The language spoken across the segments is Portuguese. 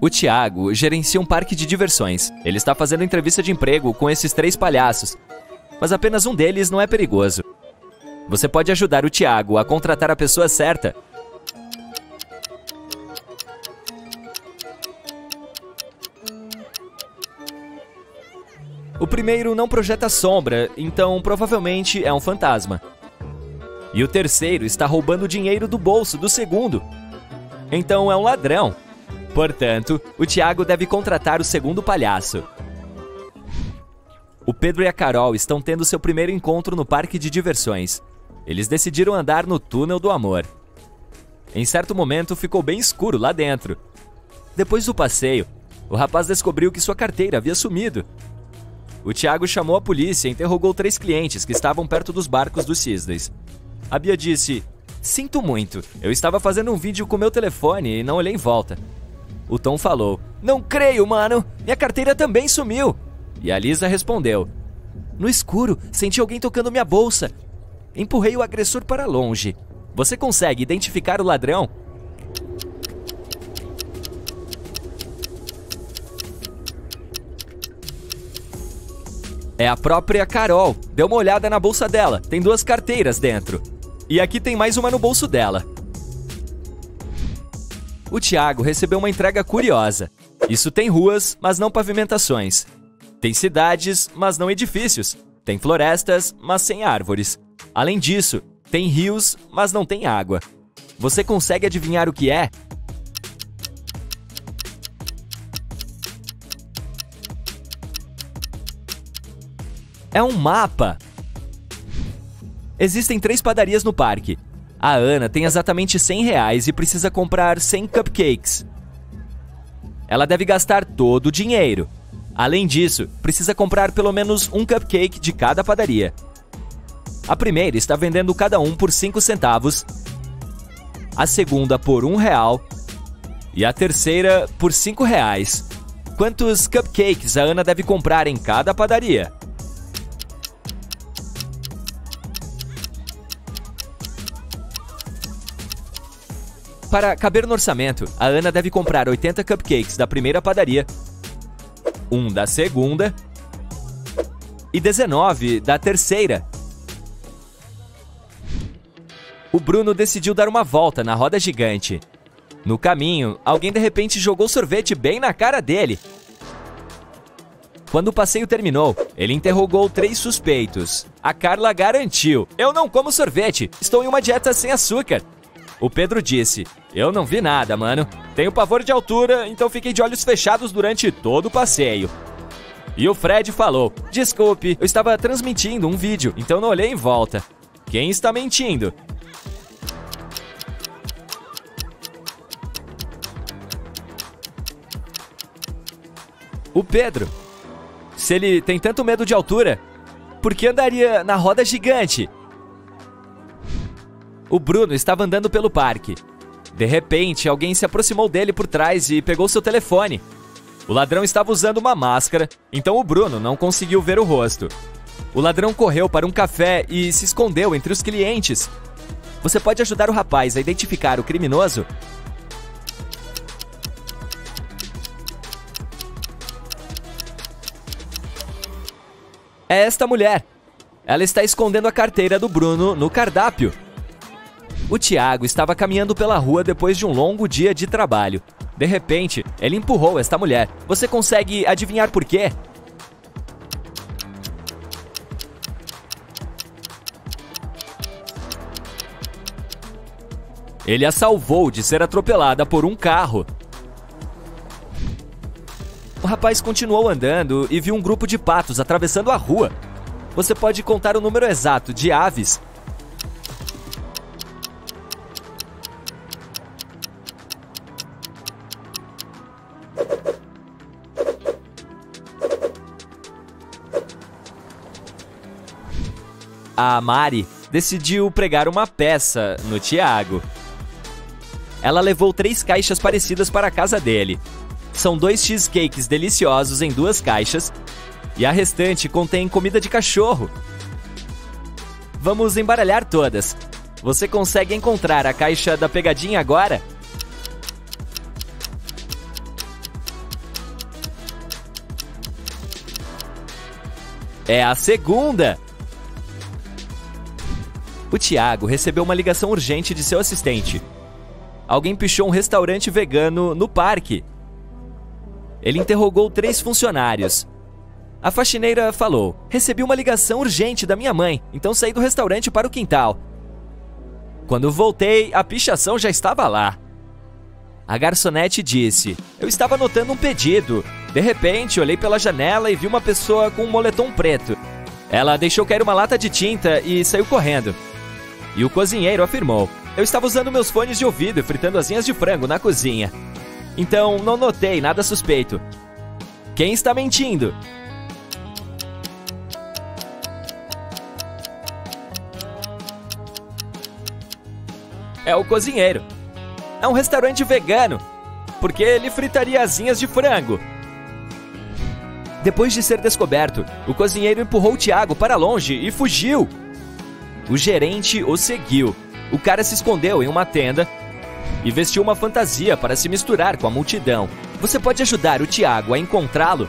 O Thiago gerencia um parque de diversões. Ele está fazendo entrevista de emprego com esses 3 palhaços, mas apenas um deles não é perigoso. Você pode ajudar o Thiago a contratar a pessoa certa. O primeiro não projeta sombra, então provavelmente é um fantasma. E o terceiro está roubando o dinheiro do bolso do segundo, então é um ladrão. Portanto, o Thiago deve contratar o segundo palhaço. O Pedro e a Carol estão tendo seu primeiro encontro no parque de diversões. Eles decidiram andar no túnel do amor. Em certo momento, ficou bem escuro lá dentro. Depois do passeio, o rapaz descobriu que sua carteira havia sumido. O Thiago chamou a polícia e interrogou 3 clientes que estavam perto dos barcos dos cisnes. A Bia disse: "Sinto muito, eu estava fazendo um vídeo com meu telefone e não olhei em volta." O Tom falou: "Não creio, mano, minha carteira também sumiu." E a Lisa respondeu: "No escuro, senti alguém tocando minha bolsa. Empurrei o agressor para longe. Você consegue identificar o ladrão?" É a própria Carol. Deu uma olhada na bolsa dela. Tem 2 carteiras dentro. E aqui tem mais uma no bolso dela. O Thiago recebeu uma entrega curiosa. Isso tem ruas, mas não pavimentações. Tem cidades, mas não edifícios. Tem florestas, mas sem árvores. Além disso, tem rios, mas não tem água. Você consegue adivinhar o que é? É um mapa. Existem 3 padarias no parque. A Ana tem exatamente R$100 e precisa comprar 100 cupcakes. Ela deve gastar todo o dinheiro. Além disso, precisa comprar pelo menos um cupcake de cada padaria. A primeira está vendendo cada um por 5 centavos, a segunda por R$1 e a terceira por R$5. Quantos cupcakes a Ana deve comprar em cada padaria? Para caber no orçamento, a Ana deve comprar 80 cupcakes da primeira padaria, um da segunda e 19 da terceira. O Bruno decidiu dar uma volta na roda gigante. No caminho, alguém de repente jogou sorvete bem na cara dele. Quando o passeio terminou, ele interrogou 3 suspeitos. A Carla garantiu: "Eu não como sorvete, estou em uma dieta sem açúcar." O Pedro disse: "Eu não vi nada, mano. Tenho pavor de altura, então fiquei de olhos fechados durante todo o passeio." E o Fred falou: "Desculpe, eu estava transmitindo um vídeo, então não olhei em volta." Quem está mentindo? O Pedro. Se ele tem tanto medo de altura, por que andaria na roda gigante? O Bruno estava andando pelo parque. De repente, alguém se aproximou dele por trás e pegou seu telefone. O ladrão estava usando uma máscara, então o Bruno não conseguiu ver o rosto. O ladrão correu para um café e se escondeu entre os clientes. Você pode ajudar o rapaz a identificar o criminoso? É esta mulher. Ela está escondendo a carteira do Bruno no cardápio. O Thiago estava caminhando pela rua depois de um longo dia de trabalho. De repente, ele empurrou esta mulher. Você consegue adivinhar por quê? Ele a salvou de ser atropelada por um carro. O rapaz continuou andando e viu um grupo de patos atravessando a rua. Você pode contar o número exato de aves? A Mari decidiu pregar uma peça no Thiago. Ela levou 3 caixas parecidas para a casa dele. São 2 cheesecakes deliciosos em 2 caixas e a restante contém comida de cachorro. Vamos embaralhar todas. Você consegue encontrar a caixa da pegadinha agora? É a segunda! O Thiago recebeu uma ligação urgente de seu assistente. Alguém pichou um restaurante vegano no parque. Ele interrogou 3 funcionários. A faxineira falou: "Recebi uma ligação urgente da minha mãe, então saí do restaurante para o quintal. Quando voltei, a pichação já estava lá." A garçonete disse: "Eu estava anotando um pedido. De repente, olhei pela janela e vi uma pessoa com um moletom preto. Ela deixou cair uma lata de tinta e saiu correndo." E o cozinheiro afirmou: "Eu estava usando meus fones de ouvido e fritando asinhas de frango na cozinha. Então, não notei nada suspeito." Quem está mentindo? É o cozinheiro. É um restaurante vegano, porque ele fritaria asinhas de frango. Depois de ser descoberto, o cozinheiro empurrou o Thiago para longe e fugiu. O gerente o seguiu. O cara se escondeu em uma tenda e vestiu uma fantasia para se misturar com a multidão. Você pode ajudar o Thiago a encontrá-lo?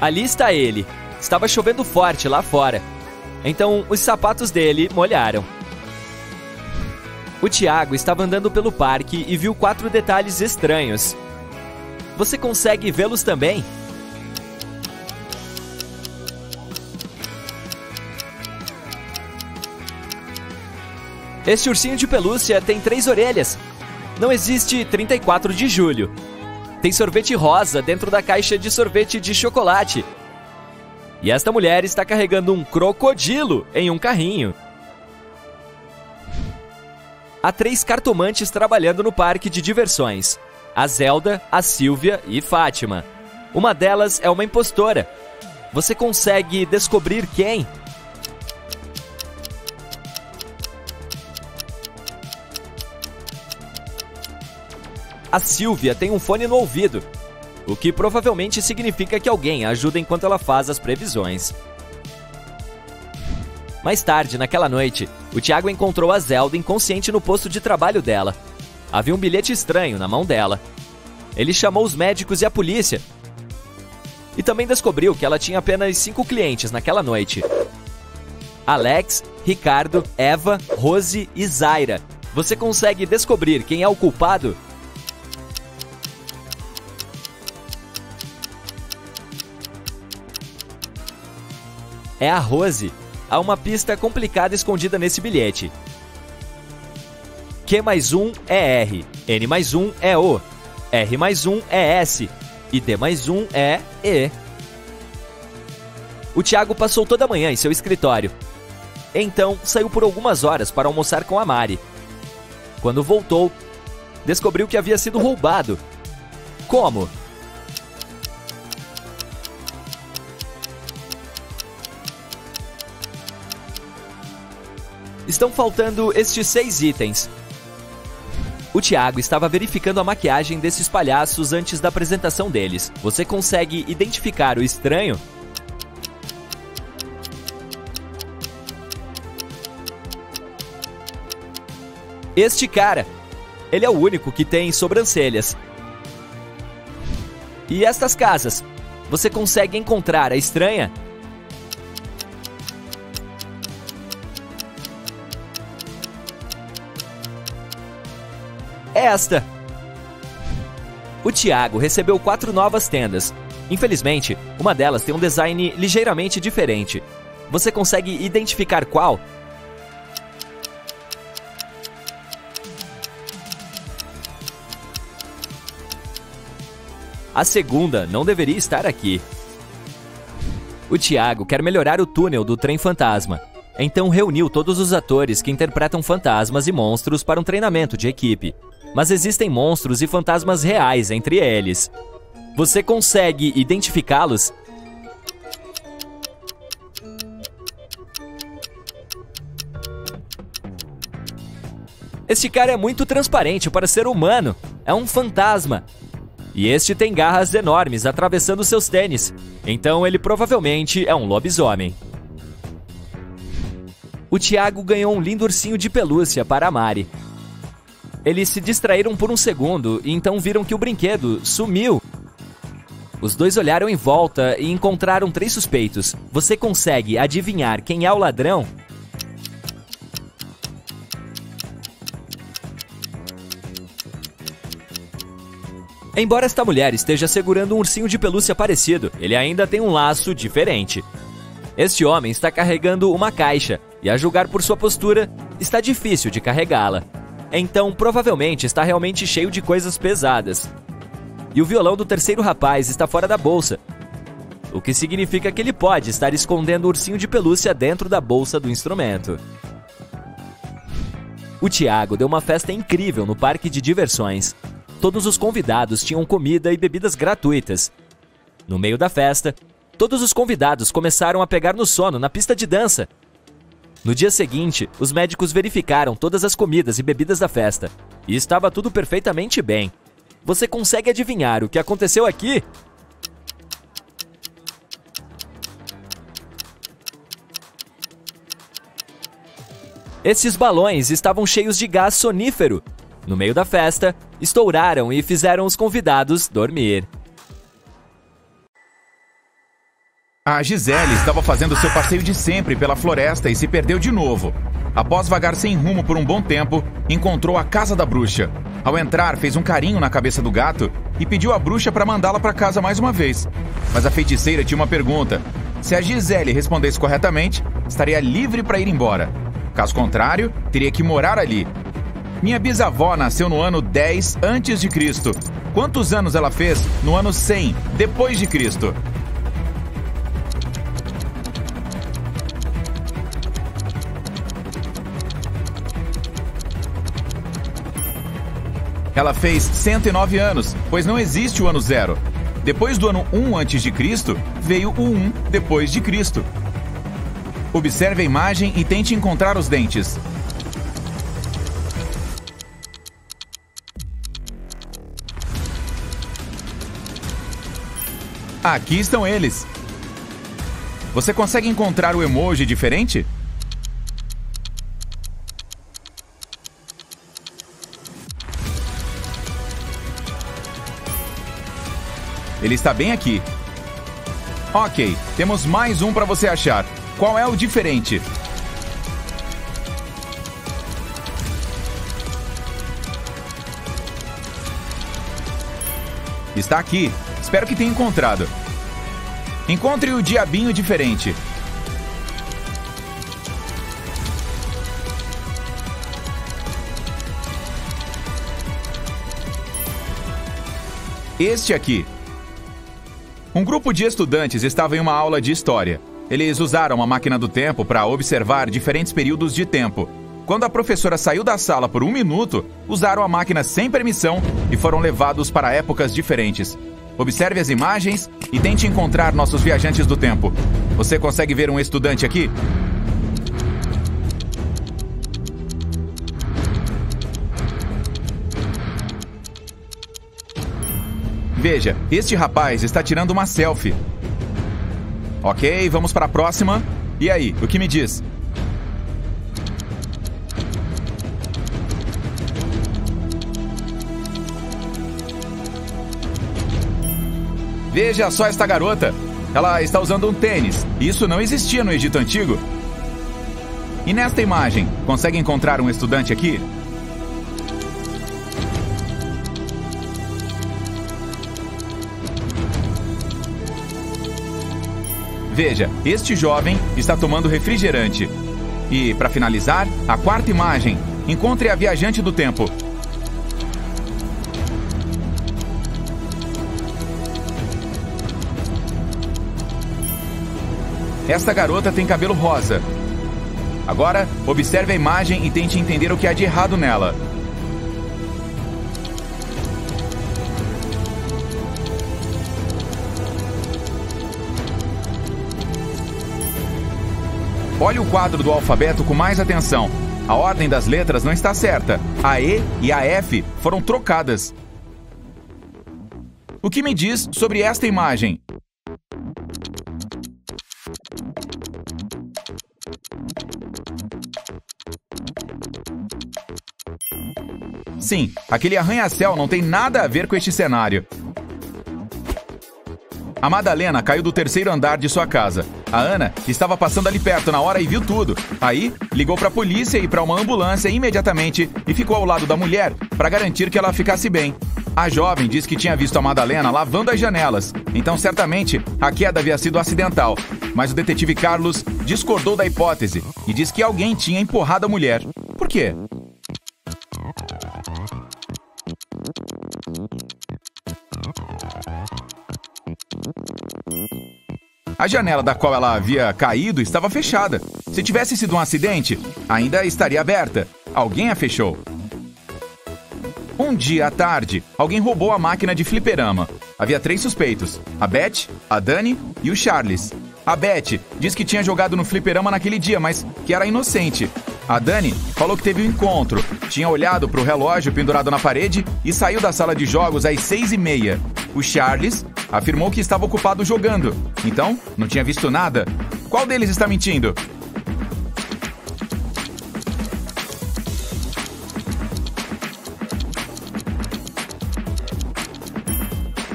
Ali está ele. Estava chovendo forte lá fora. Então, os sapatos dele molharam. O Thiago estava andando pelo parque e viu 4 detalhes estranhos. Você consegue vê-los também? Este ursinho de pelúcia tem 3 orelhas. Não existe 34 de julho. Tem sorvete rosa dentro da caixa de sorvete de chocolate. E esta mulher está carregando um crocodilo em um carrinho. Há 3 cartomantes trabalhando no parque de diversões. A Zelda, a Silvia e Fátima. Uma delas é uma impostora. Você consegue descobrir quem? A Silvia tem um fone no ouvido, o que provavelmente significa que alguém a ajuda enquanto ela faz as previsões. Mais tarde, naquela noite, o Thiago encontrou a Zelda inconsciente no posto de trabalho dela. Havia um bilhete estranho na mão dela. Ele chamou os médicos e a polícia. E também descobriu que ela tinha apenas 5 clientes naquela noite. Alex, Ricardo, Eva, Rose e Zaira. Você consegue descobrir quem é o culpado? É a Rose. Há uma pista complicada escondida nesse bilhete. Q mais 1 é R, N mais 1 é O, R mais 1 é S e D mais 1 é E. O Thiago passou toda a manhã em seu escritório. Então, saiu por algumas horas para almoçar com a Mari. Quando voltou, descobriu que havia sido roubado. Como? Estão faltando estes 6 itens. O Thiago estava verificando a maquiagem desses palhaços antes da apresentação deles. Você consegue identificar o estranho? Este cara. Ele é o único que tem sobrancelhas. E estas casas. Você consegue encontrar a estranha? Esta. O Thiago recebeu 4 novas tendas. Infelizmente, uma delas tem um design ligeiramente diferente. Você consegue identificar qual? A segunda não deveria estar aqui. O Thiago quer melhorar o túnel do trem fantasma. Então reuniu todos os atores que interpretam fantasmas e monstros para um treinamento de equipe. Mas existem monstros e fantasmas reais entre eles. Você consegue identificá-los? Este cara é muito transparente para ser humano. É um fantasma. E este tem garras enormes atravessando seus tênis. Então ele provavelmente é um lobisomem. O Thiago ganhou um lindo ursinho de pelúcia para a Mari. Eles se distraíram por um segundo e então viram que o brinquedo sumiu. Os dois olharam em volta e encontraram três suspeitos. Você consegue adivinhar quem é o ladrão? Embora esta mulher esteja segurando um ursinho de pelúcia parecido, ele ainda tem um laço diferente. Este homem está carregando uma caixa e, a julgar por sua postura, está difícil de carregá-la. Então, provavelmente está realmente cheio de coisas pesadas. E o violão do terceiro rapaz está fora da bolsa, o que significa que ele pode estar escondendo o ursinho de pelúcia dentro da bolsa do instrumento. O Thiago deu uma festa incrível no parque de diversões. Todos os convidados tinham comida e bebidas gratuitas. No meio da festa, todos os convidados começaram a pegar no sono na pista de dança. No dia seguinte, os médicos verificaram todas as comidas e bebidas da festa, e estava tudo perfeitamente bem. Você consegue adivinhar o que aconteceu aqui? Esses balões estavam cheios de gás sonífero. No meio da festa, estouraram e fizeram os convidados dormir. A Gisele estava fazendo seu passeio de sempre pela floresta e se perdeu de novo. Após vagar sem rumo por um bom tempo, encontrou a casa da bruxa. Ao entrar, fez um carinho na cabeça do gato e pediu à bruxa para mandá-la para casa mais uma vez. Mas a feiticeira tinha uma pergunta. Se a Gisele respondesse corretamente, estaria livre para ir embora. Caso contrário, teria que morar ali. Minha bisavó nasceu no ano 10 a.C. Quantos anos ela fez no ano 100 depois de Cristo? Ela fez 109 anos, pois não existe o ano 0. Depois do ano 1 a.C., veio o 1 depois de Cristo. Observe a imagem e tente encontrar os dentes. Aqui estão eles. Você consegue encontrar o emoji diferente? Ele está bem aqui. Ok, temos mais um para você achar. Qual é o diferente? Está aqui. Espero que tenha encontrado. Encontre o diabinho diferente. Este aqui. Um grupo de estudantes estava em uma aula de história. Eles usaram uma máquina do tempo para observar diferentes períodos de tempo. Quando a professora saiu da sala por um minuto, usaram a máquina sem permissão e foram levados para épocas diferentes. Observe as imagens e tente encontrar nossos viajantes do tempo. Você consegue ver um estudante aqui? Veja, este rapaz está tirando uma selfie. Ok, vamos para a próxima. E aí, o que me diz? Veja só esta garota. Ela está usando um tênis. Isso não existia no Egito Antigo. E nesta imagem, consegue encontrar um estudante aqui? Veja, este jovem está tomando refrigerante. E, para finalizar, a quarta imagem. Encontre a viajante do tempo. Esta garota tem cabelo rosa. Agora, observe a imagem e tente entender o que há de errado nela. Olhe o quadro do alfabeto com mais atenção. A ordem das letras não está certa. A E e a F foram trocadas. O que me diz sobre esta imagem? Sim, aquele arranha-céu não tem nada a ver com este cenário. A Madalena caiu do terceiro andar de sua casa. A Ana estava passando ali perto na hora e viu tudo. Aí, ligou para a polícia e para uma ambulância imediatamente e ficou ao lado da mulher para garantir que ela ficasse bem. A jovem disse que tinha visto a Madalena lavando as janelas, então certamente a queda havia sido acidental. Mas o detetive Carlos discordou da hipótese e disse que alguém tinha empurrado a mulher. Por quê? A janela da qual ela havia caído estava fechada. Se tivesse sido um acidente, ainda estaria aberta. Alguém a fechou. Um dia à tarde, alguém roubou a máquina de fliperama. Havia 3 suspeitos: a Beth, a Dani e o Charles. A Beth diz que tinha jogado no fliperama naquele dia, mas que era inocente. A Dani falou que teve um encontro, tinha olhado para o relógio pendurado na parede e saiu da sala de jogos às 6h30. O Charles afirmou que estava ocupado jogando, então não tinha visto nada. Qual deles está mentindo?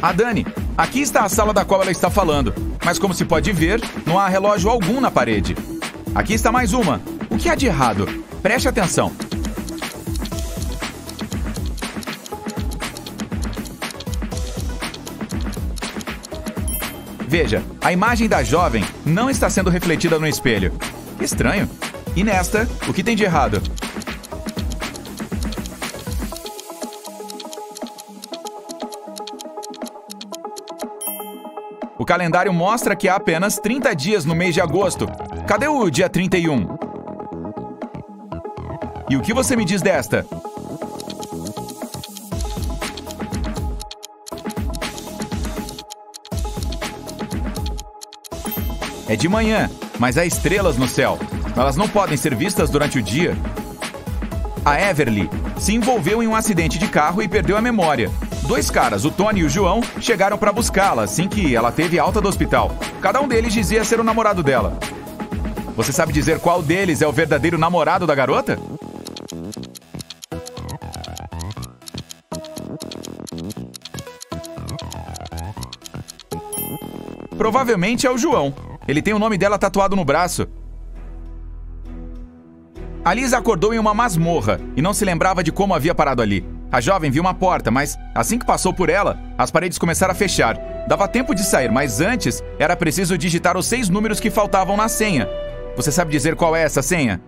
A Dani, aqui está a sala da qual ela está falando, mas como se pode ver, não há relógio algum na parede. Aqui está mais uma. O que há de errado? Preste atenção. Veja, a imagem da jovem não está sendo refletida no espelho. Estranho. E nesta, o que tem de errado? O calendário mostra que há apenas 30 dias no mês de agosto. Cadê o dia 31? E o que você me diz desta? É de manhã, mas há estrelas no céu. Elas não podem ser vistas durante o dia. A Everly se envolveu em um acidente de carro e perdeu a memória. 2 caras, o Tony e o João, chegaram para buscá-la assim que ela teve alta do hospital. Cada um deles dizia ser o namorado dela. Você sabe dizer qual deles é o verdadeiro namorado da garota? Provavelmente é o João. Ele tem o nome dela tatuado no braço. A Lisa acordou em uma masmorra e não se lembrava de como havia parado ali. A jovem viu uma porta, mas assim que passou por ela, as paredes começaram a fechar. Dava tempo de sair, mas antes era preciso digitar os 6 números que faltavam na senha. Você sabe dizer qual é essa senha?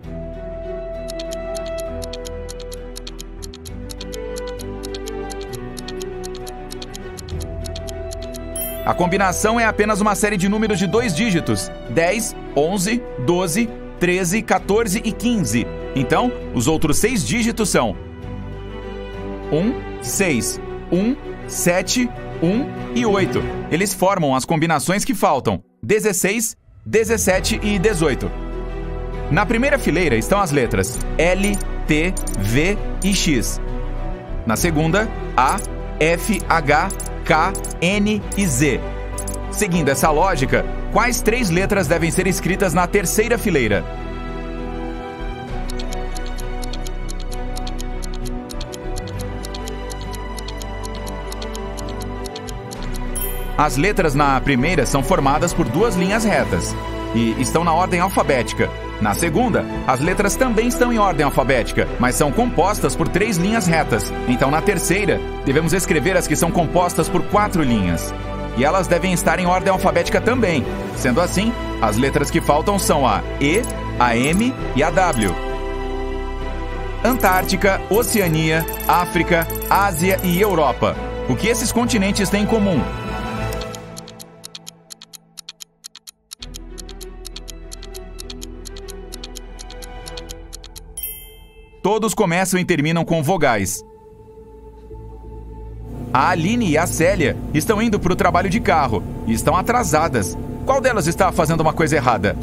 A combinação é apenas uma série de números de 2 dígitos: 10, 11, 12, 13, 14 e 15. Então, os outros 6 dígitos são 1, 6, 1, 7, 1 e 8. Eles formam as combinações que faltam: 16, 17 e 18. Na primeira fileira estão as letras L, T, V e X. Na segunda, A, F, H, K, N e Z. Seguindo essa lógica, quais 3 letras devem ser escritas na terceira fileira? As letras na primeira são formadas por 2 linhas retas e estão na ordem alfabética. Na segunda, as letras também estão em ordem alfabética, mas são compostas por 3 linhas retas. Então, na terceira, devemos escrever as que são compostas por 4 linhas. E elas devem estar em ordem alfabética também. Sendo assim, as letras que faltam são a E, a M e a W. Antártica, Oceania, África, Ásia e Europa. O que esses continentes têm em comum? Todos começam e terminam com vogais. A Aline e a Célia estão indo para o trabalho de carro e estão atrasadas. Qual delas está fazendo uma coisa errada?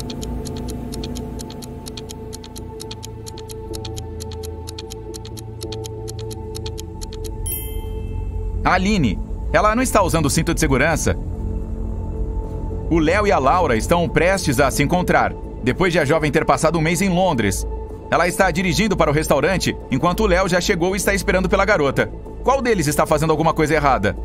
A Aline, ela não está usando o cinto de segurança. O Léo e a Laura estão prestes a se encontrar, depois de a jovem ter passado um mês em Londres. Ela está dirigindo para o restaurante, enquanto o Léo já chegou e está esperando pela garota. Qual deles está fazendo alguma coisa errada?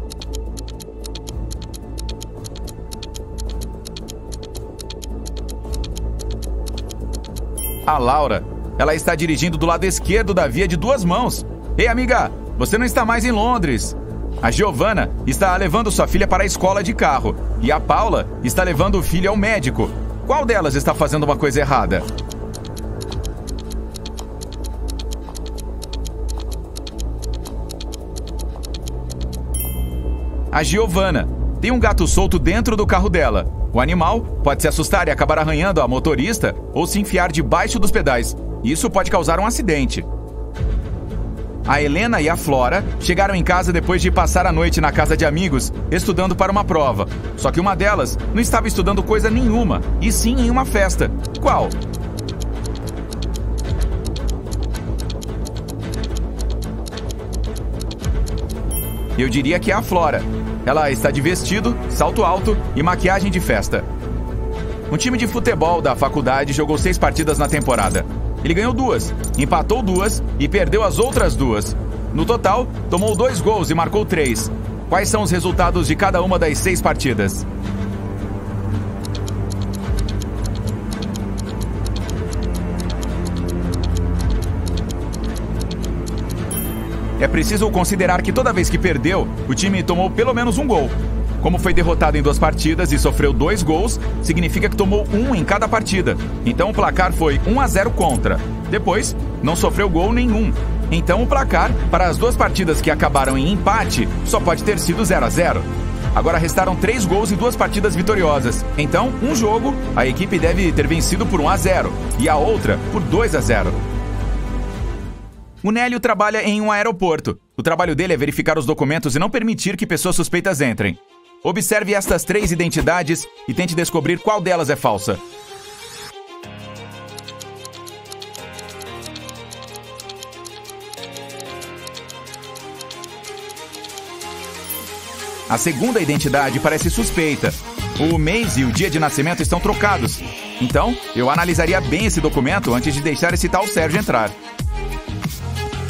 A Laura. Ela está dirigindo do lado esquerdo da via de duas mãos. Ei, amiga, você não está mais em Londres. A Giovana está levando sua filha para a escola de carro. E a Paula está levando o filho ao médico. Qual delas está fazendo uma coisa errada? A Giovana. Tem um gato solto dentro do carro dela. O animal pode se assustar e acabar arranhando a motorista ou se enfiar debaixo dos pedais. Isso pode causar um acidente. A Helena e a Flora chegaram em casa depois de passar a noite na casa de amigos, estudando para uma prova. Só que uma delas não estava estudando coisa nenhuma, e sim em uma festa. Qual? Eu diria que é a Flora. Ela está de vestido, salto alto e maquiagem de festa. Um time de futebol da faculdade jogou 6 partidas na temporada. Ele ganhou 2, empatou 2 e perdeu as outras 2. No total, tomou 2 gols e marcou 3. Quais são os resultados de cada uma das 6 partidas? É preciso considerar que toda vez que perdeu, o time tomou pelo menos um gol. Como foi derrotado em 2 partidas e sofreu 2 gols, significa que tomou 1 em cada partida. Então o placar foi 1-0 contra. Depois, não sofreu gol nenhum. Então o placar para as 2 partidas que acabaram em empate só pode ter sido 0-0. Agora restaram 3 gols e 2 partidas vitoriosas. Então, um jogo, a equipe deve ter vencido por 1-0 e a outra por 2-0. O Nélio trabalha em um aeroporto. O trabalho dele é verificar os documentos e não permitir que pessoas suspeitas entrem. Observe estas 3 identidades e tente descobrir qual delas é falsa. A segunda identidade parece suspeita. O mês e o dia de nascimento estão trocados. Então, eu analisaria bem esse documento antes de deixar esse tal Sérgio entrar.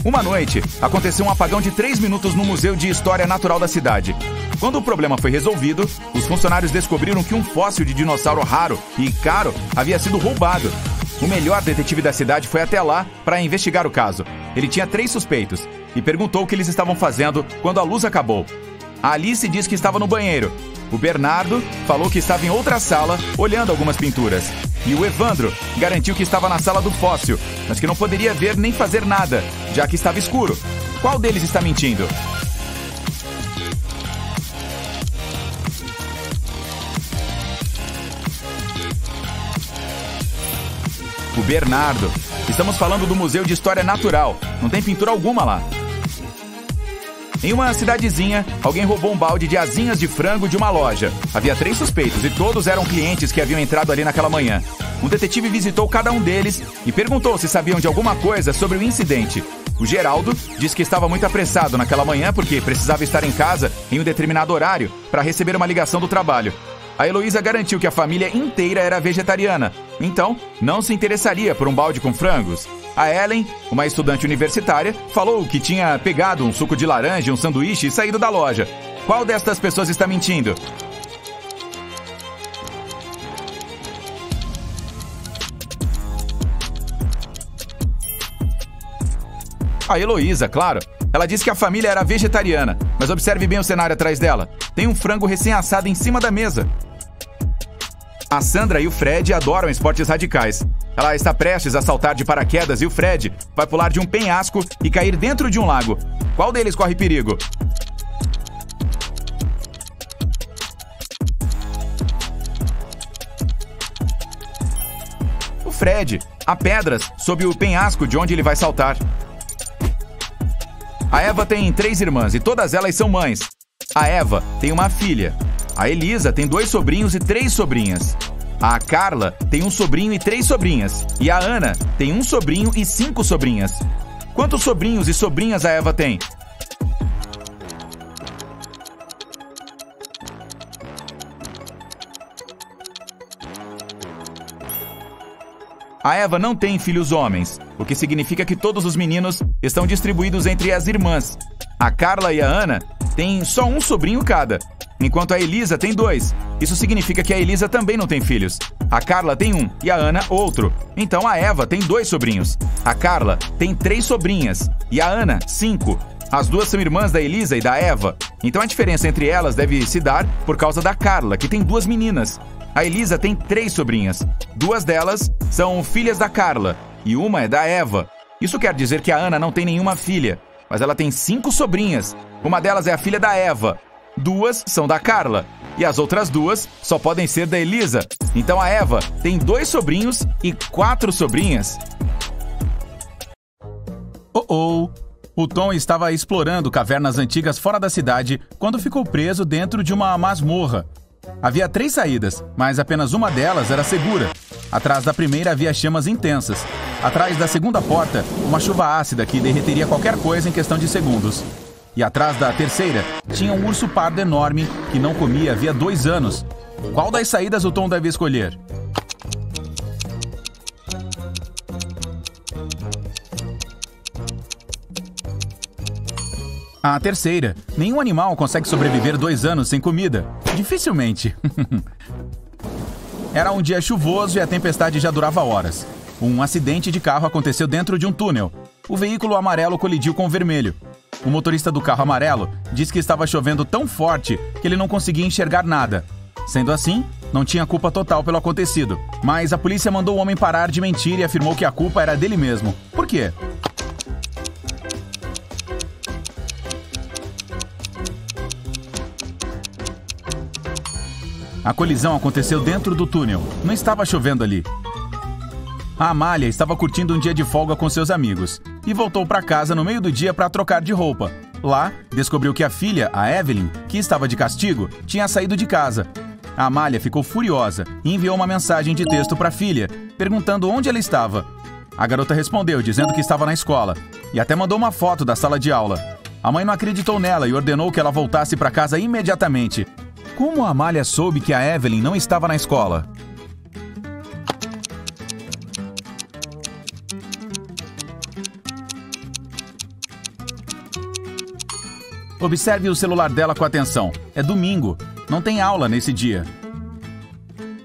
Uma noite, aconteceu um apagão de 3 minutos no Museu de História Natural da cidade. Quando o problema foi resolvido, os funcionários descobriram que um fóssil de dinossauro raro e caro havia sido roubado. O melhor detetive da cidade foi até lá para investigar o caso. Ele tinha 3 suspeitos e perguntou o que eles estavam fazendo quando a luz acabou. A Alice diz que estava no banheiro. O Bernardo falou que estava em outra sala, olhando algumas pinturas. E o Evandro garantiu que estava na sala do fóssil, mas que não poderia ver nem fazer nada, já que estava escuro. Qual deles está mentindo? O Bernardo. Estamos falando do Museu de História Natural. Não tem pintura alguma lá. Em uma cidadezinha, alguém roubou um balde de asinhas de frango de uma loja. Havia 3 suspeitos e todos eram clientes que haviam entrado ali naquela manhã. Um detetive visitou cada um deles e perguntou se sabiam de alguma coisa sobre o incidente. O Geraldo disse que estava muito apressado naquela manhã porque precisava estar em casa em um determinado horário para receber uma ligação do trabalho. A Heloísa garantiu que a família inteira era vegetariana, então não se interessaria por um balde com frangos. A Ellen, uma estudante universitária, falou que tinha pegado um suco de laranja, um sanduíche e saído da loja. Qual destas pessoas está mentindo? A Heloísa, claro. Ela disse que a família era vegetariana, mas observe bem o cenário atrás dela. Tem um frango recém-assado em cima da mesa. A Sandra e o Fred adoram esportes radicais. Ela está prestes a saltar de paraquedas e o Fred vai pular de um penhasco e cair dentro de um lago. Qual deles corre perigo? O Fred. Há pedras sob o penhasco de onde ele vai saltar. A Eva tem 3 irmãs e todas elas são mães. A Eva tem uma filha. A Elisa tem 2 sobrinhos e 3 sobrinhas. A Carla tem um sobrinho e 3 sobrinhas. E a Ana tem um sobrinho e 5 sobrinhas. Quantos sobrinhos e sobrinhas a Eva tem? A Eva não tem filhos homens, o que significa que todos os meninos estão distribuídos entre as irmãs. A Carla e a Ana têm só um sobrinho cada, enquanto a Elisa tem dois. Isso significa que a Elisa também não tem filhos. A Carla tem um e a Ana outro. Então a Eva tem dois sobrinhos. A Carla tem três sobrinhas e a Ana 5. As duas são irmãs da Elisa e da Eva. Então a diferença entre elas deve se dar por causa da Carla, que tem duas meninas. A Elisa tem três sobrinhas. Duas delas são filhas da Carla e uma é da Eva. Isso quer dizer que a Ana não tem nenhuma filha, mas ela tem 5 sobrinhas. Uma delas é a filha da Eva. 2 são da Carla e as outras 2 só podem ser da Elisa. Então a Eva tem 2 sobrinhos e 4 sobrinhas. O Tom estava explorando cavernas antigas fora da cidade quando ficou preso dentro de uma masmorra. Havia 3 saídas, mas apenas uma delas era segura. Atrás da primeira havia chamas intensas. Atrás da segunda porta, uma chuva ácida que derreteria qualquer coisa em questão de segundos. E atrás da terceira, tinha um urso pardo enorme que não comia havia 2 anos. Qual das saídas o Tom deve escolher? A terceira. Nenhum animal consegue sobreviver 2 anos sem comida. Dificilmente. Era um dia chuvoso e a tempestade já durava horas. Um acidente de carro aconteceu dentro de um túnel. O veículo amarelo colidiu com o vermelho. O motorista do carro amarelo disse que estava chovendo tão forte que ele não conseguia enxergar nada. Sendo assim, não tinha culpa total pelo acontecido. Mas a polícia mandou o homem parar de mentir e afirmou que a culpa era dele mesmo. Por quê? A colisão aconteceu dentro do túnel. Não estava chovendo ali. A Amália estava curtindo um dia de folga com seus amigos e voltou para casa no meio do dia para trocar de roupa. Lá, descobriu que a filha, a Evelyn, que estava de castigo, tinha saído de casa. A Amália ficou furiosa e enviou uma mensagem de texto para a filha, perguntando onde ela estava. A garota respondeu, dizendo que estava na escola, e até mandou uma foto da sala de aula. A mãe não acreditou nela e ordenou que ela voltasse para casa imediatamente. Como a Amália soube que a Evelyn não estava na escola? Observe o celular dela com atenção. É domingo. Não tem aula nesse dia.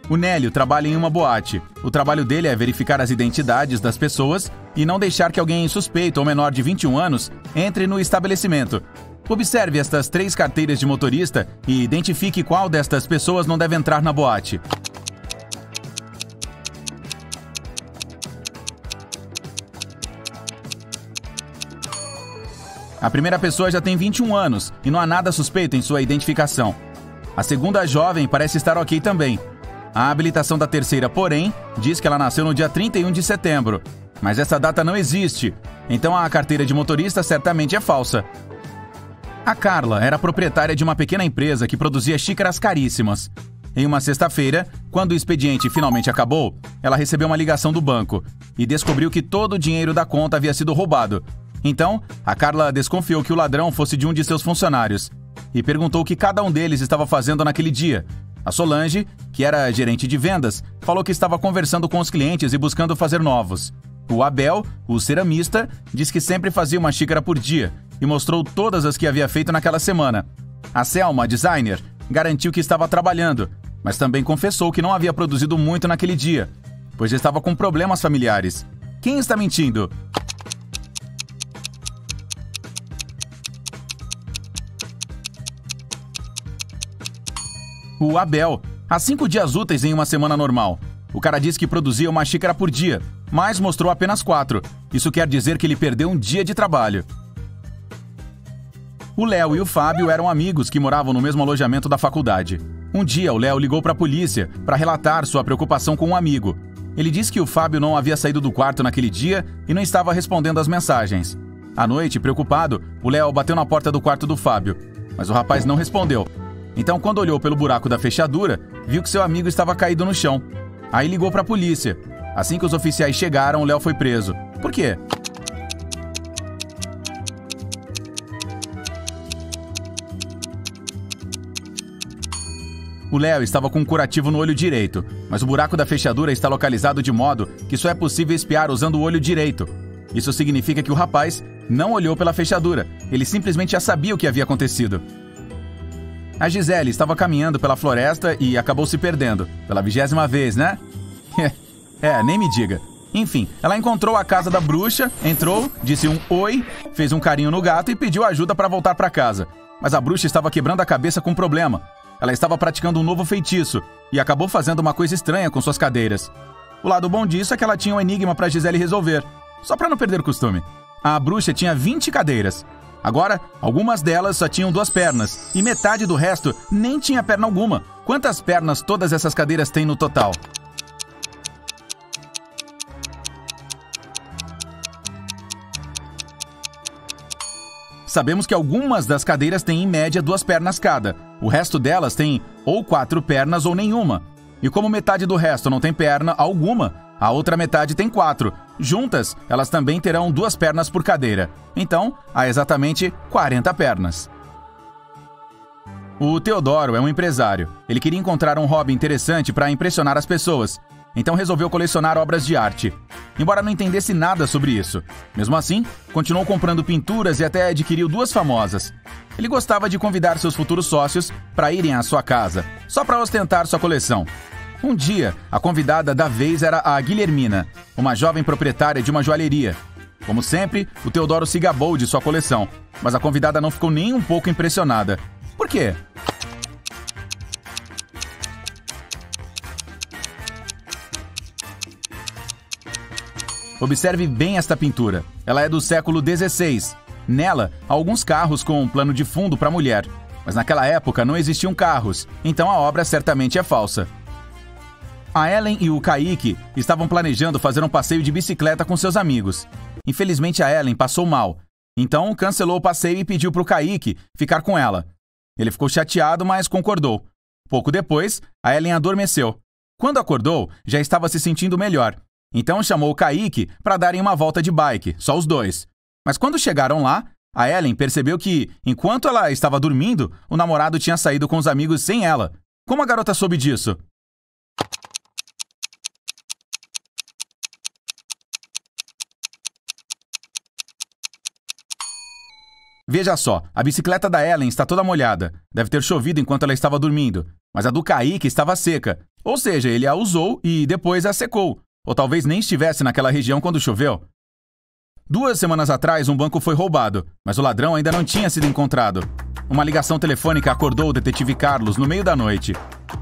O Nélio trabalha em uma boate. O trabalho dele é verificar as identidades das pessoas e não deixar que alguém suspeito ou menor de 21 anos entre no estabelecimento. Observe estas 3 carteiras de motorista e identifique qual destas pessoas não deve entrar na boate. A primeira pessoa já tem 21 anos e não há nada suspeito em sua identificação. A segunda jovem parece estar ok também. A habilitação da terceira, porém, diz que ela nasceu no dia 31 de setembro. Mas essa data não existe, então a carteira de motorista certamente é falsa. A Carla era proprietária de uma pequena empresa que produzia xícaras caríssimas. Em uma sexta-feira, quando o expediente finalmente acabou, ela recebeu uma ligação do banco e descobriu que todo o dinheiro da conta havia sido roubado. Então, a Carla desconfiou que o ladrão fosse de um de seus funcionários e perguntou o que cada um deles estava fazendo naquele dia. A Solange, que era gerente de vendas, falou que estava conversando com os clientes e buscando fazer novos. O Abel, o ceramista, disse que sempre fazia uma xícara por dia e mostrou todas as que havia feito naquela semana. A Selma, a designer, garantiu que estava trabalhando, mas também confessou que não havia produzido muito naquele dia, pois estava com problemas familiares. Quem está mentindo? O Abel. Há 5 dias úteis em uma semana normal. O cara disse que produzia uma xícara por dia, mas mostrou apenas 4. Isso quer dizer que ele perdeu um dia de trabalho. O Léo e o Fábio eram amigos que moravam no mesmo alojamento da faculdade. Um dia, o Léo ligou para a polícia para relatar sua preocupação com um amigo. Ele disse que o Fábio não havia saído do quarto naquele dia e não estava respondendo às mensagens. À noite, preocupado, o Léo bateu na porta do quarto do Fábio, mas o rapaz não respondeu. Então, quando olhou pelo buraco da fechadura, viu que seu amigo estava caído no chão. Aí ligou para a polícia. Assim que os oficiais chegaram, o Léo foi preso. Por quê? O Léo estava com um curativo no olho direito, mas o buraco da fechadura está localizado de modo que só é possível espiar usando o olho direito. Isso significa que o rapaz não olhou pela fechadura, ele simplesmente já sabia o que havia acontecido. A Gisele estava caminhando pela floresta e acabou se perdendo. Pela 20ª vez, né? É, nem me diga. Enfim, ela encontrou a casa da bruxa, entrou, disse um oi, fez um carinho no gato e pediu ajuda para voltar para casa. Mas a bruxa estava quebrando a cabeça com um problema. Ela estava praticando um novo feitiço e acabou fazendo uma coisa estranha com suas cadeiras. O lado bom disso é que ela tinha um enigma para Gisele resolver, só para não perder o costume. A bruxa tinha 20 cadeiras. Agora, algumas delas só tinham 2 pernas e metade do resto nem tinha perna alguma. Quantas pernas todas essas cadeiras têm no total? Sabemos que algumas das cadeiras têm em média 2 pernas cada. O resto delas tem ou 4 pernas ou nenhuma. E como metade do resto não tem perna alguma, a outra metade tem 4. Juntas, elas também terão 2 pernas por cadeira. Então, há exatamente 40 pernas. O Teodoro é um empresário. Ele queria encontrar um hobby interessante para impressionar as pessoas. Então resolveu colecionar obras de arte, embora não entendesse nada sobre isso. Mesmo assim, continuou comprando pinturas e até adquiriu 2 famosas. Ele gostava de convidar seus futuros sócios para irem à sua casa, só para ostentar sua coleção. Um dia, a convidada da vez era a Guilhermina, uma jovem proprietária de uma joalheria. Como sempre, o Teodoro se gabou de sua coleção, mas a convidada não ficou nem um pouco impressionada. Por quê? Observe bem esta pintura. Ela é do século XVI. Nela, há alguns carros com um plano de fundo para a mulher. Mas naquela época não existiam carros, então a obra certamente é falsa. A Ellen e o Kaique estavam planejando fazer um passeio de bicicleta com seus amigos. Infelizmente a Ellen passou mal, então cancelou o passeio e pediu para o Kaique ficar com ela. Ele ficou chateado, mas concordou. Pouco depois, a Ellen adormeceu. Quando acordou, já estava se sentindo melhor. Então chamou o Kaique para darem uma volta de bike, só os 2. Mas quando chegaram lá, a Ellen percebeu que, enquanto ela estava dormindo, o namorado tinha saído com os amigos sem ela. Como a garota soube disso? Veja só, a bicicleta da Ellen está toda molhada. Deve ter chovido enquanto ela estava dormindo. Mas a do Kaique estava seca. Ou seja, ele a usou e depois a secou. Ou talvez nem estivesse naquela região quando choveu. 2 semanas atrás, um banco foi roubado, mas o ladrão ainda não tinha sido encontrado. Uma ligação telefônica acordou o detetive Carlos no meio da noite.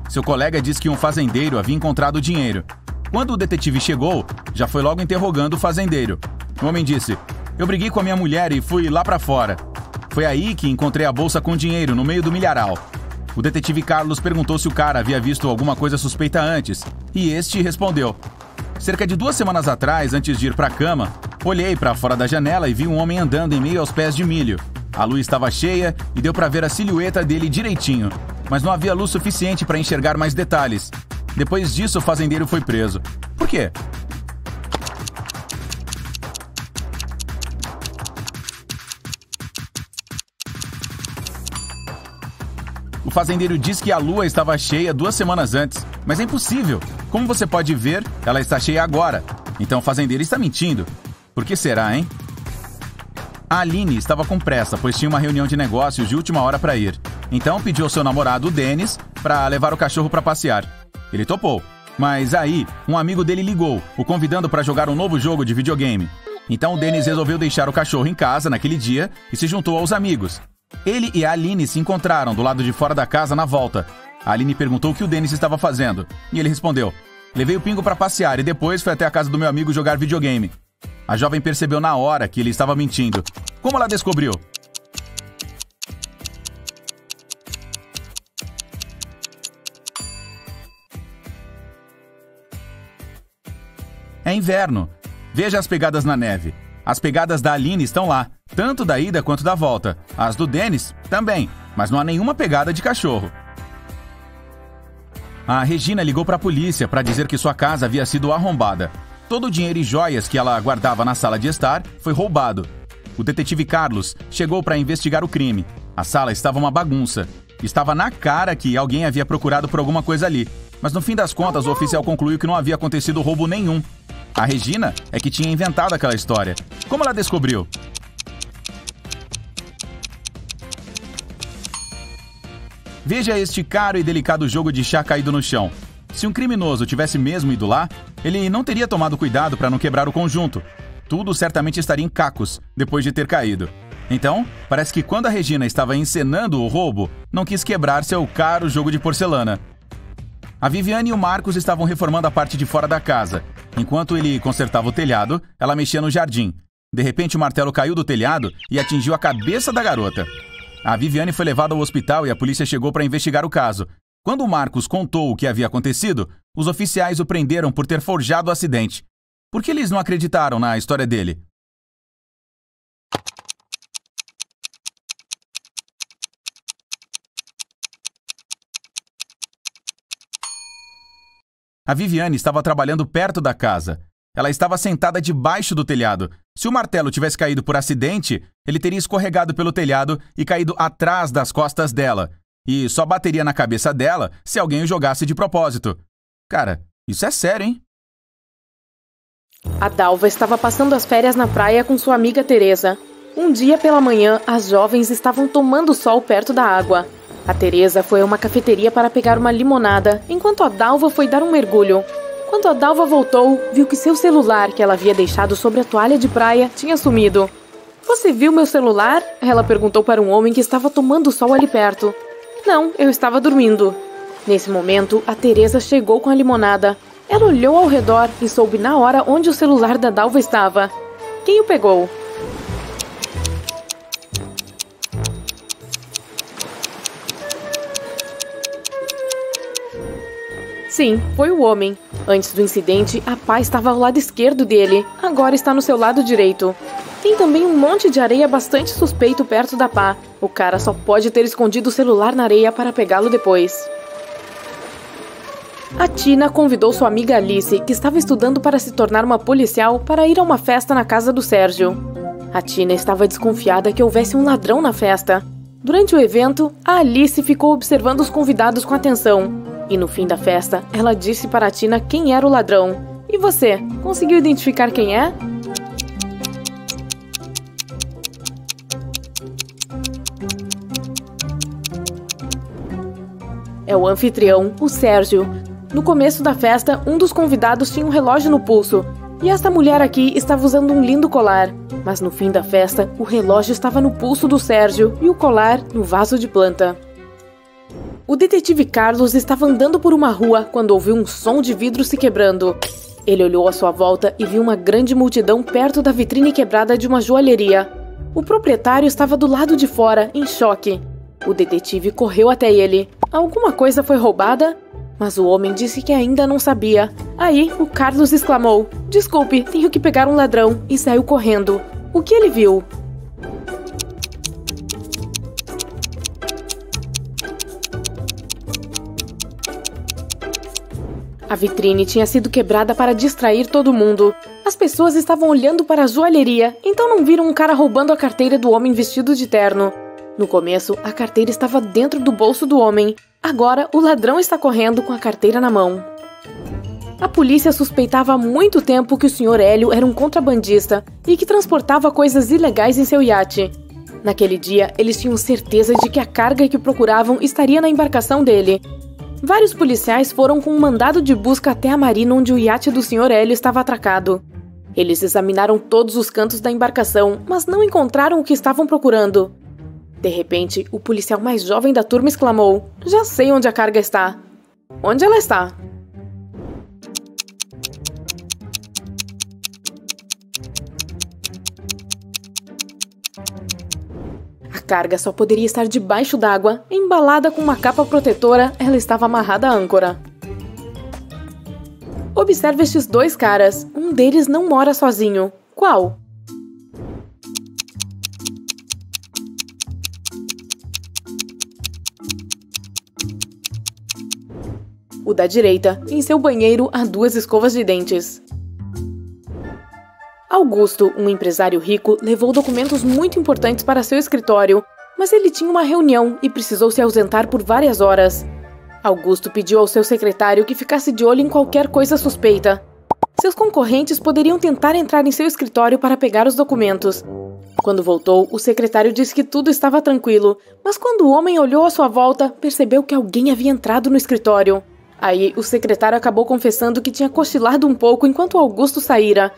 Seu colega disse que um fazendeiro havia encontrado o dinheiro. Quando o detetive chegou, já foi logo interrogando o fazendeiro. O homem disse: "Eu briguei com a minha mulher e fui lá pra fora. Foi aí que encontrei a bolsa com dinheiro no meio do milharal." O detetive Carlos perguntou se o cara havia visto alguma coisa suspeita antes, e este respondeu: "Cerca de 2 semanas atrás, antes de ir para a cama, olhei para fora da janela e vi um homem andando em meio aos pés de milho. A lua estava cheia e deu para ver a silhueta dele direitinho, mas não havia luz suficiente para enxergar mais detalhes. Depois disso, o fazendeiro foi preso." Por quê? O fazendeiro diz que a lua estava cheia 2 semanas antes, mas é impossível. Como você pode ver, ela está cheia agora. Então o fazendeiro está mentindo. Por que será, hein? A Aline estava com pressa, pois tinha uma reunião de negócios de última hora para ir. Então pediu ao seu namorado, o Denis, para levar o cachorro para passear. Ele topou. Mas aí, um amigo dele ligou, o convidando para jogar um novo jogo de videogame. Então o Denis resolveu deixar o cachorro em casa naquele dia e se juntou aos amigos. Ele e a Aline se encontraram do lado de fora da casa na volta. A Aline perguntou o que o Denis estava fazendo, e ele respondeu: "Levei o pingo para passear e depois fui até a casa do meu amigo jogar videogame." A jovem percebeu na hora que ele estava mentindo. Como ela descobriu? É inverno. Veja as pegadas na neve. As pegadas da Aline estão lá, tanto da ida quanto da volta. As do Denis também, mas não há nenhuma pegada de cachorro. A Regina ligou para a polícia para dizer que sua casa havia sido arrombada. Todo o dinheiro e joias que ela guardava na sala de estar foi roubado. O detetive Carlos chegou para investigar o crime. A sala estava uma bagunça. Estava na cara que alguém havia procurado por alguma coisa ali, mas no fim das contas o oficial concluiu que não havia acontecido roubo nenhum. A Regina é que tinha inventado aquela história. Como ela descobriu? Veja este caro e delicado jogo de chá caído no chão. Se um criminoso tivesse mesmo ido lá, ele não teria tomado cuidado para não quebrar o conjunto. Tudo certamente estaria em cacos, depois de ter caído. Então, parece que quando a Regina estava encenando o roubo, não quis quebrar seu caro jogo de porcelana. A Viviane e o Marcos estavam reformando a parte de fora da casa. Enquanto ele consertava o telhado, ela mexia no jardim. De repente, o martelo caiu do telhado e atingiu a cabeça da garota. A Viviane foi levada ao hospital e a polícia chegou para investigar o caso. Quando o Marcos contou o que havia acontecido, os oficiais o prenderam por ter forjado o acidente. Por que eles não acreditaram na história dele? A Viviane estava trabalhando perto da casa. Ela estava sentada debaixo do telhado. Se o martelo tivesse caído por acidente, ele teria escorregado pelo telhado e caído atrás das costas dela. E só bateria na cabeça dela se alguém o jogasse de propósito. Cara, isso é sério, hein? A Dalva estava passando as férias na praia com sua amiga Teresa. Um dia pela manhã, as jovens estavam tomando sol perto da água. A Teresa foi a uma cafeteria para pegar uma limonada, enquanto a Dalva foi dar um mergulho. Quando a Dalva voltou, viu que seu celular, que ela havia deixado sobre a toalha de praia, tinha sumido. "Você viu meu celular?" Ela perguntou para um homem que estava tomando sol ali perto. "Não, eu estava dormindo." Nesse momento, a Teresa chegou com a limonada. Ela olhou ao redor e soube na hora onde o celular da Dalva estava. Quem o pegou? Sim, foi o homem. Antes do incidente, a pá estava ao lado esquerdo dele. Agora está no seu lado direito. Tem também um monte de areia bastante suspeito perto da pá. O cara só pode ter escondido o celular na areia para pegá-lo depois. A Tina convidou sua amiga Alice, que estava estudando para se tornar uma policial, para ir a uma festa na casa do Sérgio. A Tina estava desconfiada que houvesse um ladrão na festa. Durante o evento, a Alice ficou observando os convidados com atenção. E no fim da festa, ela disse para a Tina quem era o ladrão. E você, conseguiu identificar quem é? É o anfitrião, o Sérgio. No começo da festa, um dos convidados tinha um relógio no pulso. E esta mulher aqui estava usando um lindo colar. Mas no fim da festa, o relógio estava no pulso do Sérgio e o colar no vaso de planta. O detetive Carlos estava andando por uma rua quando ouviu um som de vidro se quebrando. Ele olhou à sua volta e viu uma grande multidão perto da vitrine quebrada de uma joalheria. O proprietário estava do lado de fora, em choque. O detetive correu até ele. Alguma coisa foi roubada? Mas o homem disse que ainda não sabia. Aí, o Carlos exclamou: "Desculpe, tenho que pegar um ladrão", e saiu correndo. O que ele viu? A vitrine tinha sido quebrada para distrair todo mundo. As pessoas estavam olhando para a joalheria, então não viram um cara roubando a carteira do homem vestido de terno. No começo, a carteira estava dentro do bolso do homem. Agora, o ladrão está correndo com a carteira na mão. A polícia suspeitava há muito tempo que o Sr. Hélio era um contrabandista e que transportava coisas ilegais em seu iate. Naquele dia, eles tinham certeza de que a carga que procuravam estaria na embarcação dele. Vários policiais foram com um mandado de busca até a marina onde o iate do Sr. Hélio estava atracado. Eles examinaram todos os cantos da embarcação, mas não encontraram o que estavam procurando. De repente, o policial mais jovem da turma exclamou: "Já sei onde a carga está." "Onde ela está?" A carga só poderia estar debaixo d'água. Embalada com uma capa protetora, ela estava amarrada à âncora. Observe estes dois caras. Um deles não mora sozinho. Qual? O da direita. Em seu banheiro, há duas escovas de dentes. Augusto, um empresário rico, levou documentos muito importantes para seu escritório. mas ele tinha uma reunião e precisou se ausentar por várias horas. Augusto pediu ao seu secretário que ficasse de olho em qualquer coisa suspeita. Seus concorrentes poderiam tentar entrar em seu escritório para pegar os documentos. Quando voltou, o secretário disse que tudo estava tranquilo, mas quando o homem olhou à sua volta, percebeu que alguém havia entrado no escritório. Aí, o secretário acabou confessando que tinha cochilado um pouco enquanto Augusto saíra.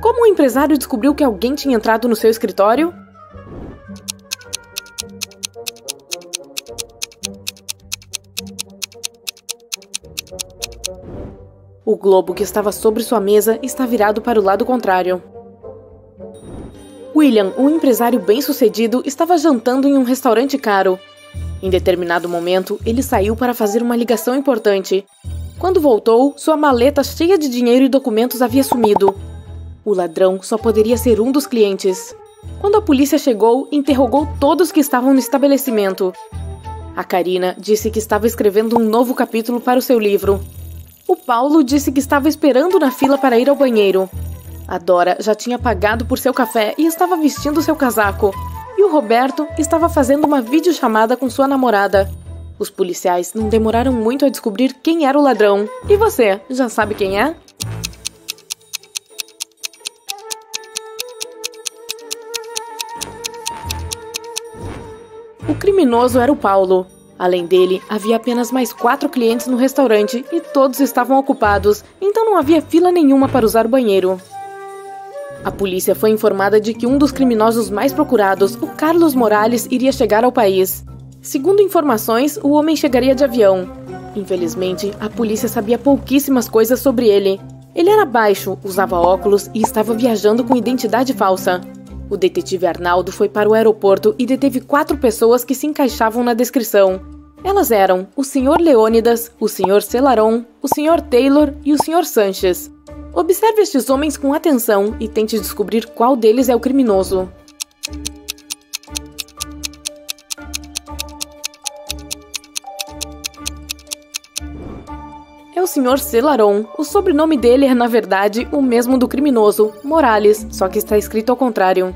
Como o empresário descobriu que alguém tinha entrado no seu escritório? O globo que estava sobre sua mesa está virado para o lado contrário. William, um empresário bem-sucedido, estava jantando em um restaurante caro. Em determinado momento, ele saiu para fazer uma ligação importante. Quando voltou, sua maleta cheia de dinheiro e documentos havia sumido. O ladrão só poderia ser um dos clientes. Quando a polícia chegou, interrogou todos que estavam no estabelecimento. A Karina disse que estava escrevendo um novo capítulo para o seu livro. O Paulo disse que estava esperando na fila para ir ao banheiro. A Dora já tinha pagado por seu café e estava vestindo seu casaco. E o Roberto estava fazendo uma videochamada com sua namorada. Os policiais não demoraram muito a descobrir quem era o ladrão. E você, já sabe quem é? O criminoso era o Paulo. Além dele, havia apenas mais 4 clientes no restaurante e todos estavam ocupados, então não havia fila nenhuma para usar o banheiro. A polícia foi informada de que um dos criminosos mais procurados, o Carlos Morales, iria chegar ao país. Segundo informações, o homem chegaria de avião. Infelizmente, a polícia sabia pouquíssimas coisas sobre ele. Ele era baixo, usava óculos e estava viajando com identidade falsa. O detetive Arnaldo foi para o aeroporto e deteve 4 pessoas que se encaixavam na descrição. Elas eram o Sr. Leônidas, o Sr. Celaron, o Sr. Taylor e o Sr. Sanches. Observe estes homens com atenção e tente descobrir qual deles é o criminoso. É o Sr. Celaron. O sobrenome dele é, na verdade, o mesmo do criminoso, Morales, só que está escrito ao contrário.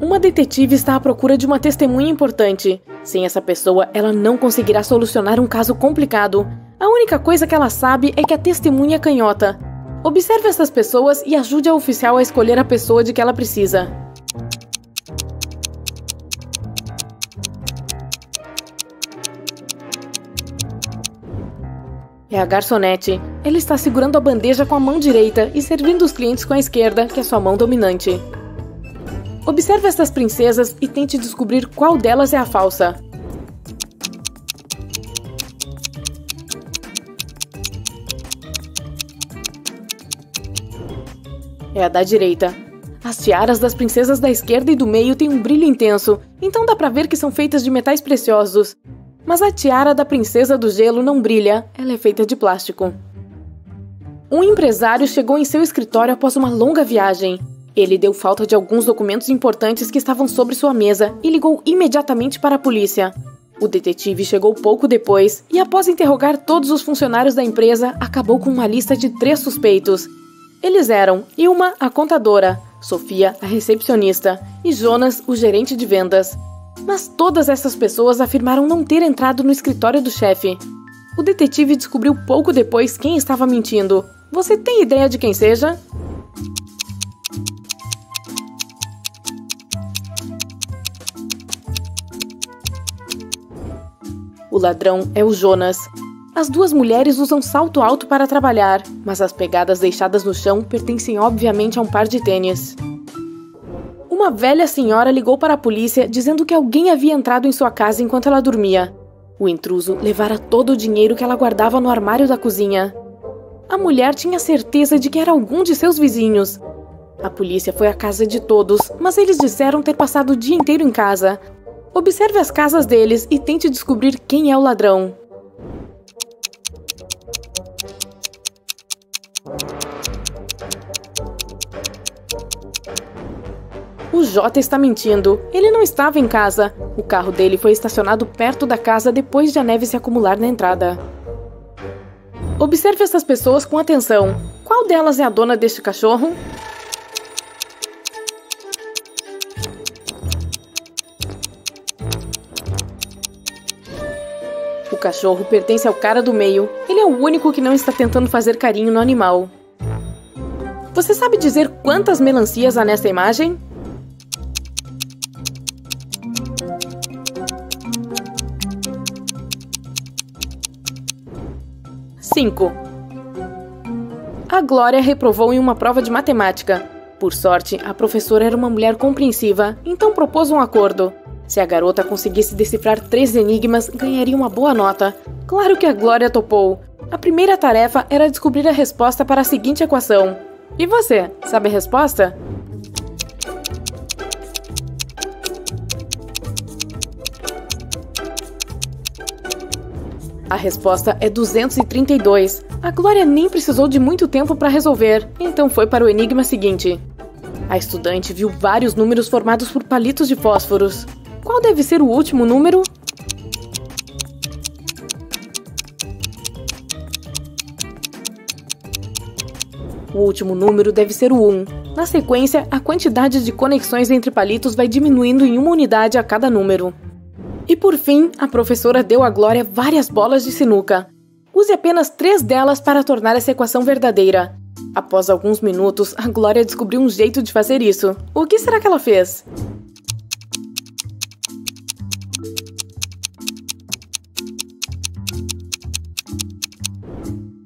Uma detetive está à procura de uma testemunha importante. Sem essa pessoa, ela não conseguirá solucionar um caso complicado. A única coisa que ela sabe é que a testemunha é canhota. Observe essas pessoas e ajude a oficial a escolher a pessoa de que ela precisa. É a garçonete. Ela está segurando a bandeja com a mão direita e servindo os clientes com a esquerda, que é sua mão dominante. Observe estas princesas e tente descobrir qual delas é a falsa. É a da direita. As tiaras das princesas da esquerda e do meio têm um brilho intenso, então dá pra ver que são feitas de metais preciosos. Mas a tiara da princesa do gelo não brilha, ela é feita de plástico. Um empresário chegou em seu escritório após uma longa viagem. Ele deu falta de alguns documentos importantes que estavam sobre sua mesa e ligou imediatamente para a polícia. O detetive chegou pouco depois e, após interrogar todos os funcionários da empresa, acabou com uma lista de 3 suspeitos. Eles eram Ilma, a contadora, Sofia, a recepcionista e Jonas, o gerente de vendas. Mas todas essas pessoas afirmaram não ter entrado no escritório do chefe. O detetive descobriu pouco depois quem estava mentindo. Você tem ideia de quem seja? O ladrão é o Jonas. As 2 mulheres usam salto alto para trabalhar, mas as pegadas deixadas no chão pertencem obviamente a um par de tênis. Uma velha senhora ligou para a polícia dizendo que alguém havia entrado em sua casa enquanto ela dormia. O intruso levara todo o dinheiro que ela guardava no armário da cozinha. A mulher tinha certeza de que era algum de seus vizinhos. A polícia foi à casa de todos, mas eles disseram ter passado o dia inteiro em casa. Observe as casas deles e tente descobrir quem é o ladrão. O J está mentindo. Ele não estava em casa. O carro dele foi estacionado perto da casa depois de a neve se acumular na entrada. Observe essas pessoas com atenção. Qual delas é a dona deste cachorro? O cachorro pertence ao cara do meio. Ele é o único que não está tentando fazer carinho no animal. Você sabe dizer quantas melancias há nesta imagem? Cinco. A Glória reprovou em uma prova de matemática. Por sorte, a professora era uma mulher compreensiva, então propôs um acordo. Se a garota conseguisse decifrar 3 enigmas, ganharia uma boa nota. Claro que a Glória topou. A primeira tarefa era descobrir a resposta para a seguinte equação. E você, sabe a resposta? A resposta é 232. A Glória nem precisou de muito tempo para resolver, então foi para o enigma seguinte. A estudante viu vários números formados por palitos de fósforos. Qual deve ser o último número? O último número deve ser o 1. Na sequência, a quantidade de conexões entre palitos vai diminuindo em uma unidade a cada número. E por fim, a professora deu à Glória várias bolas de sinuca. Use apenas 3 delas para tornar essa equação verdadeira. Após alguns minutos, a Glória descobriu um jeito de fazer isso. O que será que ela fez?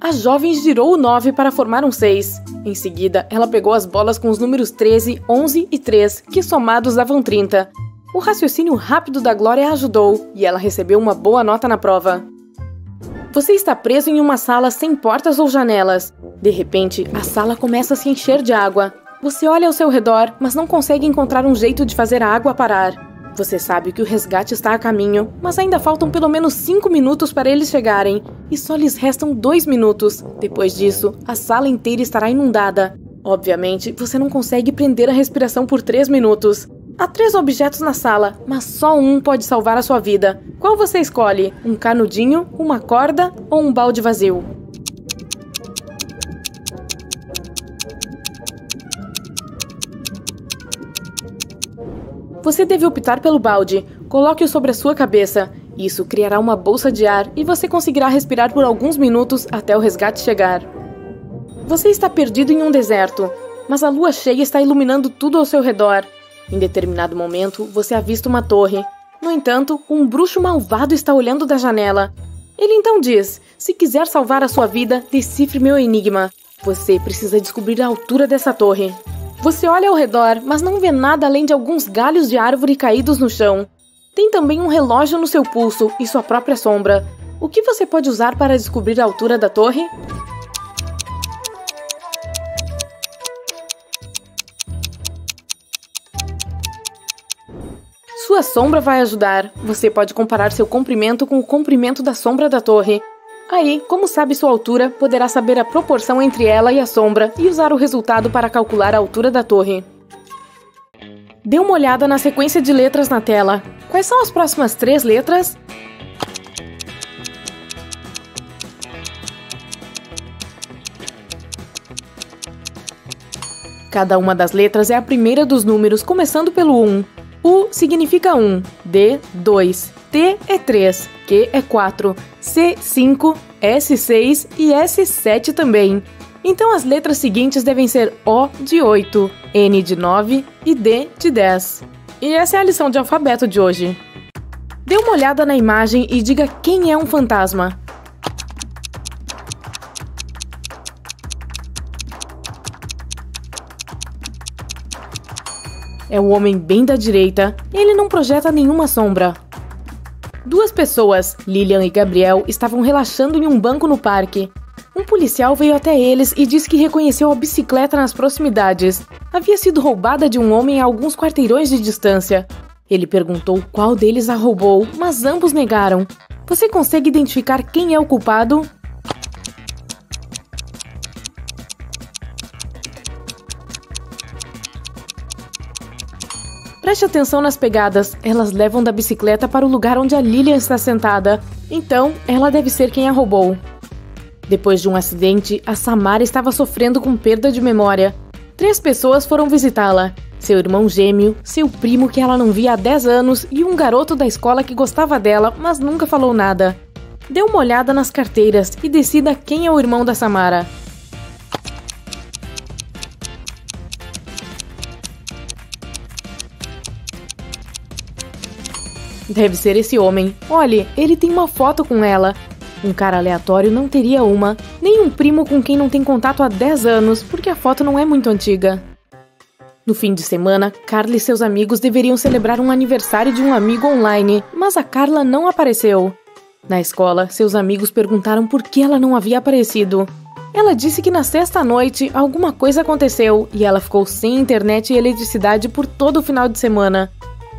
A jovem girou o 9 para formar um 6. Em seguida, ela pegou as bolas com os números 13, 11 e 3, que somados davam 30. O raciocínio rápido da Glória a ajudou, e ela recebeu uma boa nota na prova. Você está preso em uma sala sem portas ou janelas. De repente, a sala começa a se encher de água. Você olha ao seu redor, mas não consegue encontrar um jeito de fazer a água parar. Você sabe que o resgate está a caminho, mas ainda faltam pelo menos 5 minutos para eles chegarem, e só lhes restam 2 minutos. Depois disso, a sala inteira estará inundada. Obviamente, você não consegue prender a respiração por 3 minutos. Há 3 objetos na sala, mas só um pode salvar a sua vida. Qual você escolhe? Um canudinho, uma corda ou um balde vazio? Você deve optar pelo balde. Coloque-o sobre a sua cabeça. Isso criará uma bolsa de ar e você conseguirá respirar por alguns minutos até o resgate chegar. Você está perdido em um deserto, mas a lua cheia está iluminando tudo ao seu redor. Em determinado momento, você avista uma torre. No entanto, um bruxo malvado está olhando da janela. Ele então diz, se quiser salvar a sua vida, decifre meu enigma. Você precisa descobrir a altura dessa torre. Você olha ao redor, mas não vê nada além de alguns galhos de árvore caídos no chão. Tem também um relógio no seu pulso e sua própria sombra. O que você pode usar para descobrir a altura da torre? Sua sombra vai ajudar. Você pode comparar seu comprimento com o comprimento da sombra da torre. Aí, como sabe sua altura, poderá saber a proporção entre ela e a sombra e usar o resultado para calcular a altura da torre. Dê uma olhada na sequência de letras na tela. Quais são as próximas 3 letras? Cada uma das letras é a primeira dos números, começando pelo 1. U significa 1, D, 2, T é 3, Q é 4, C, 5, S, 6 e S, 7 também. Então as letras seguintes devem ser O de 8, N de 9 e D de 10. E essa é a lição de alfabeto de hoje. Dê uma olhada na imagem e diga quem é um fantasma. É um homem bem da direita. Ele não projeta nenhuma sombra. 2 pessoas, Lilian e Gabriel, estavam relaxando em um banco no parque. Um policial veio até eles e disse que reconheceu a bicicleta nas proximidades. Havia sido roubada de um homem a alguns quarteirões de distância. Ele perguntou qual deles a roubou, mas ambos negaram. Você consegue identificar quem é o culpado? Preste atenção nas pegadas, elas levam da bicicleta para o lugar onde a Lilian está sentada, então ela deve ser quem a roubou. Depois de um acidente, a Samara estava sofrendo com perda de memória. 3 pessoas foram visitá-la, seu irmão gêmeo, seu primo que ela não via há 10 anos e um garoto da escola que gostava dela, mas nunca falou nada. dê uma olhada nas carteiras e decida quem é o irmão da Samara. Deve ser esse homem. Olhe, ele tem uma foto com ela. Um cara aleatório não teria uma, nem um primo com quem não tem contato há 10 anos, porque a foto não é muito antiga. No fim de semana, Carla e seus amigos deveriam celebrar um aniversário de um amigo online, mas a Carla não apareceu. Na escola, seus amigos perguntaram por que ela não havia aparecido. Ela disse que na sexta-noite alguma coisa aconteceu e ela ficou sem internet e eletricidade por todo o final de semana.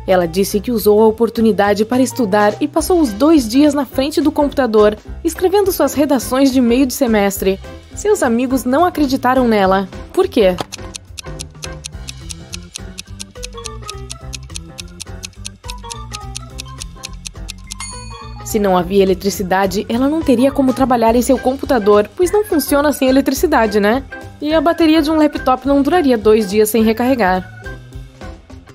Ela disse que usou a oportunidade para estudar e passou os 2 dias na frente do computador, escrevendo suas redações de meio de semestre. Seus amigos não acreditaram nela. Por quê? Se não havia eletricidade, ela não teria como trabalhar em seu computador, pois não funciona sem eletricidade, né? E a bateria de um laptop não duraria 2 dias sem recarregar.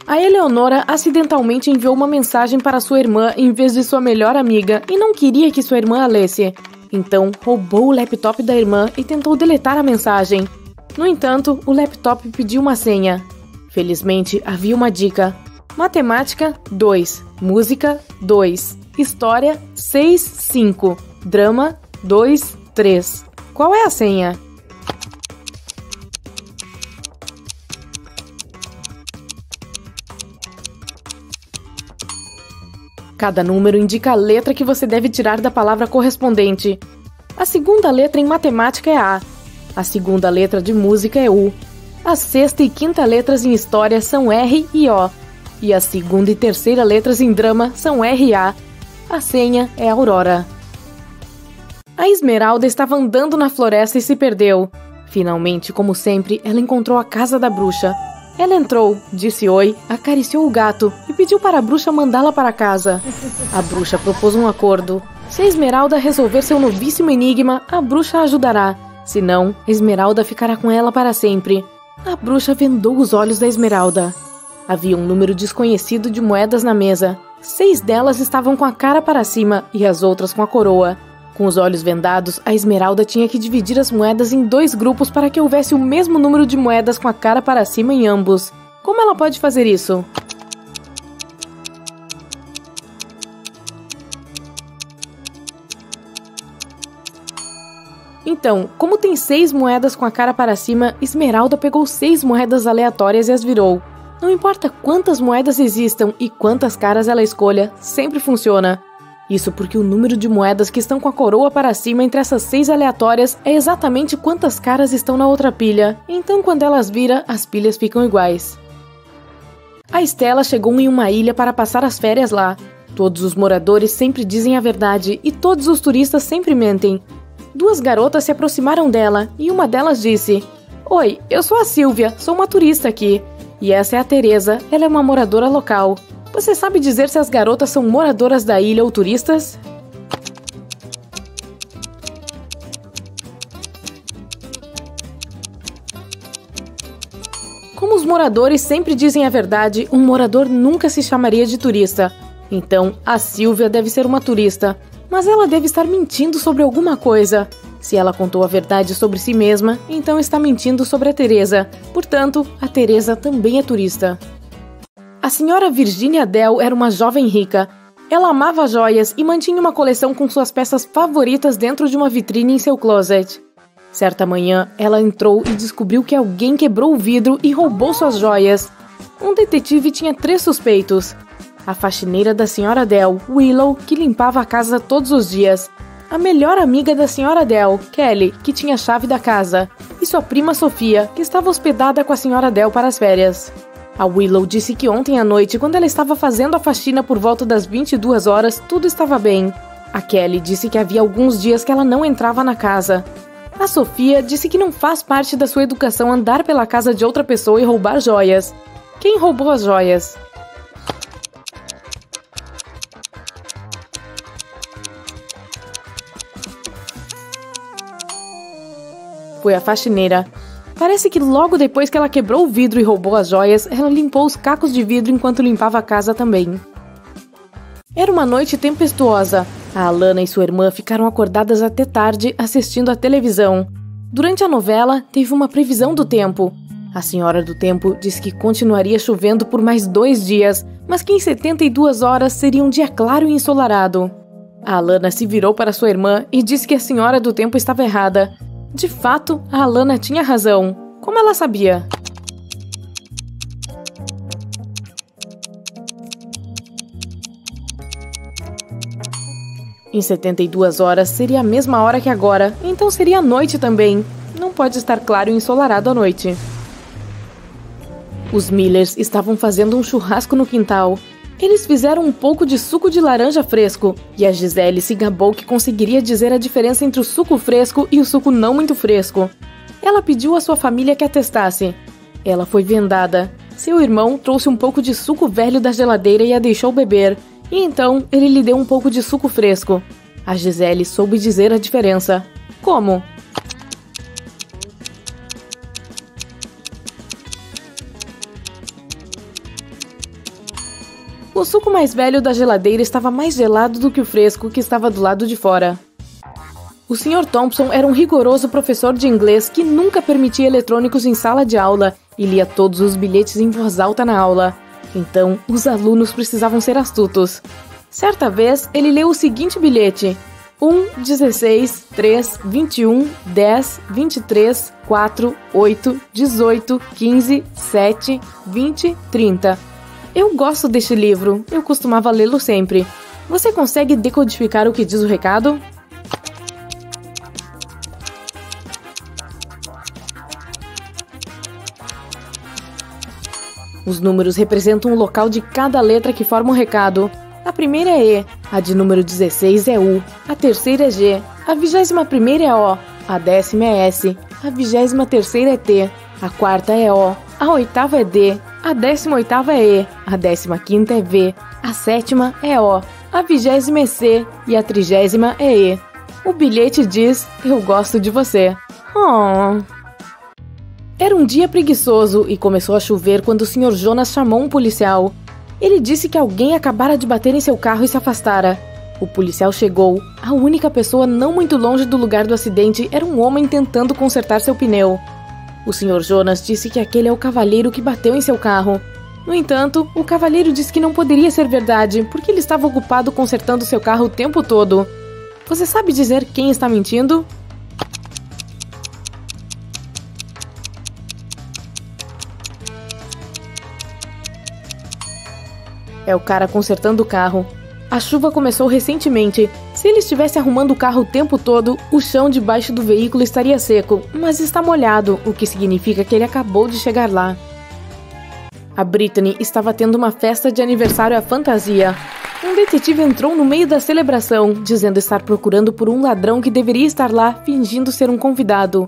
A Eleonora acidentalmente enviou uma mensagem para sua irmã em vez de sua melhor amiga e não queria que sua irmã a lesse. Então, roubou o laptop da irmã e tentou deletar a mensagem. No entanto, o laptop pediu uma senha. Felizmente, havia uma dica. Matemática, 2. Música, 2. História, 6, 5. Drama, 2, 3. Qual é a senha? Cada número indica a letra que você deve tirar da palavra correspondente. A segunda letra em matemática é A. A segunda letra de música é U. As sexta e quinta letras em história são R e O. E as segunda e terceira letras em drama são RA. A senha é Aurora. A Esmeralda estava andando na floresta e se perdeu. Finalmente, como sempre, ela encontrou a casa da bruxa. Ela entrou, disse oi, acariciou o gato e pediu para a bruxa mandá-la para casa. A bruxa propôs um acordo. Se a Esmeralda resolver seu novíssimo enigma, a bruxa a ajudará. Se não, a Esmeralda ficará com ela para sempre. A bruxa vendou os olhos da Esmeralda. Havia um número desconhecido de moedas na mesa. 6 delas estavam com a cara para cima e as outras com a coroa. Com os olhos vendados, a Esmeralda tinha que dividir as moedas em 2 grupos para que houvesse o mesmo número de moedas com a cara para cima em ambos. Como ela pode fazer isso? Então, como tem 6 moedas com a cara para cima, Esmeralda pegou 6 moedas aleatórias e as virou. Não importa quantas moedas existam e quantas caras ela escolha, sempre funciona. Isso porque o número de moedas que estão com a coroa para cima entre essas 6 aleatórias é exatamente quantas caras estão na outra pilha. Então, quando elas viram, as pilhas ficam iguais. A Estela chegou em uma ilha para passar as férias lá. Todos os moradores sempre dizem a verdade e todos os turistas sempre mentem. 2 garotas se aproximaram dela e uma delas disse: "Oi, eu sou a Silvia, sou uma turista aqui. E essa é a Teresa, ela é uma moradora local. Você sabe dizer se as garotas são moradoras da ilha ou turistas?" Como os moradores sempre dizem a verdade, um morador nunca se chamaria de turista. Então, a Silvia deve ser uma turista, mas ela deve estar mentindo sobre alguma coisa. Se ela contou a verdade sobre si mesma, então está mentindo sobre a Teresa. Portanto, a Teresa também é turista. A senhora Virginia Dell era uma jovem rica. Ela amava joias e mantinha uma coleção com suas peças favoritas dentro de uma vitrine em seu closet. Certa manhã, ela entrou e descobriu que alguém quebrou o vidro e roubou suas joias. Um detetive tinha 3 suspeitos. A faxineira da senhora Dell, Willow, que limpava a casa todos os dias. A melhor amiga da senhora Dell, Kelly, que tinha a chave da casa. E sua prima Sofia, que estava hospedada com a senhora Dell para as férias. A Willow disse que ontem à noite, quando ela estava fazendo a faxina por volta das 22 horas, tudo estava bem. A Kelly disse que havia alguns dias que ela não entrava na casa. A Sofia disse que não faz parte da sua educação andar pela casa de outra pessoa e roubar joias. Quem roubou as joias? Foi a faxineira. Parece que logo depois que ela quebrou o vidro e roubou as joias, ela limpou os cacos de vidro enquanto limpava a casa também. Era uma noite tempestuosa. A Alana e sua irmã ficaram acordadas até tarde assistindo à televisão. Durante a novela, teve uma previsão do tempo. A Senhora do Tempo disse que continuaria chovendo por mais 2 dias, mas que em 72 horas seria um dia claro e ensolarado. A Alana se virou para sua irmã e disse que a Senhora do Tempo estava errada. De fato, a Alana tinha razão. Como ela sabia? Em 72 horas seria a mesma hora que agora, então seria noite também. Não pode estar claro e ensolarado à noite. Os Millers estavam fazendo um churrasco no quintal. Eles fizeram um pouco de suco de laranja fresco, e a Gisele se gabou que conseguiria dizer a diferença entre o suco fresco e o suco não muito fresco. Ela pediu à sua família que a testasse. Ela foi vendada. Seu irmão trouxe um pouco de suco velho da geladeira e a deixou beber, e então ele lhe deu um pouco de suco fresco. A Gisele soube dizer a diferença. Como? O suco mais velho da geladeira estava mais gelado do que o fresco que estava do lado de fora. O Sr. Thompson era um rigoroso professor de inglês que nunca permitia eletrônicos em sala de aula e lia todos os bilhetes em voz alta na aula. Então, os alunos precisavam ser astutos. Certa vez, ele leu o seguinte bilhete: 1, 16, 3, 21, 10, 23, 4, 8, 18, 15, 7, 20, 30... Eu gosto deste livro, eu costumava lê-lo sempre. Você consegue decodificar o que diz o recado? Os números representam o local de cada letra que forma o recado. A primeira é E, a de número 16 é U, a terceira é G, a 21ª é O, a 10ª é S, a 23ª é T, a 4ª é O, a 8ª é D, a 18ª é E, a 15ª é V, a 7ª é O, a 20ª é C e a 30ª é E. O bilhete diz: eu gosto de você. Oh. Era um dia preguiçoso e começou a chover quando o Sr. Jonas chamou um policial. Ele disse que alguém acabara de bater em seu carro e se afastara. O policial chegou. A única pessoa não muito longe do lugar do acidente era um homem tentando consertar seu pneu. O Sr. Jonas disse que aquele é o cavalheiro que bateu em seu carro. No entanto, o cavalheiro disse que não poderia ser verdade, porque ele estava ocupado consertando seu carro o tempo todo. Você sabe dizer quem está mentindo? É o cara consertando o carro. A chuva começou recentemente. Se ele estivesse arrumando o carro o tempo todo, o chão debaixo do veículo estaria seco, mas está molhado, o que significa que ele acabou de chegar lá. A Brittany estava tendo uma festa de aniversário à fantasia. Um detetive entrou no meio da celebração, dizendo estar procurando por um ladrão que deveria estar lá, fingindo ser um convidado.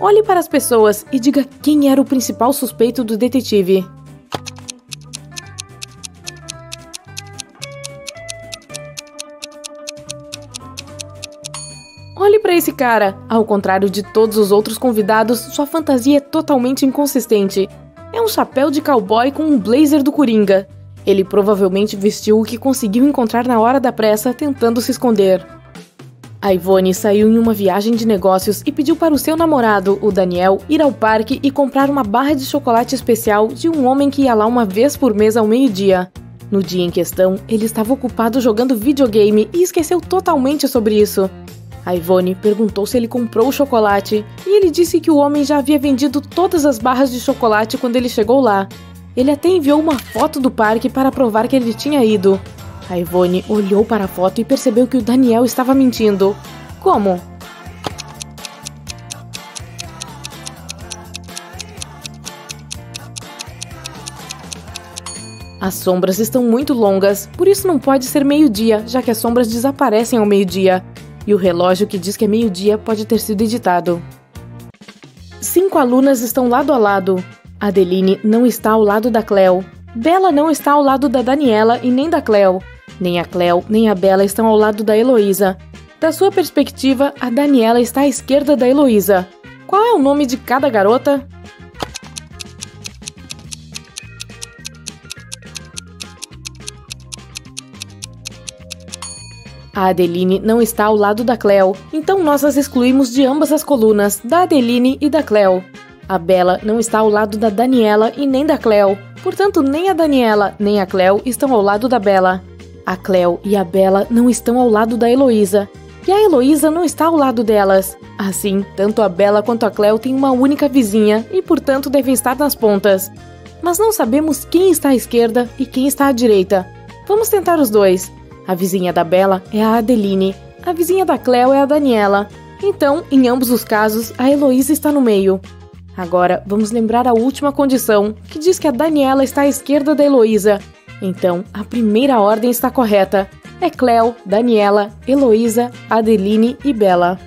Olhe para as pessoas e diga quem era o principal suspeito do detetive. Olhe para esse cara. Ao contrário de todos os outros convidados, sua fantasia é totalmente inconsistente. É um chapéu de cowboy com um blazer do Coringa. Ele provavelmente vestiu o que conseguiu encontrar na hora da pressa, tentando se esconder. A Ivone saiu em uma viagem de negócios e pediu para o seu namorado, o Daniel, ir ao parque e comprar uma barra de chocolate especial de um homem que ia lá uma vez por mês ao meio-dia. No dia em questão, ele estava ocupado jogando videogame e esqueceu totalmente sobre isso. A Ivone perguntou se ele comprou o chocolate, e ele disse que o homem já havia vendido todas as barras de chocolate quando ele chegou lá. Ele até enviou uma foto do parque para provar que ele tinha ido. A Ivone olhou para a foto e percebeu que o Daniel estava mentindo. Como? As sombras estão muito longas, por isso não pode ser meio-dia, já que as sombras desaparecem ao meio-dia. E o relógio que diz que é meio-dia pode ter sido editado. 5 alunas estão lado a lado. Adeline não está ao lado da Cléo. Bela não está ao lado da Daniela e nem da Cléo. Nem a Cléo nem a Bela estão ao lado da Heloísa. Da sua perspectiva, a Daniela está à esquerda da Heloísa. Qual é o nome de cada garota? A Adeline não está ao lado da Cléo, então nós as excluímos de ambas as colunas, da Adeline e da Cléo. A Bela não está ao lado da Daniela e nem da Cléo, portanto nem a Daniela nem a Cléo estão ao lado da Bela. A Cléo e a Bela não estão ao lado da Heloísa, e a Heloísa não está ao lado delas. Assim, tanto a Bela quanto a Cléo têm uma única vizinha e, portanto, devem estar nas pontas. Mas não sabemos quem está à esquerda e quem está à direita. Vamos tentar os dois. A vizinha da Bela é a Adeline, a vizinha da Cléo é a Daniela. Então, em ambos os casos, a Heloísa está no meio. Agora, vamos lembrar a última condição, que diz que a Daniela está à esquerda da Heloísa. Então, a primeira ordem está correta. É Cléo, Daniela, Heloísa, Adeline e Bela.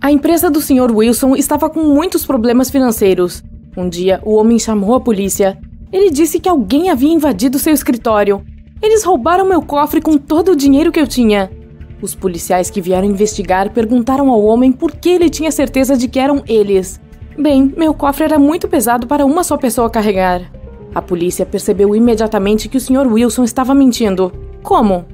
A empresa do Sr. Wilson estava com muitos problemas financeiros. Um dia, o homem chamou a polícia. Ele disse que alguém havia invadido seu escritório. Eles roubaram meu cofre com todo o dinheiro que eu tinha. Os policiais que vieram investigar perguntaram ao homem por que ele tinha certeza de que eram eles. Bem, meu cofre era muito pesado para uma só pessoa carregar. A polícia percebeu imediatamente que o Sr. Wilson estava mentindo. Como?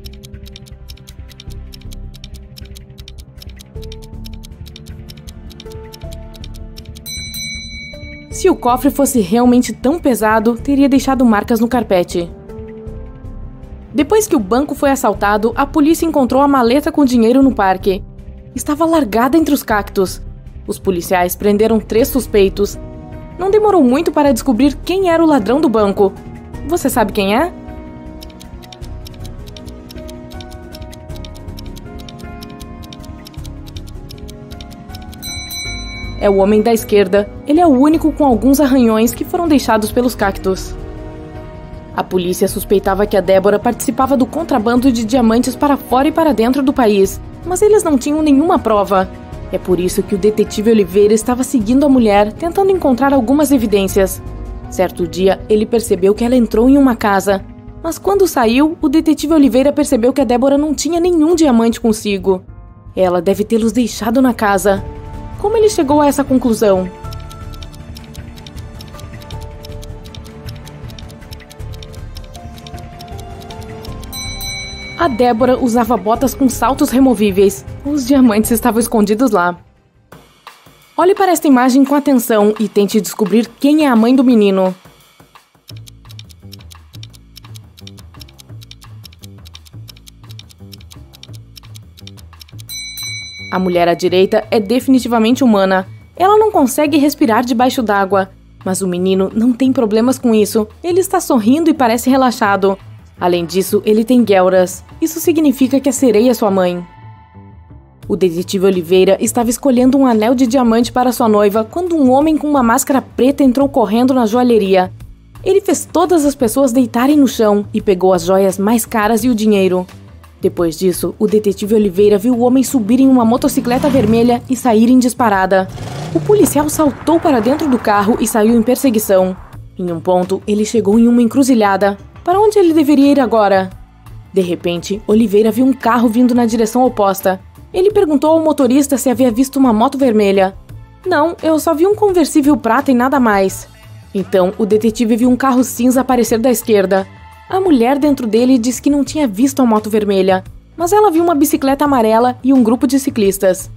Se o cofre fosse realmente tão pesado, teria deixado marcas no carpete. Depois que o banco foi assaltado, a polícia encontrou a maleta com dinheiro no parque. Estava largada entre os cactos. Os policiais prenderam 3 suspeitos. Não demorou muito para descobrir quem era o ladrão do banco. Você sabe quem é? É o homem da esquerda. Ele é o único com alguns arranhões que foram deixados pelos cactos. A polícia suspeitava que a Débora participava do contrabando de diamantes para fora e para dentro do país, mas eles não tinham nenhuma prova. É por isso que o detetive Oliveira estava seguindo a mulher, tentando encontrar algumas evidências. Certo dia, ele percebeu que ela entrou em uma casa, mas quando saiu, o detetive Oliveira percebeu que a Débora não tinha nenhum diamante consigo. Ela deve tê-los deixado na casa. Como ele chegou a essa conclusão? A Débora usava botas com saltos removíveis. Os diamantes estavam escondidos lá. Olhe para esta imagem com atenção e tente descobrir quem é a mãe do menino. A mulher à direita é definitivamente humana. Ela não consegue respirar debaixo d'água. Mas o menino não tem problemas com isso. Ele está sorrindo e parece relaxado. Além disso, ele tem guelras. Isso significa que a sereia é sua mãe. O detetive Oliveira estava escolhendo um anel de diamante para sua noiva quando um homem com uma máscara preta entrou correndo na joalheria. Ele fez todas as pessoas deitarem no chão e pegou as joias mais caras e o dinheiro. Depois disso, o detetive Oliveira viu o homem subir em uma motocicleta vermelha e sair em disparada. O policial saltou para dentro do carro e saiu em perseguição. Em um ponto, ele chegou em uma encruzilhada. Para onde ele deveria ir agora? De repente, Oliveira viu um carro vindo na direção oposta. Ele perguntou ao motorista se havia visto uma moto vermelha. Não, eu só vi um conversível prata e nada mais. Então, o detetive viu um carro cinza aparecer da esquerda. A mulher dentro dele disse que não tinha visto a moto vermelha, mas ela viu uma bicicleta amarela e um grupo de ciclistas.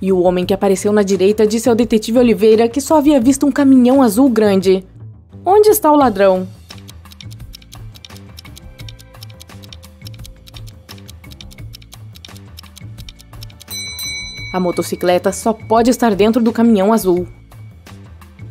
E o homem que apareceu na direita disse ao detetive Oliveira que só havia visto um caminhão azul grande. Onde está o ladrão? A motocicleta só pode estar dentro do caminhão azul.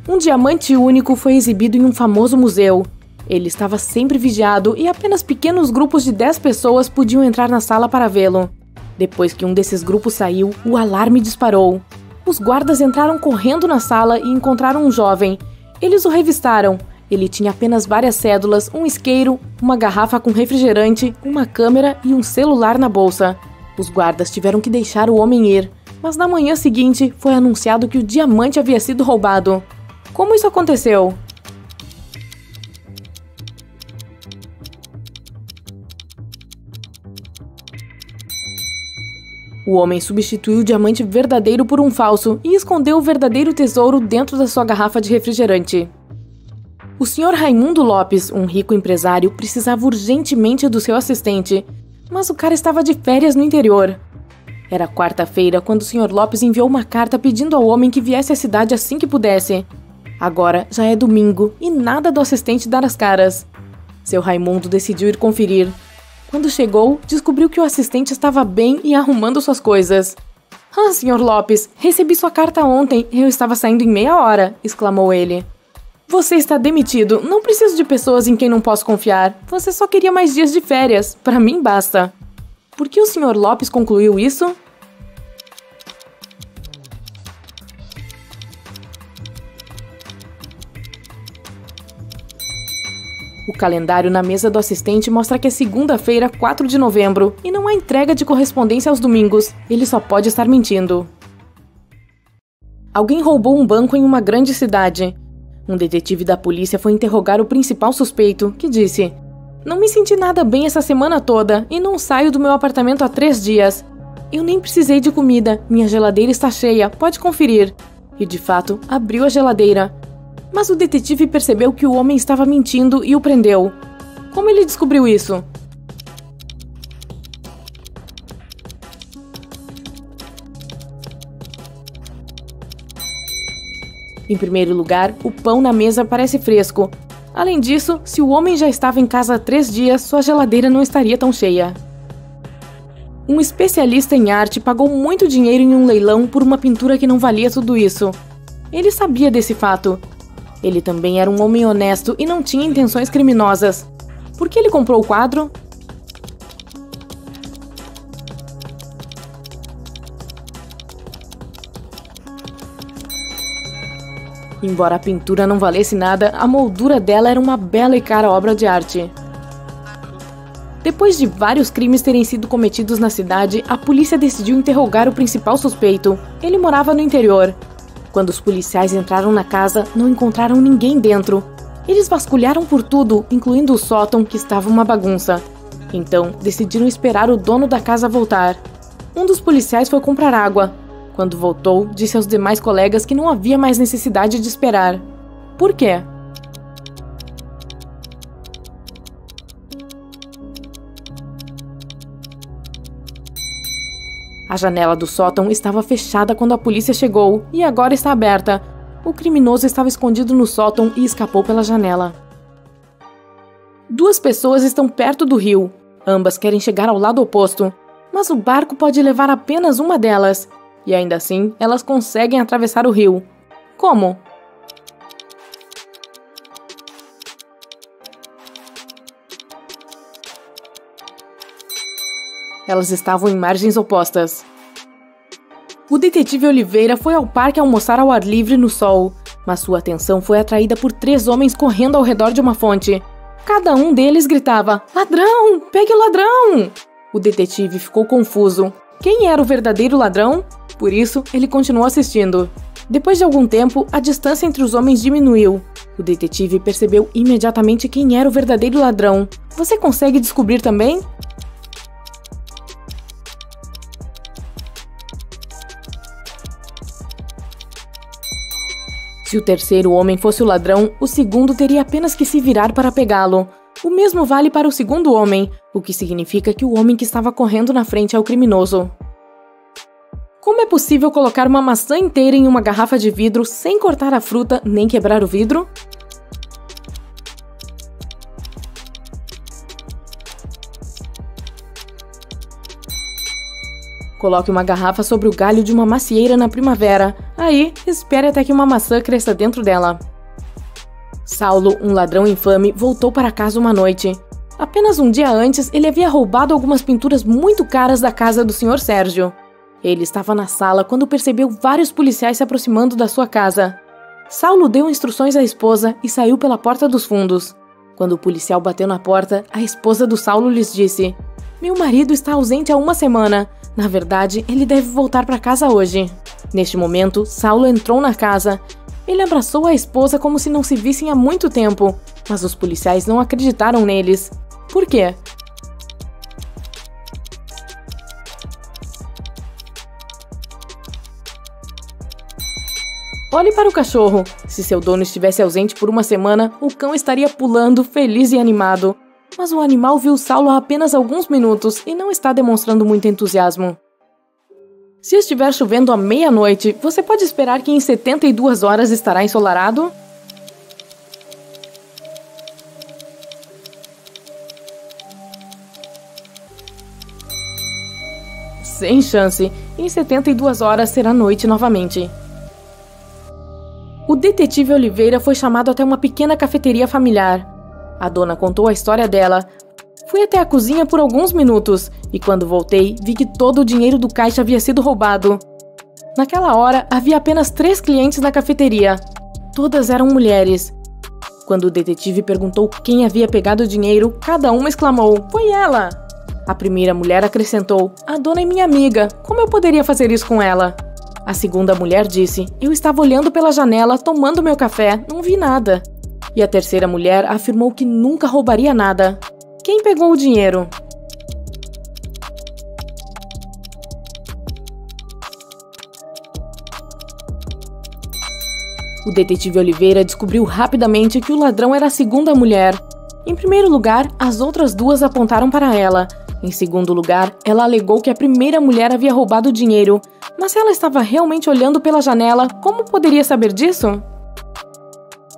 Um diamante único foi exibido em um famoso museu. Ele estava sempre vigiado e apenas pequenos grupos de 10 pessoas podiam entrar na sala para vê-lo. Depois que um desses grupos saiu, o alarme disparou. Os guardas entraram correndo na sala e encontraram um jovem. Eles o revistaram. Ele tinha apenas várias cédulas, um isqueiro, uma garrafa com refrigerante, uma câmera e um celular na bolsa. Os guardas tiveram que deixar o homem ir. Mas na manhã seguinte, foi anunciado que o diamante havia sido roubado. Como isso aconteceu? O homem substituiu o diamante verdadeiro por um falso e escondeu o verdadeiro tesouro dentro da sua garrafa de refrigerante. O Sr. Raimundo Lopes, um rico empresário, precisava urgentemente do seu assistente. mas o cara estava de férias no interior. Era quarta-feira quando o Sr. Lopes enviou uma carta pedindo ao homem que viesse à cidade assim que pudesse. Agora já é domingo e nada do assistente dar as caras. Seu Raimundo decidiu ir conferir. Quando chegou, descobriu que o assistente estava bem e arrumando suas coisas. Ah, Sr. Lopes, recebi sua carta ontem, eu estava saindo em meia hora, exclamou ele. Você está demitido, não preciso de pessoas em quem não posso confiar. Você só queria mais dias de férias, para mim basta. Por que o Sr. Lopes concluiu isso? O calendário na mesa do assistente mostra que é segunda-feira, 4 de novembro, e não há entrega de correspondência aos domingos. Ele só pode estar mentindo. Alguém roubou um banco em uma grande cidade. Um detetive da polícia foi interrogar o principal suspeito, que disse: "Não me senti nada bem essa semana toda e não saio do meu apartamento há 3 dias. Eu nem precisei de comida, minha geladeira está cheia, pode conferir." E de fato, abriu a geladeira. Mas o detetive percebeu que o homem estava mentindo e o prendeu. Como ele descobriu isso? Em primeiro lugar, o pão na mesa parece fresco. Além disso, se o homem já estava em casa há 3 dias, sua geladeira não estaria tão cheia. Um especialista em arte pagou muito dinheiro em um leilão por uma pintura que não valia tudo isso. Ele sabia desse fato. Ele também era um homem honesto e não tinha intenções criminosas. Por que ele comprou o quadro? Embora a pintura não valesse nada, a moldura dela era uma bela e cara obra de arte. Depois de vários crimes terem sido cometidos na cidade, a polícia decidiu interrogar o principal suspeito. Ele morava no interior. Quando os policiais entraram na casa, não encontraram ninguém dentro. Eles vasculharam por tudo, incluindo o sótão, que estava uma bagunça. Então, decidiram esperar o dono da casa voltar. Um dos policiais foi comprar água. Quando voltou, disse aos demais colegas que não havia mais necessidade de esperar. Por quê? A janela do sótão estava fechada quando a polícia chegou, e agora está aberta. O criminoso estava escondido no sótão e escapou pela janela. 2 pessoas estão perto do rio. Ambas querem chegar ao lado oposto, mas o barco pode levar apenas uma delas. E ainda assim, elas conseguem atravessar o rio. Como? Elas estavam em margens opostas. O detetive Oliveira foi ao parque almoçar ao ar livre no sol, mas sua atenção foi atraída por 3 homens correndo ao redor de uma fonte. Cada um deles gritava: "Ladrão! Pegue o ladrão!" O detetive ficou confuso. Quem era o verdadeiro ladrão? Por isso, ele continuou assistindo. Depois de algum tempo, a distância entre os homens diminuiu. O detetive percebeu imediatamente quem era o verdadeiro ladrão. Você consegue descobrir também? Se o 3º homem fosse o ladrão, o 2º teria apenas que se virar para pegá-lo. O mesmo vale para o 2º homem, o que significa que o homem que estava correndo na frente é o criminoso. Como é possível colocar uma maçã inteira em uma garrafa de vidro sem cortar a fruta nem quebrar o vidro? Coloque uma garrafa sobre o galho de uma macieira na primavera. Aí, espere até que uma maçã cresça dentro dela. Saulo, um ladrão infame, voltou para casa uma noite. Apenas um dia antes, ele havia roubado algumas pinturas muito caras da casa do Sr. Sérgio. Ele estava na sala quando percebeu vários policiais se aproximando da sua casa. Saulo deu instruções à esposa e saiu pela porta dos fundos. Quando o policial bateu na porta, a esposa do Saulo lhes disse: "Meu marido está ausente há 1 semana. Na verdade, ele deve voltar para casa hoje." Neste momento, Saulo entrou na casa. Ele abraçou a esposa como se não se vissem há muito tempo, mas os policiais não acreditaram neles. Por quê? Olhe para o cachorro. Se seu dono estivesse ausente por 1 semana, o cão estaria pulando, feliz e animado. mas o animal viu Saulo há apenas alguns minutos e não está demonstrando muito entusiasmo. Se estiver chovendo à meia-noite, você pode esperar que em 72 horas estará ensolarado? Sem chance, em 72 horas será noite novamente. O detetive Oliveira foi chamado até uma pequena cafeteria familiar. A dona contou a história dela. Fui até a cozinha por alguns minutos e quando voltei, vi que todo o dinheiro do caixa havia sido roubado. Naquela hora, havia apenas 3 clientes na cafeteria. Todas eram mulheres. Quando o detetive perguntou quem havia pegado o dinheiro, cada uma exclamou: "Foi ela!" A primeira mulher acrescentou: "A dona é minha amiga, como eu poderia fazer isso com ela?" A segunda mulher disse: "Eu estava olhando pela janela, tomando meu café, não vi nada." E a terceira mulher afirmou que nunca roubaria nada. Quem pegou o dinheiro? O detetive Oliveira descobriu rapidamente que o ladrão era a segunda mulher. Em primeiro lugar, as outras duas apontaram para ela. Em segundo lugar, ela alegou que a primeira mulher havia roubado o dinheiro. Mas se ela estava realmente olhando pela janela, como poderia saber disso?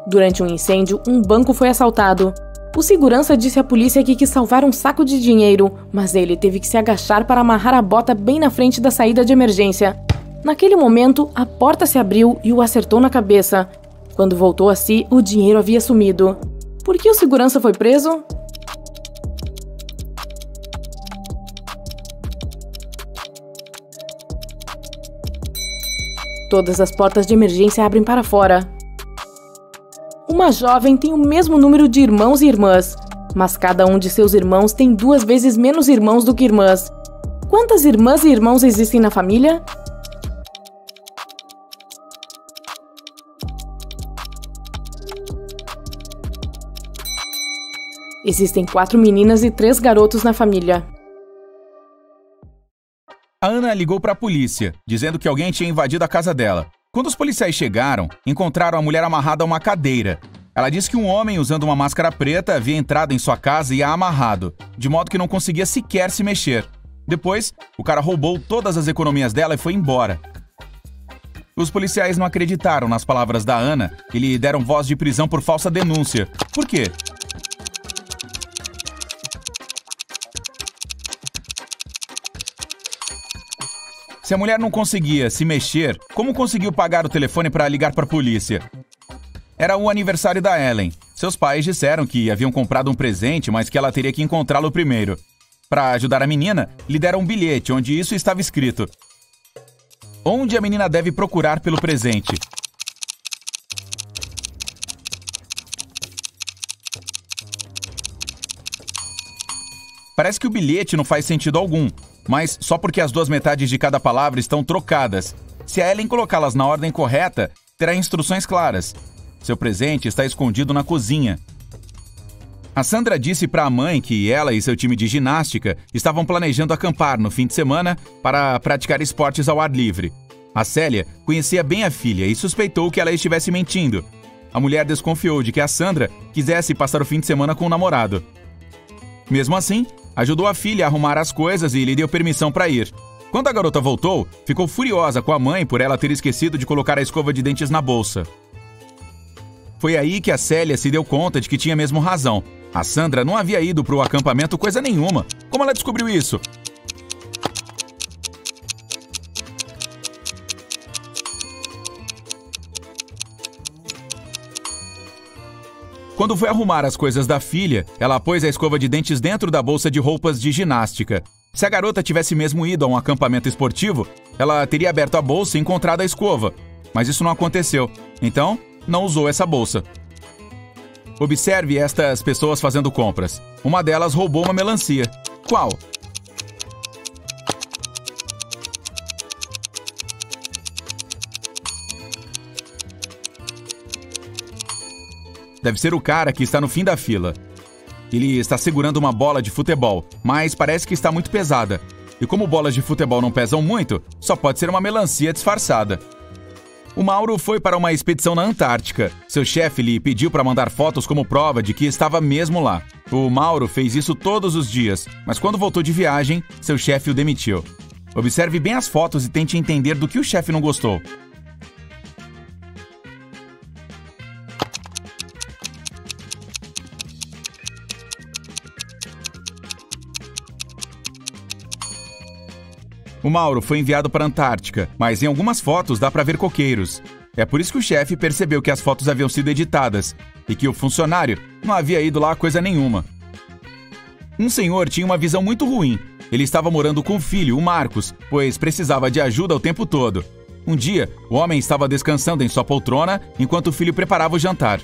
Durante um incêndio, um banco foi assaltado. O segurança disse à polícia que quis salvar um saco de dinheiro, mas ele teve que se agachar para amarrar a bota bem na frente da saída de emergência. Naquele momento, a porta se abriu e o acertou na cabeça. Quando voltou a si, o dinheiro havia sumido. Por que o segurança foi preso? Todas as portas de emergência abrem para fora. Uma jovem tem o mesmo número de irmãos e irmãs, mas cada um de seus irmãos tem 2 vezes menos irmãos do que irmãs. Quantas irmãs e irmãos existem na família? Existem 4 meninas e 3 garotos na família. A Ana ligou para a polícia, dizendo que alguém tinha invadido a casa dela. Quando os policiais chegaram, encontraram a mulher amarrada a uma cadeira. Ela disse que um homem usando uma máscara preta havia entrado em sua casa e a amarrado, de modo que não conseguia sequer se mexer. Depois, o cara roubou todas as economias dela e foi embora. Os policiais não acreditaram nas palavras da Ana e lhe deram voz de prisão por falsa denúncia. Por quê? Se a mulher não conseguia se mexer, como conseguiu pagar o telefone para ligar para a polícia? Era o aniversário da Ellen. Seus pais disseram que haviam comprado um presente, mas que ela teria que encontrá-lo primeiro. Para ajudar a menina, lhe deram um bilhete onde isso estava escrito: onde a menina deve procurar pelo presente. Parece que o bilhete não faz sentido algum. Mas só porque as duas metades de cada palavra estão trocadas. Se a Ellen colocá-las na ordem correta, terá instruções claras. Seu presente está escondido na cozinha. A Sandra disse para a mãe que ela e seu time de ginástica estavam planejando acampar no fim de semana para praticar esportes ao ar livre. A Célia conhecia bem a filha e suspeitou que ela estivesse mentindo. A mulher desconfiou de que a Sandra quisesse passar o fim de semana com o namorado. Mesmo assim, ajudou a filha a arrumar as coisas e lhe deu permissão para ir. Quando a garota voltou, ficou furiosa com a mãe por ela ter esquecido de colocar a escova de dentes na bolsa. Foi aí que a Célia se deu conta de que tinha mesmo razão. A Sandra não havia ido para o acampamento coisa nenhuma. Como ela descobriu isso? Quando foi arrumar as coisas da filha, ela pôs a escova de dentes dentro da bolsa de roupas de ginástica. Se a garota tivesse mesmo ido a um acampamento esportivo, ela teria aberto a bolsa e encontrado a escova. Mas isso não aconteceu, então não usou essa bolsa. Observe estas pessoas fazendo compras. Uma delas roubou uma melancia. Qual? Deve ser o cara que está no fim da fila. Ele está segurando uma bola de futebol, mas parece que está muito pesada. E como bolas de futebol não pesam muito, só pode ser uma melancia disfarçada. O Mauro foi para uma expedição na Antártica. Seu chefe lhe pediu para mandar fotos como prova de que estava mesmo lá. O Mauro fez isso todos os dias, mas quando voltou de viagem, seu chefe o demitiu. Observe bem as fotos e tente entender do que o chefe não gostou. O Mauro foi enviado para a Antártica, mas em algumas fotos dá para ver coqueiros. É por isso que o chefe percebeu que as fotos haviam sido editadas e que o funcionário não havia ido lá coisa nenhuma. Um senhor tinha uma visão muito ruim. Ele estava morando com o filho, o Marcos, pois precisava de ajuda o tempo todo. Um dia, o homem estava descansando em sua poltrona enquanto o filho preparava o jantar.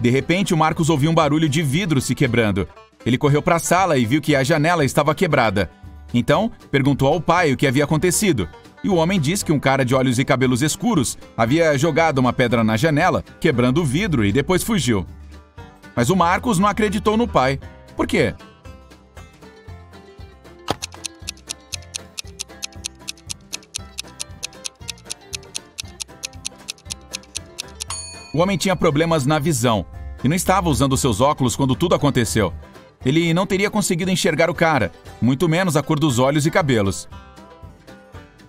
De repente, o Marcos ouviu um barulho de vidro se quebrando. Ele correu para a sala e viu que a janela estava quebrada. Então, perguntou ao pai o que havia acontecido, e o homem disse que um cara de olhos e cabelos escuros havia jogado uma pedra na janela, quebrando o vidro, e depois fugiu. Mas o Marcos não acreditou no pai. Por quê? O homem tinha problemas na visão, e não estava usando seus óculos quando tudo aconteceu. Ele não teria conseguido enxergar o cara, muito menos a cor dos olhos e cabelos.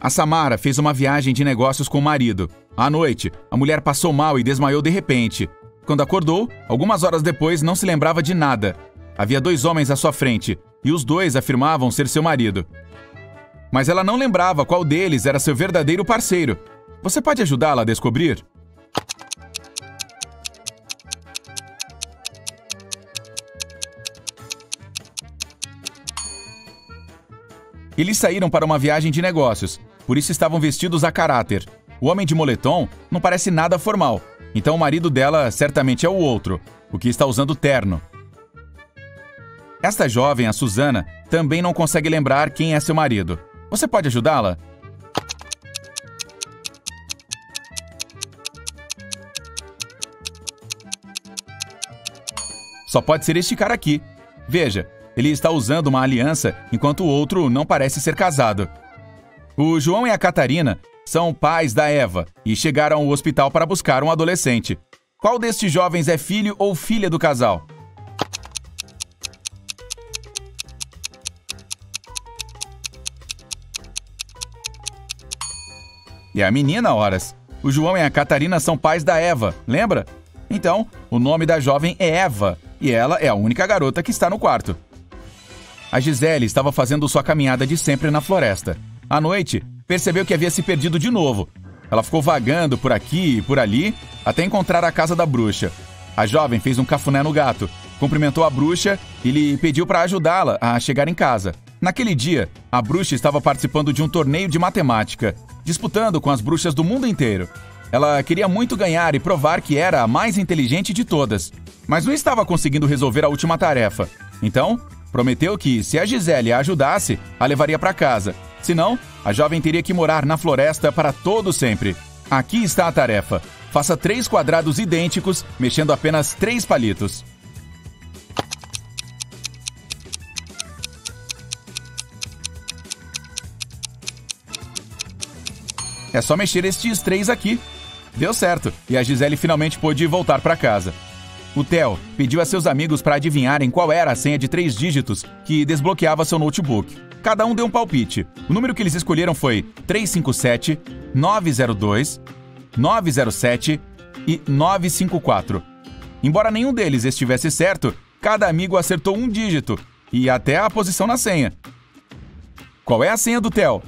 A Samara fez uma viagem de negócios com o marido. À noite, a mulher passou mal e desmaiou de repente. Quando acordou, algumas horas depois não se lembrava de nada. Havia dois homens à sua frente, e os dois afirmavam ser seu marido. Mas ela não lembrava qual deles era seu verdadeiro parceiro. Você pode ajudá-la a descobrir? Eles saíram para uma viagem de negócios, por isso estavam vestidos a caráter. O homem de moletom não parece nada formal, então o marido dela certamente é o outro, o que está usando terno. Esta jovem, a Suzana, também não consegue lembrar quem é seu marido. Você pode ajudá-la? Só pode ser este cara aqui. Veja. Ele está usando uma aliança, enquanto o outro não parece ser casado. O João e a Catarina são pais da Eva e chegaram ao hospital para buscar um adolescente. Qual destes jovens é filho ou filha do casal? E a menina, horas. O João e a Catarina são pais da Eva, lembra? Então, o nome da jovem é Eva, e ela é a única garota que está no quarto. A Gisele estava fazendo sua caminhada de sempre na floresta. À noite, percebeu que havia se perdido de novo. Ela ficou vagando por aqui e por ali, até encontrar a casa da bruxa. A jovem fez um cafuné no gato, cumprimentou a bruxa e lhe pediu para ajudá-la a chegar em casa. Naquele dia, a bruxa estava participando de um torneio de matemática, disputando com as bruxas do mundo inteiro. Ela queria muito ganhar e provar que era a mais inteligente de todas, mas não estava conseguindo resolver a última tarefa. Então, prometeu que, se a Gisele a ajudasse, a levaria para casa. Senão, a jovem teria que morar na floresta para todo sempre. Aqui está a tarefa. Faça 3 quadrados idênticos, mexendo apenas 3 palitos. É só mexer estes 3 aqui. Deu certo, e a Gisele finalmente pôde voltar para casa. O Theo pediu a seus amigos para adivinharem qual era a senha de 3 dígitos que desbloqueava seu notebook. Cada um deu um palpite. O número que eles escolheram foi 357, 902, 907 e 954. Embora nenhum deles estivesse certo, cada amigo acertou um dígito e até a posição na senha. Qual é a senha do Theo?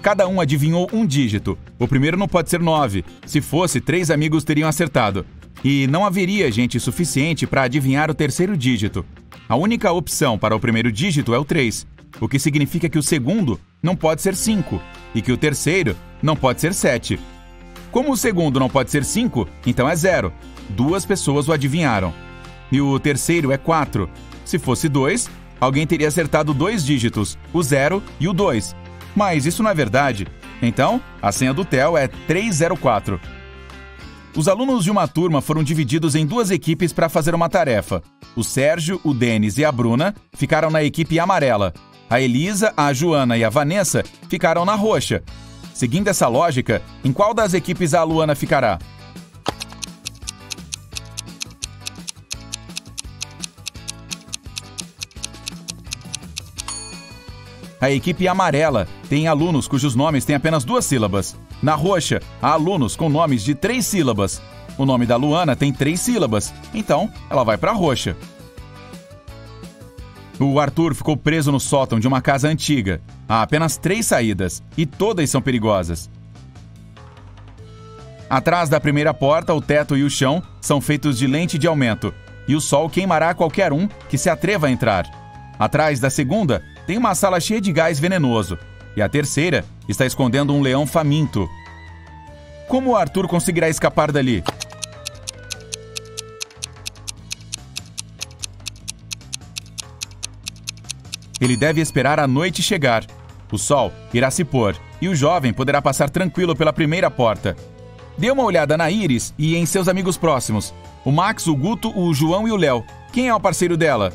Cada um adivinhou um dígito. O primeiro não pode ser 9. Se fosse, 3 amigos teriam acertado. E não haveria gente suficiente para adivinhar o terceiro dígito. A única opção para o primeiro dígito é o 3, o que significa que o segundo não pode ser 5 e que o terceiro não pode ser 7. Como o segundo não pode ser 5, então é 0. 2 pessoas o adivinharam. E o terceiro é 4. Se fosse 2, alguém teria acertado 2 dígitos, o 0 e o 2. Mas isso não é verdade. Então, a senha do Theo é 304. Os alunos de uma turma foram divididos em 2 equipes para fazer uma tarefa. O Sérgio, o Denis e a Bruna ficaram na equipe amarela. A Elisa, a Joana e a Vanessa ficaram na roxa. Seguindo essa lógica, em qual das equipes a Luana ficará? A equipe amarela tem alunos cujos nomes têm apenas 2 sílabas. Na roxa, há alunos com nomes de 3 sílabas. O nome da Luana tem 3 sílabas, então ela vai para a roxa. O Arthur ficou preso no sótão de uma casa antiga. Há apenas 3 saídas, e todas são perigosas. Atrás da primeira porta, o teto e o chão são feitos de lente de aumento, e o sol queimará qualquer um que se atreva a entrar. Atrás da segunda, tem uma sala cheia de gás venenoso, e a terceira está escondendo um leão faminto. Como o Arthur conseguirá escapar dali? Ele deve esperar a noite chegar. O sol irá se pôr e o jovem poderá passar tranquilo pela primeira porta. Dê uma olhada na Iris e em seus amigos próximos. O Max, o Guto, o João e o Léo. Quem é o parceiro dela?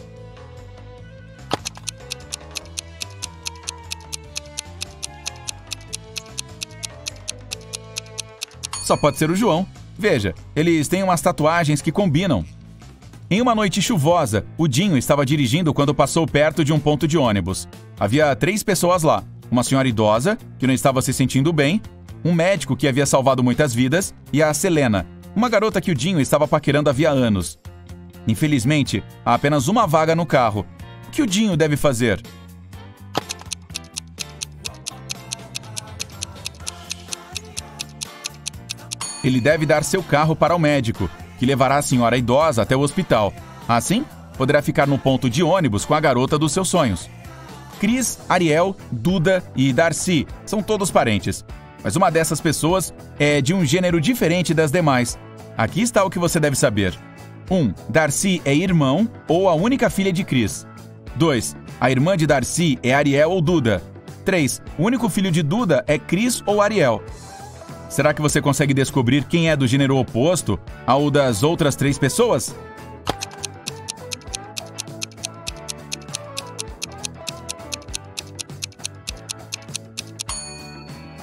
Só pode ser o João. Veja, eles têm umas tatuagens que combinam. Em uma noite chuvosa, o Dinho estava dirigindo quando passou perto de um ponto de ônibus. Havia 3 pessoas lá. Uma senhora idosa, que não estava se sentindo bem, um médico que havia salvado muitas vidas e a Selena, uma garota que o Dinho estava paquerando havia anos. Infelizmente, há apenas uma vaga no carro. O que o Dinho deve fazer? Ele deve dar seu carro para o médico, que levará a senhora idosa até o hospital. Assim, poderá ficar no ponto de ônibus com a garota dos seus sonhos. Cris, Ariel, Duda e Darcy são todos parentes, mas uma dessas pessoas é de um gênero diferente das demais. Aqui está o que você deve saber. 1. Darcy é irmão ou a única filha de Cris. 2. A irmã de Darcy é Ariel ou Duda. 3. O único filho de Duda é Cris ou Ariel. Será que você consegue descobrir quem é do gênero oposto ao das outras 3 pessoas?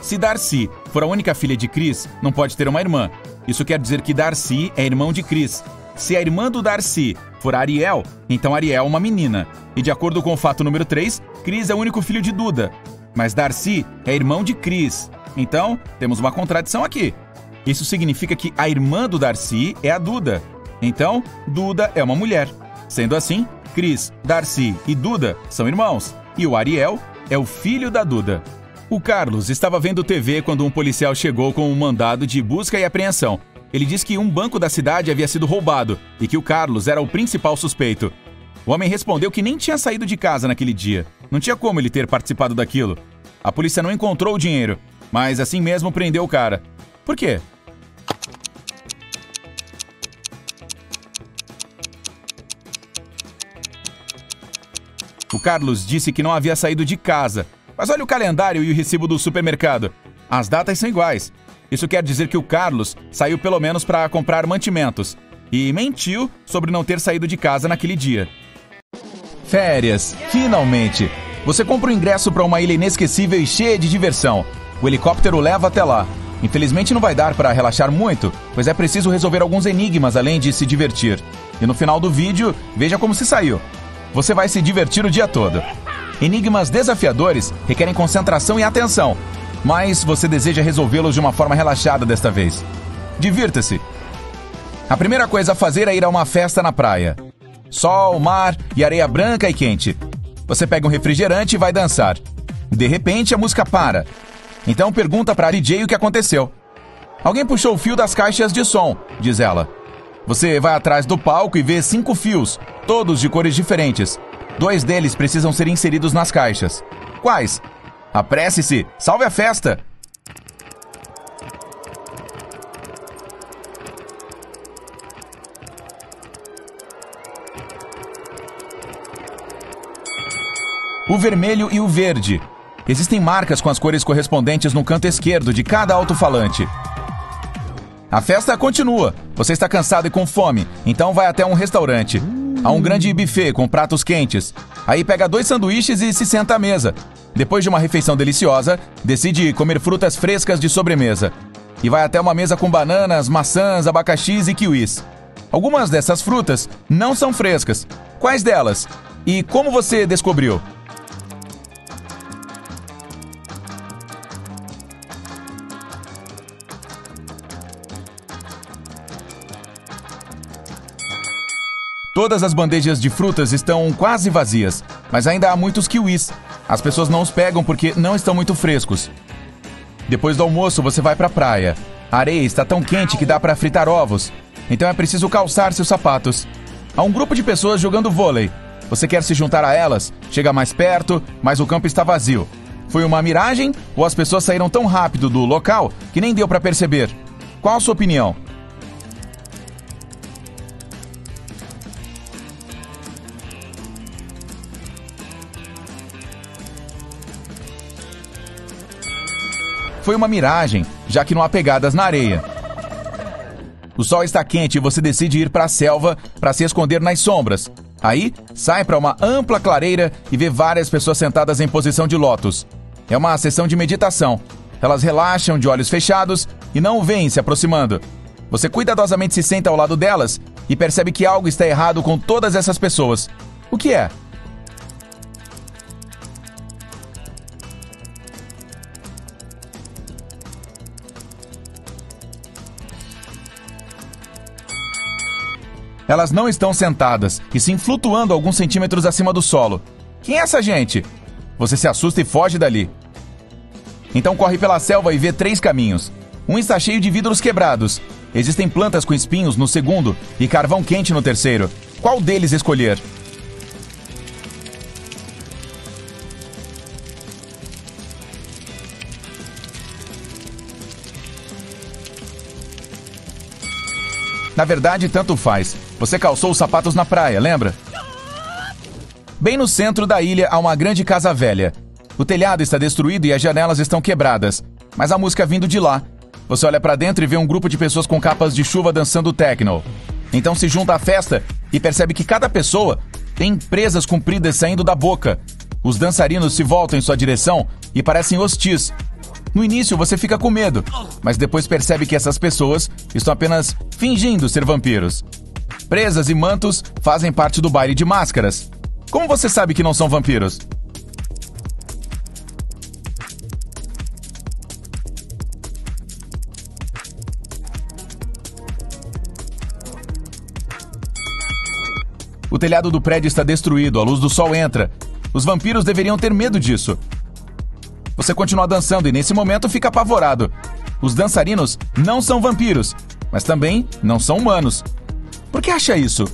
Se Darcy for a única filha de Cris, não pode ter uma irmã. Isso quer dizer que Darcy é irmão de Cris. Se a irmã do Darcy for Ariel, então Ariel é uma menina. E de acordo com o fato número 3, Cris é o único filho de Duda. Mas Darcy é irmão de Cris. Então, temos uma contradição aqui. Isso significa que a irmã do Darcy é a Duda. Então, Duda é uma mulher. Sendo assim, Cris, Darcy e Duda são irmãos. E o Ariel é o filho da Duda. O Carlos estava vendo TV quando um policial chegou com um mandado de busca e apreensão. Ele disse que um banco da cidade havia sido roubado e que o Carlos era o principal suspeito. O homem respondeu que nem tinha saído de casa naquele dia. Não tinha como ele ter participado daquilo. A polícia não encontrou o dinheiro, mas assim mesmo prendeu o cara. Por quê? O Carlos disse que não havia saído de casa, mas olha o calendário e o recibo do supermercado. As datas são iguais. Isso quer dizer que o Carlos saiu pelo menos para comprar mantimentos e mentiu sobre não ter saído de casa naquele dia. Férias, finalmente! Você compra um ingresso para uma ilha inesquecível e cheia de diversão. O helicóptero leva até lá. Infelizmente não vai dar para relaxar muito, pois é preciso resolver alguns enigmas além de se divertir. E no final do vídeo, veja como se saiu. Você vai se divertir o dia todo. Enigmas desafiadores requerem concentração e atenção, mas você deseja resolvê-los de uma forma relaxada desta vez. Divirta-se! A primeira coisa a fazer é ir a uma festa na praia. Sol, mar e areia branca e quente. Você pega um refrigerante e vai dançar. De repente, a música para. Então pergunta para a DJ o que aconteceu. Alguém puxou o fio das caixas de som, diz ela. Você vai atrás do palco e vê 5 fios, todos de cores diferentes. 2 deles precisam ser inseridos nas caixas. Quais? Apresse-se, salve a festa! O vermelho e o verde. Existem marcas com as cores correspondentes no canto esquerdo de cada alto-falante. A festa continua. Você está cansado e com fome, então vai até um restaurante. Há um grande buffet com pratos quentes. Aí pega 2 sanduíches e se senta à mesa. Depois de uma refeição deliciosa, decide comer frutas frescas de sobremesa e vai até uma mesa com bananas, maçãs, abacaxis e kiwis. Algumas dessas frutas não são frescas. Quais delas? E como você descobriu? Todas as bandejas de frutas estão quase vazias, mas ainda há muitos kiwis. As pessoas não os pegam porque não estão muito frescos. Depois do almoço, você vai para a praia. A areia está tão quente que dá para fritar ovos, então é preciso calçar seus sapatos. Há um grupo de pessoas jogando vôlei. Você quer se juntar a elas? Chega mais perto, mas o campo está vazio. Foi uma miragem ou as pessoas saíram tão rápido do local que nem deu para perceber? Qual a sua opinião? Foi uma miragem, já que não há pegadas na areia. O sol está quente e você decide ir para a selva para se esconder nas sombras. Aí, sai para uma ampla clareira e vê várias pessoas sentadas em posição de lótus. É uma sessão de meditação. Elas relaxam de olhos fechados e não o veem se aproximando. Você cuidadosamente se senta ao lado delas e percebe que algo está errado com todas essas pessoas. O que é? Elas não estão sentadas e sim flutuando alguns centímetros acima do solo. Quem é essa gente? Você se assusta e foge dali. Então corre pela selva e vê três caminhos. Um está cheio de vidros quebrados. Existem plantas com espinhos no segundo e carvão quente no terceiro. Qual deles escolher? Na verdade, tanto faz. Você calçou os sapatos na praia, lembra? Bem no centro da ilha há uma grande casa velha. O telhado está destruído e as janelas estão quebradas, mas a música vindo de lá. Você olha para dentro e vê um grupo de pessoas com capas de chuva dançando techno. Então se junta à festa e percebe que cada pessoa tem presas compridas saindo da boca. Os dançarinos se voltam em sua direção e parecem hostis. No início você fica com medo, mas depois percebe que essas pessoas estão apenas fingindo ser vampiros. Presas e mantos fazem parte do baile de máscaras. Como você sabe que não são vampiros? O telhado do prédio está destruído, a luz do sol entra. Os vampiros deveriam ter medo disso. Você continua dançando e nesse momento fica apavorado. Os dançarinos não são vampiros, mas também não são humanos. Por que acha isso?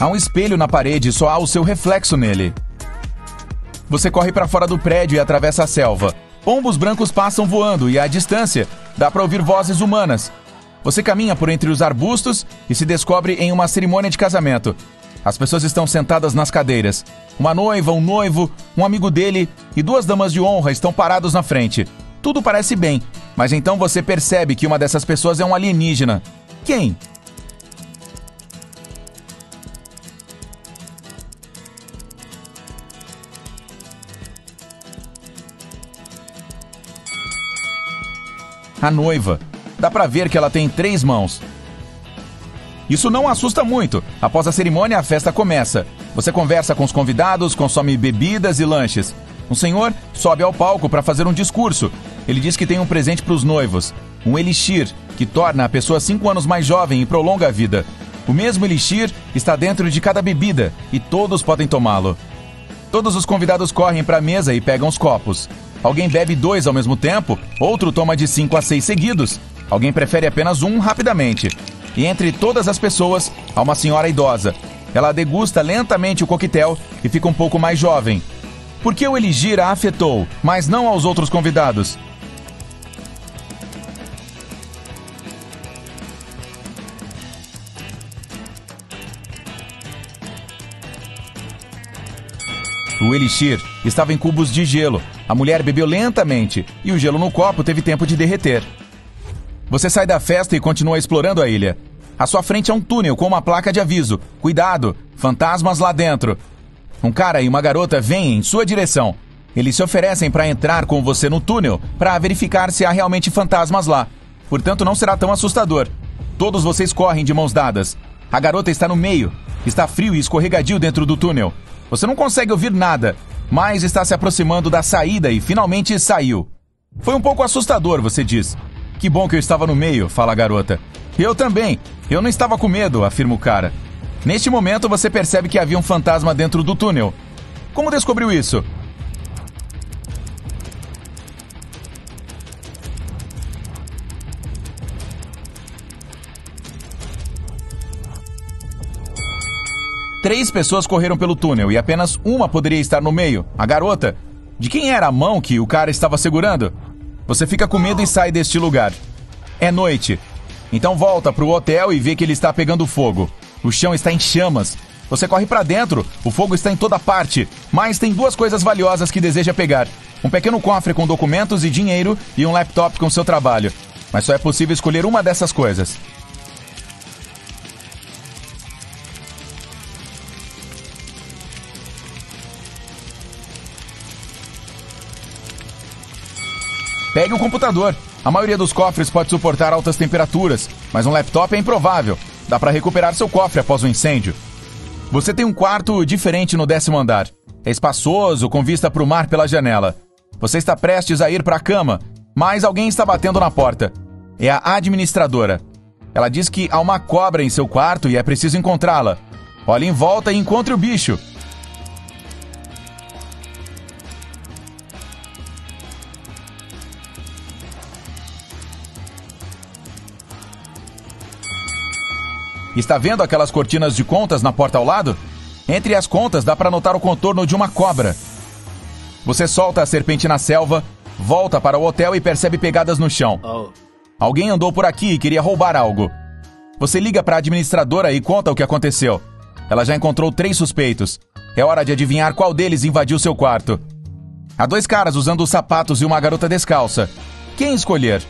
Há um espelho na parede e só há o seu reflexo nele. Você corre para fora do prédio e atravessa a selva. Pombos brancos passam voando e à distância dá para ouvir vozes humanas. Você caminha por entre os arbustos e se descobre em uma cerimônia de casamento. As pessoas estão sentadas nas cadeiras. Uma noiva, um noivo, um amigo dele e duas damas de honra estão parados na frente. Tudo parece bem, mas então você percebe que uma dessas pessoas é um alienígena. Quem? A noiva. Dá pra ver que ela tem 3 mãos. Isso não assusta muito. Após a cerimônia, a festa começa. Você conversa com os convidados, consome bebidas e lanches. Um senhor sobe ao palco para fazer um discurso. Ele diz que tem um presente para os noivos. Um elixir, que torna a pessoa 5 anos mais jovem e prolonga a vida. O mesmo elixir está dentro de cada bebida e todos podem tomá-lo. Todos os convidados correm para a mesa e pegam os copos. Alguém bebe 2 ao mesmo tempo, outro toma de 5 a 6 seguidos. Alguém prefere apenas um rapidamente. E entre todas as pessoas, há uma senhora idosa. Ela degusta lentamente o coquetel e fica um pouco mais jovem. Por que o elixir a afetou, mas não aos outros convidados? O elixir estava em cubos de gelo. A mulher bebeu lentamente e o gelo no copo teve tempo de derreter. Você sai da festa e continua explorando a ilha. À sua frente é um túnel com uma placa de aviso. Cuidado, fantasmas lá dentro. Um cara e uma garota vêm em sua direção. Eles se oferecem para entrar com você no túnel para verificar se há realmente fantasmas lá. Portanto, não será tão assustador. Todos vocês correm de mãos dadas. A garota está no meio. Está frio e escorregadio dentro do túnel. Você não consegue ouvir nada, mas está se aproximando da saída e finalmente saiu. Foi um pouco assustador, você diz. Que bom que eu estava no meio, fala a garota. Eu também. Eu não estava com medo, afirma o cara. Neste momento, você percebe que havia um fantasma dentro do túnel. Como descobriu isso? Três pessoas correram pelo túnel e apenas uma poderia estar no meio, a garota. De quem era a mão que o cara estava segurando? Você fica com medo e sai deste lugar. É noite. Então volta para o hotel e vê que ele está pegando fogo. O chão está em chamas. Você corre para dentro, o fogo está em toda parte, mas tem duas coisas valiosas que deseja pegar. Um pequeno cofre com documentos e dinheiro e um laptop com seu trabalho. Mas só é possível escolher uma dessas coisas. Pegue o computador. A maioria dos cofres pode suportar altas temperaturas, mas um laptop é improvável. Dá para recuperar seu cofre após um incêndio. Você tem um quarto diferente no 10º andar. É espaçoso, com vista para o mar pela janela. Você está prestes a ir para a cama, mas alguém está batendo na porta. É a administradora. Ela diz que há uma cobra em seu quarto e é preciso encontrá-la. Olhe em volta e encontre o bicho. Está vendo aquelas cortinas de contas na porta ao lado? Entre as contas dá para notar o contorno de uma cobra. Você solta a serpente na selva, volta para o hotel e percebe pegadas no chão. Alguém andou por aqui e queria roubar algo. Você liga para a administradora e conta o que aconteceu. Ela já encontrou 3 suspeitos. É hora de adivinhar qual deles invadiu seu quarto. Há 2 caras usando os sapatos e uma garota descalça. Quem escolher?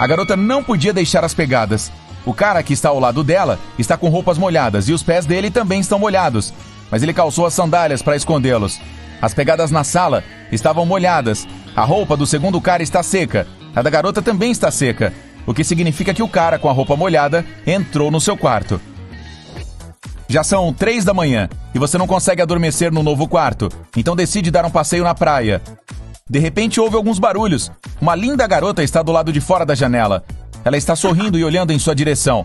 A garota não podia deixar as pegadas. O cara que está ao lado dela está com roupas molhadas e os pés dele também estão molhados, mas ele calçou as sandálias para escondê-los. As pegadas na sala estavam molhadas. A roupa do segundo cara está seca. A da garota também está seca, o que significa que o cara com a roupa molhada entrou no seu quarto. Já são 3 da manhã e você não consegue adormecer no novo quarto, então decide dar um passeio na praia. De repente houve alguns barulhos. Uma linda garota está do lado de fora da janela. Ela está sorrindo e olhando em sua direção.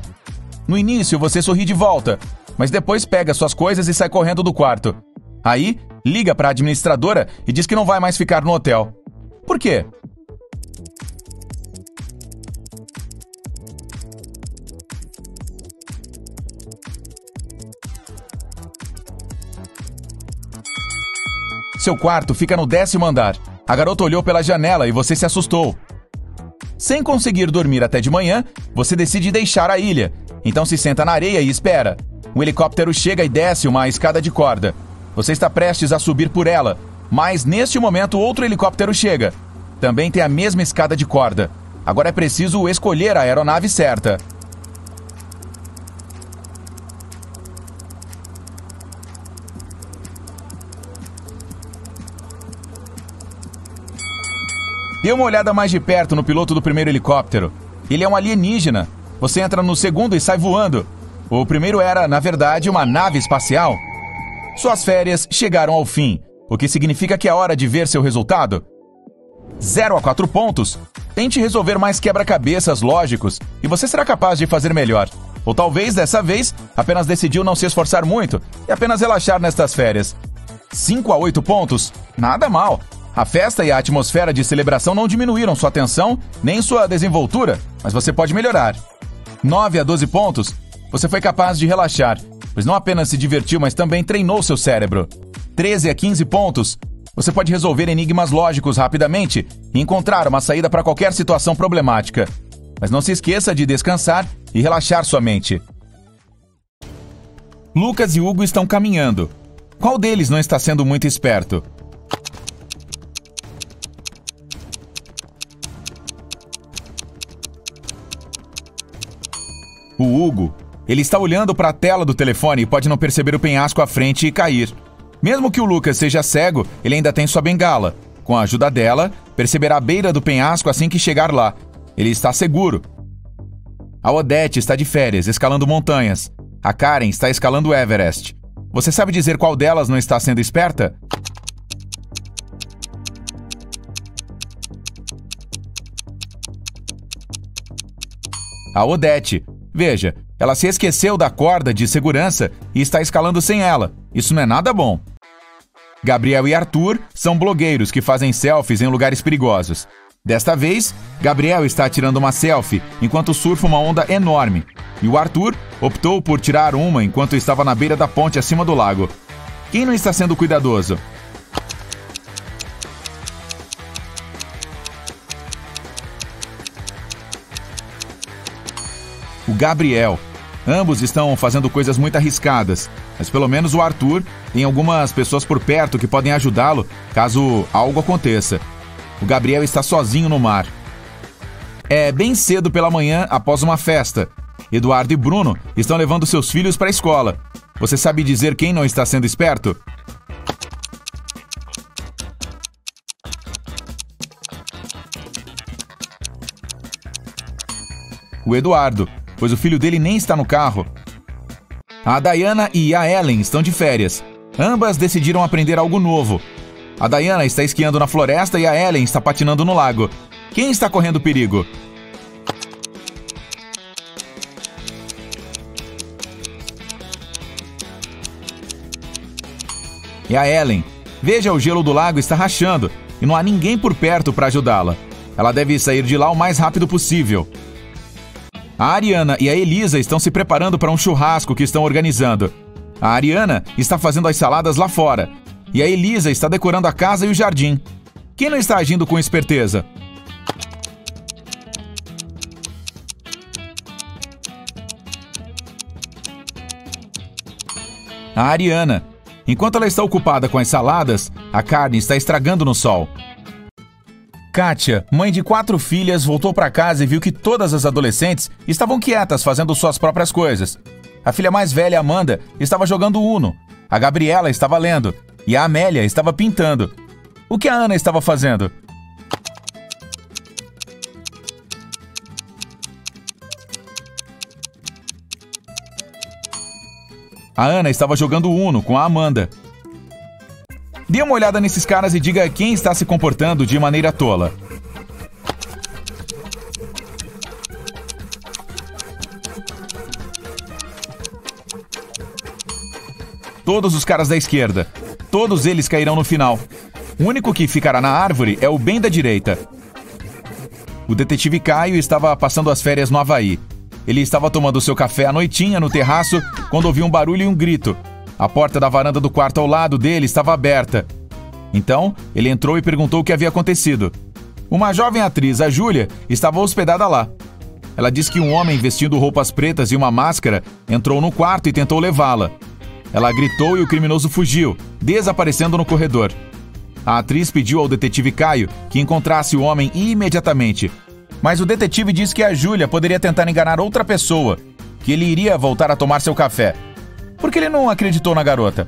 No início você sorri de volta, mas depois pega suas coisas e sai correndo do quarto. Aí liga para a administradora e diz que não vai mais ficar no hotel. Por quê? Seu quarto fica no 10º andar. A garota olhou pela janela e você se assustou. Sem conseguir dormir até de manhã, você decide deixar a ilha. Então se senta na areia e espera. Um helicóptero chega e desce uma escada de corda. Você está prestes a subir por ela, mas neste momento outro helicóptero chega. Também tem a mesma escada de corda. Agora é preciso escolher a aeronave certa. Dê uma olhada mais de perto no piloto do primeiro helicóptero. Ele é um alienígena. Você entra no segundo e sai voando. O primeiro era, na verdade, uma nave espacial. Suas férias chegaram ao fim, o que significa que é hora de ver seu resultado. 0 a 4 pontos. Tente resolver mais quebra-cabeças lógicos e você será capaz de fazer melhor. Ou talvez, dessa vez, apenas decidiu não se esforçar muito e apenas relaxar nestas férias. 5 a 8 pontos. Nada mal. A festa e a atmosfera de celebração não diminuíram sua tensão, nem sua desenvoltura, mas você pode melhorar. 9 a 12 pontos, você foi capaz de relaxar, pois não apenas se divertiu, mas também treinou seu cérebro. 13 a 15 pontos, você pode resolver enigmas lógicos rapidamente e encontrar uma saída para qualquer situação problemática. Mas não se esqueça de descansar e relaxar sua mente. Lucas e Hugo estão caminhando. Qual deles não está sendo muito esperto? O Hugo, ele está olhando para a tela do telefone e pode não perceber o penhasco à frente e cair. Mesmo que o Lucas seja cego, ele ainda tem sua bengala. Com a ajuda dela, perceberá a beira do penhasco assim que chegar lá. Ele está seguro. A Odete está de férias, escalando montanhas. A Karen está escalando o Everest. Você sabe dizer qual delas não está sendo esperta? A Odete. Veja, ela se esqueceu da corda de segurança e está escalando sem ela. Isso não é nada bom. Gabriel e Arthur são blogueiros que fazem selfies em lugares perigosos. Desta vez, Gabriel está tirando uma selfie enquanto surfa uma onda enorme. E o Arthur optou por tirar uma enquanto estava na beira da ponte acima do lago. Quem não está sendo cuidadoso? O Gabriel. Ambos estão fazendo coisas muito arriscadas, mas pelo menos o Arthur tem algumas pessoas por perto que podem ajudá-lo caso algo aconteça. O Gabriel está sozinho no mar. É bem cedo pela manhã após uma festa. Eduardo e Bruno estão levando seus filhos para a escola. Você sabe dizer quem não está sendo esperto? O Eduardo, pois o filho dele nem está no carro. A Dayana e a Ellen estão de férias. Ambas decidiram aprender algo novo. A Dayana está esquiando na floresta e a Ellen está patinando no lago. Quem está correndo perigo? É a Ellen. Veja, o gelo do lago está rachando e não há ninguém por perto para ajudá-la. Ela deve sair de lá o mais rápido possível. A Ariana e a Elisa estão se preparando para um churrasco que estão organizando. A Ariana está fazendo as saladas lá fora. E a Elisa está decorando a casa e o jardim. Quem não está agindo com esperteza? A Ariana. Enquanto ela está ocupada com as saladas, a carne está estragando no sol. Kátia, mãe de 4 filhas, voltou para casa e viu que todas as adolescentes estavam quietas fazendo suas próprias coisas. A filha mais velha, Amanda, estava jogando Uno. A Gabriela estava lendo. E a Amélia estava pintando. O que a Ana estava fazendo? A Ana estava jogando Uno com a Amanda. Dê uma olhada nesses caras e diga quem está se comportando de maneira tola. Todos os caras da esquerda. Todos eles cairão no final. O único que ficará na árvore é o bem da direita. O detetive Caio estava passando as férias no Havaí. Ele estava tomando seu café à noitinha no terraço quando ouviu um barulho e um grito. A porta da varanda do quarto ao lado dele estava aberta. Então, ele entrou e perguntou o que havia acontecido. Uma jovem atriz, a Júlia, estava hospedada lá. Ela disse que um homem vestindo roupas pretas e uma máscara entrou no quarto e tentou levá-la. Ela gritou e o criminoso fugiu, desaparecendo no corredor. A atriz pediu ao detetive Caio que encontrasse o homem imediatamente. Mas o detetive disse que a Júlia poderia tentar enganar outra pessoa, que ele iria voltar a tomar seu café. Por que ele não acreditou na garota?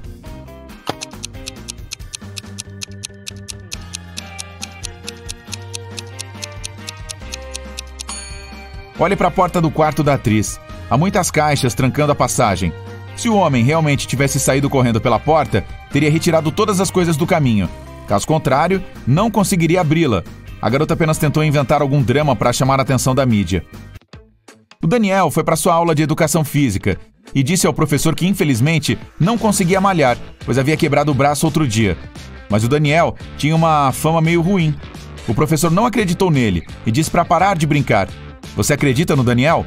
Olhe para a porta do quarto da atriz. Há muitas caixas trancando a passagem. Se o homem realmente tivesse saído correndo pela porta, teria retirado todas as coisas do caminho. Caso contrário, não conseguiria abri-la. A garota apenas tentou inventar algum drama para chamar a atenção da mídia. O Daniel foi para sua aula de educação física e disse ao professor que, infelizmente, não conseguia malhar, pois havia quebrado o braço outro dia. Mas o Daniel tinha uma fama meio ruim. O professor não acreditou nele e disse para parar de brincar. Você acredita no Daniel?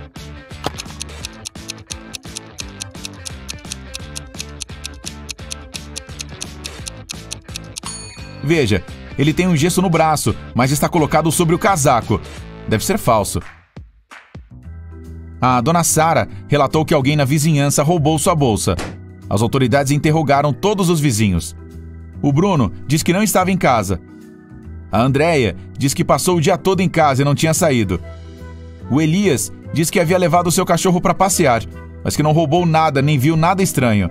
Veja, ele tem um gesso no braço, mas está colocado sobre o casaco. Deve ser falso. A dona Sara relatou que alguém na vizinhança roubou sua bolsa. As autoridades interrogaram todos os vizinhos. O Bruno diz que não estava em casa. A Andréia diz que passou o dia todo em casa e não tinha saído. O Elias diz que havia levado seu cachorro para passear, mas que não roubou nada nem viu nada estranho.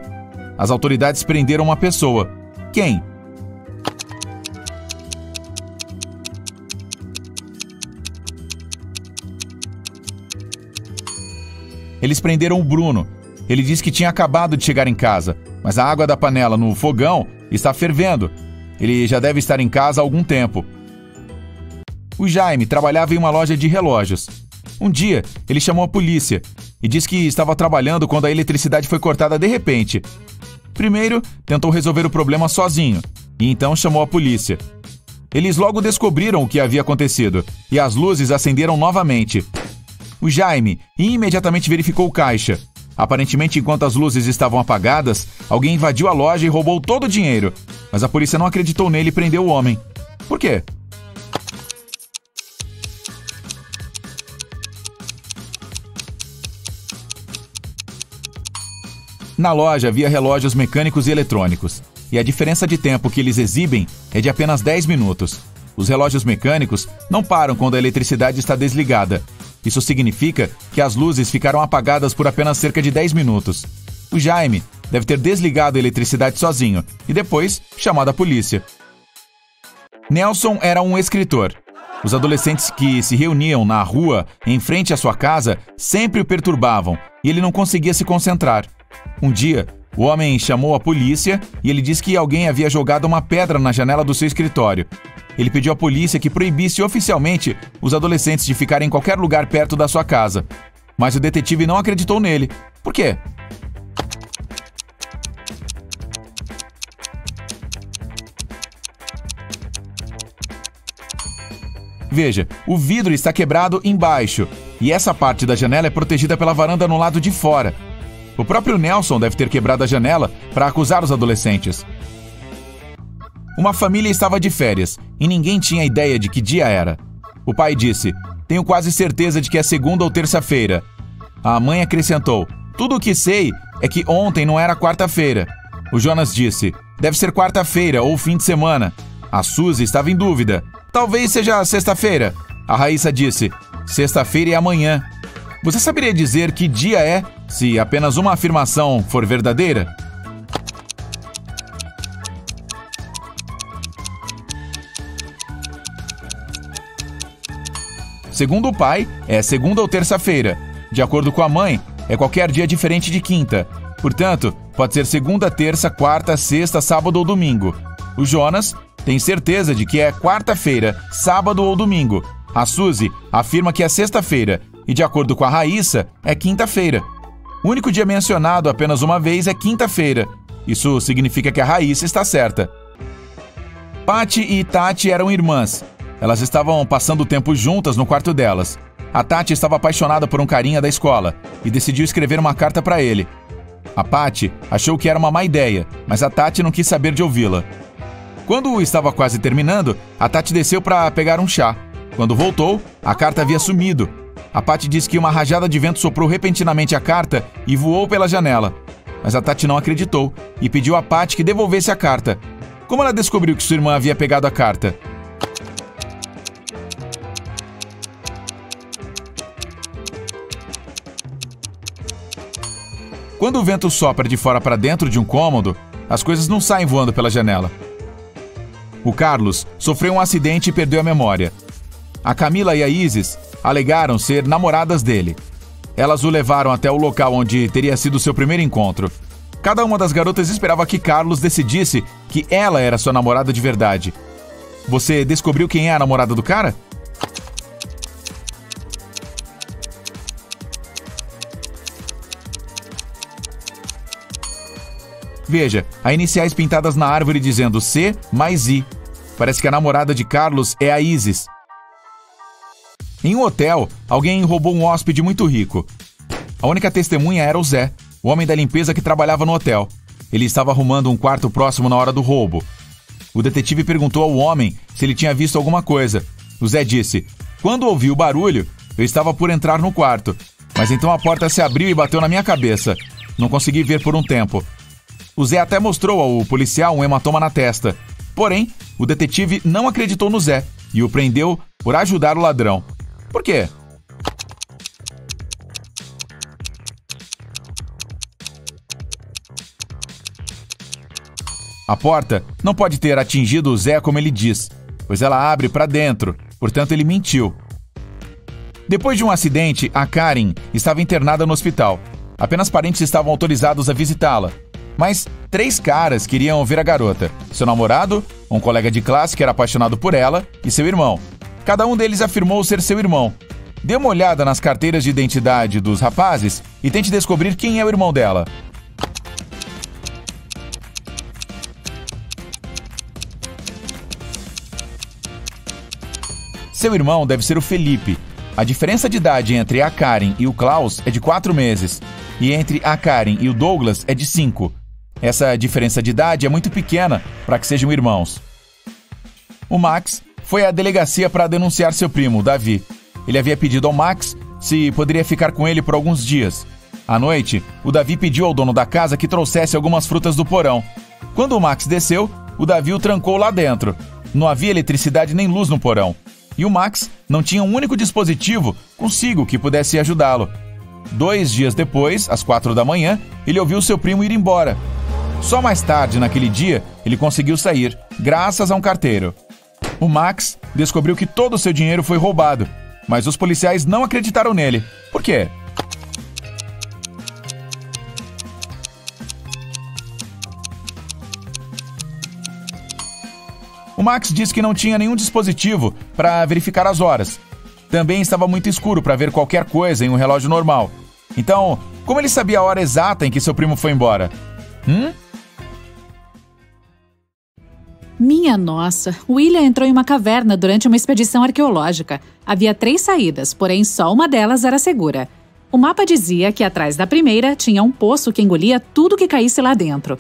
As autoridades prenderam uma pessoa. Quem? Eles prenderam o Bruno. Ele disse que tinha acabado de chegar em casa, mas a água da panela no fogão está fervendo. Ele já deve estar em casa há algum tempo. O Jaime trabalhava em uma loja de relógios. Um dia, ele chamou a polícia e disse que estava trabalhando quando a eletricidade foi cortada de repente. Primeiro, tentou resolver o problema sozinho e então chamou a polícia. Eles logo descobriram o que havia acontecido e as luzes acenderam novamente. O Jaime imediatamente verificou o caixa. Aparentemente, enquanto as luzes estavam apagadas, alguém invadiu a loja e roubou todo o dinheiro. Mas a polícia não acreditou nele e prendeu o homem. Por quê? Na loja havia relógios mecânicos e eletrônicos, e a diferença de tempo que eles exibem é de apenas 10 minutos. Os relógios mecânicos não param quando a eletricidade está desligada. Isso significa que as luzes ficaram apagadas por apenas cerca de 10 minutos. O Jaime deve ter desligado a eletricidade sozinho e depois chamado a polícia. Nelson era um escritor. Os adolescentes que se reuniam na rua, em frente à sua casa, sempre o perturbavam e ele não conseguia se concentrar. Um dia, o homem chamou a polícia e ele disse que alguém havia jogado uma pedra na janela do seu escritório. Ele pediu à polícia que proibisse oficialmente os adolescentes de ficarem em qualquer lugar perto da sua casa. Mas o detetive não acreditou nele. Por quê? Veja, o vidro está quebrado embaixo e essa parte da janela é protegida pela varanda no lado de fora. O próprio Nelson deve ter quebrado a janela para acusar os adolescentes. Uma família estava de férias e ninguém tinha ideia de que dia era. O pai disse, tenho quase certeza de que é segunda ou terça-feira. A mãe acrescentou, tudo o que sei é que ontem não era quarta-feira. O Jonas disse, deve ser quarta-feira ou fim de semana. A Suzy estava em dúvida, talvez seja sexta-feira. A Raíssa disse, sexta-feira é amanhã. Você saberia dizer que dia é se apenas uma afirmação for verdadeira? Segundo o pai, é segunda ou terça-feira. De acordo com a mãe, é qualquer dia diferente de quinta. Portanto, pode ser segunda, terça, quarta, sexta, sábado ou domingo. O Jonas tem certeza de que é quarta-feira, sábado ou domingo. A Suzy afirma que é sexta-feira e, de acordo com a Raíssa, é quinta-feira. O único dia mencionado apenas uma vez é quinta-feira. Isso significa que a Raíssa está certa. Pati e Tati eram irmãs. Elas estavam passando o tempo juntas no quarto delas. A Tati estava apaixonada por um carinha da escola e decidiu escrever uma carta para ele. A Pati achou que era uma má ideia, mas a Tati não quis saber de ouvi-la. Quando estava quase terminando, a Tati desceu para pegar um chá. Quando voltou, a carta havia sumido. A Pati disse que uma rajada de vento soprou repentinamente a carta e voou pela janela. Mas a Tati não acreditou e pediu a Pati que devolvesse a carta. Como ela descobriu que sua irmã havia pegado a carta? Quando o vento sopra de fora para dentro de um cômodo, as coisas não saem voando pela janela. O Carlos sofreu um acidente e perdeu a memória. A Camila e a Isis alegaram ser namoradas dele. Elas o levaram até o local onde teria sido seu primeiro encontro. Cada uma das garotas esperava que Carlos decidisse que ela era sua namorada de verdade. Você descobriu quem é a namorada do cara? Veja, há iniciais pintadas na árvore dizendo C mais I. Parece que a namorada de Carlos é a Isis. Em um hotel, alguém roubou um hóspede muito rico. A única testemunha era o Zé, o homem da limpeza que trabalhava no hotel. Ele estava arrumando um quarto próximo na hora do roubo. O detetive perguntou ao homem se ele tinha visto alguma coisa. O Zé disse, quando ouvi o barulho, eu estava por entrar no quarto. Mas então a porta se abriu e bateu na minha cabeça. Não consegui ver por um tempo. O Zé até mostrou ao policial um hematoma na testa. Porém, o detetive não acreditou no Zé e o prendeu por ajudar o ladrão. Por quê? A porta não pode ter atingido o Zé como ele diz, pois ela abre para dentro, portanto ele mentiu. Depois de um acidente, a Karen estava internada no hospital. Apenas parentes estavam autorizados a visitá-la. Mas 3 caras queriam ver a garota. Seu namorado, um colega de classe que era apaixonado por ela e seu irmão. Cada um deles afirmou ser seu irmão. Dê uma olhada nas carteiras de identidade dos rapazes e tente descobrir quem é o irmão dela. Seu irmão deve ser o Felipe. A diferença de idade entre a Karen e o Klaus é de 4 meses, e entre a Karen e o Douglas é de 5. Essa diferença de idade é muito pequena para que sejam irmãos. O Max foi à delegacia para denunciar seu primo, Davi. Ele havia pedido ao Max se poderia ficar com ele por alguns dias. À noite, o Davi pediu ao dono da casa que trouxesse algumas frutas do porão. Quando o Max desceu, o Davi o trancou lá dentro. Não havia eletricidade nem luz no porão. E o Max não tinha um único dispositivo consigo que pudesse ajudá-lo. 2 dias depois, às 4 da manhã, ele ouviu seu primo ir embora. Só mais tarde, naquele dia, ele conseguiu sair, graças a um carteiro. O Max descobriu que todo o seu dinheiro foi roubado, mas os policiais não acreditaram nele. Por quê? O Max disse que não tinha nenhum dispositivo para verificar as horas. Também estava muito escuro para ver qualquer coisa em um relógio normal. Então, como ele sabia a hora exata em que seu primo foi embora? Minha nossa, William entrou em uma caverna durante uma expedição arqueológica. Havia 3 saídas, porém só uma delas era segura. O mapa dizia que atrás da primeira tinha um poço que engolia tudo que caísse lá dentro.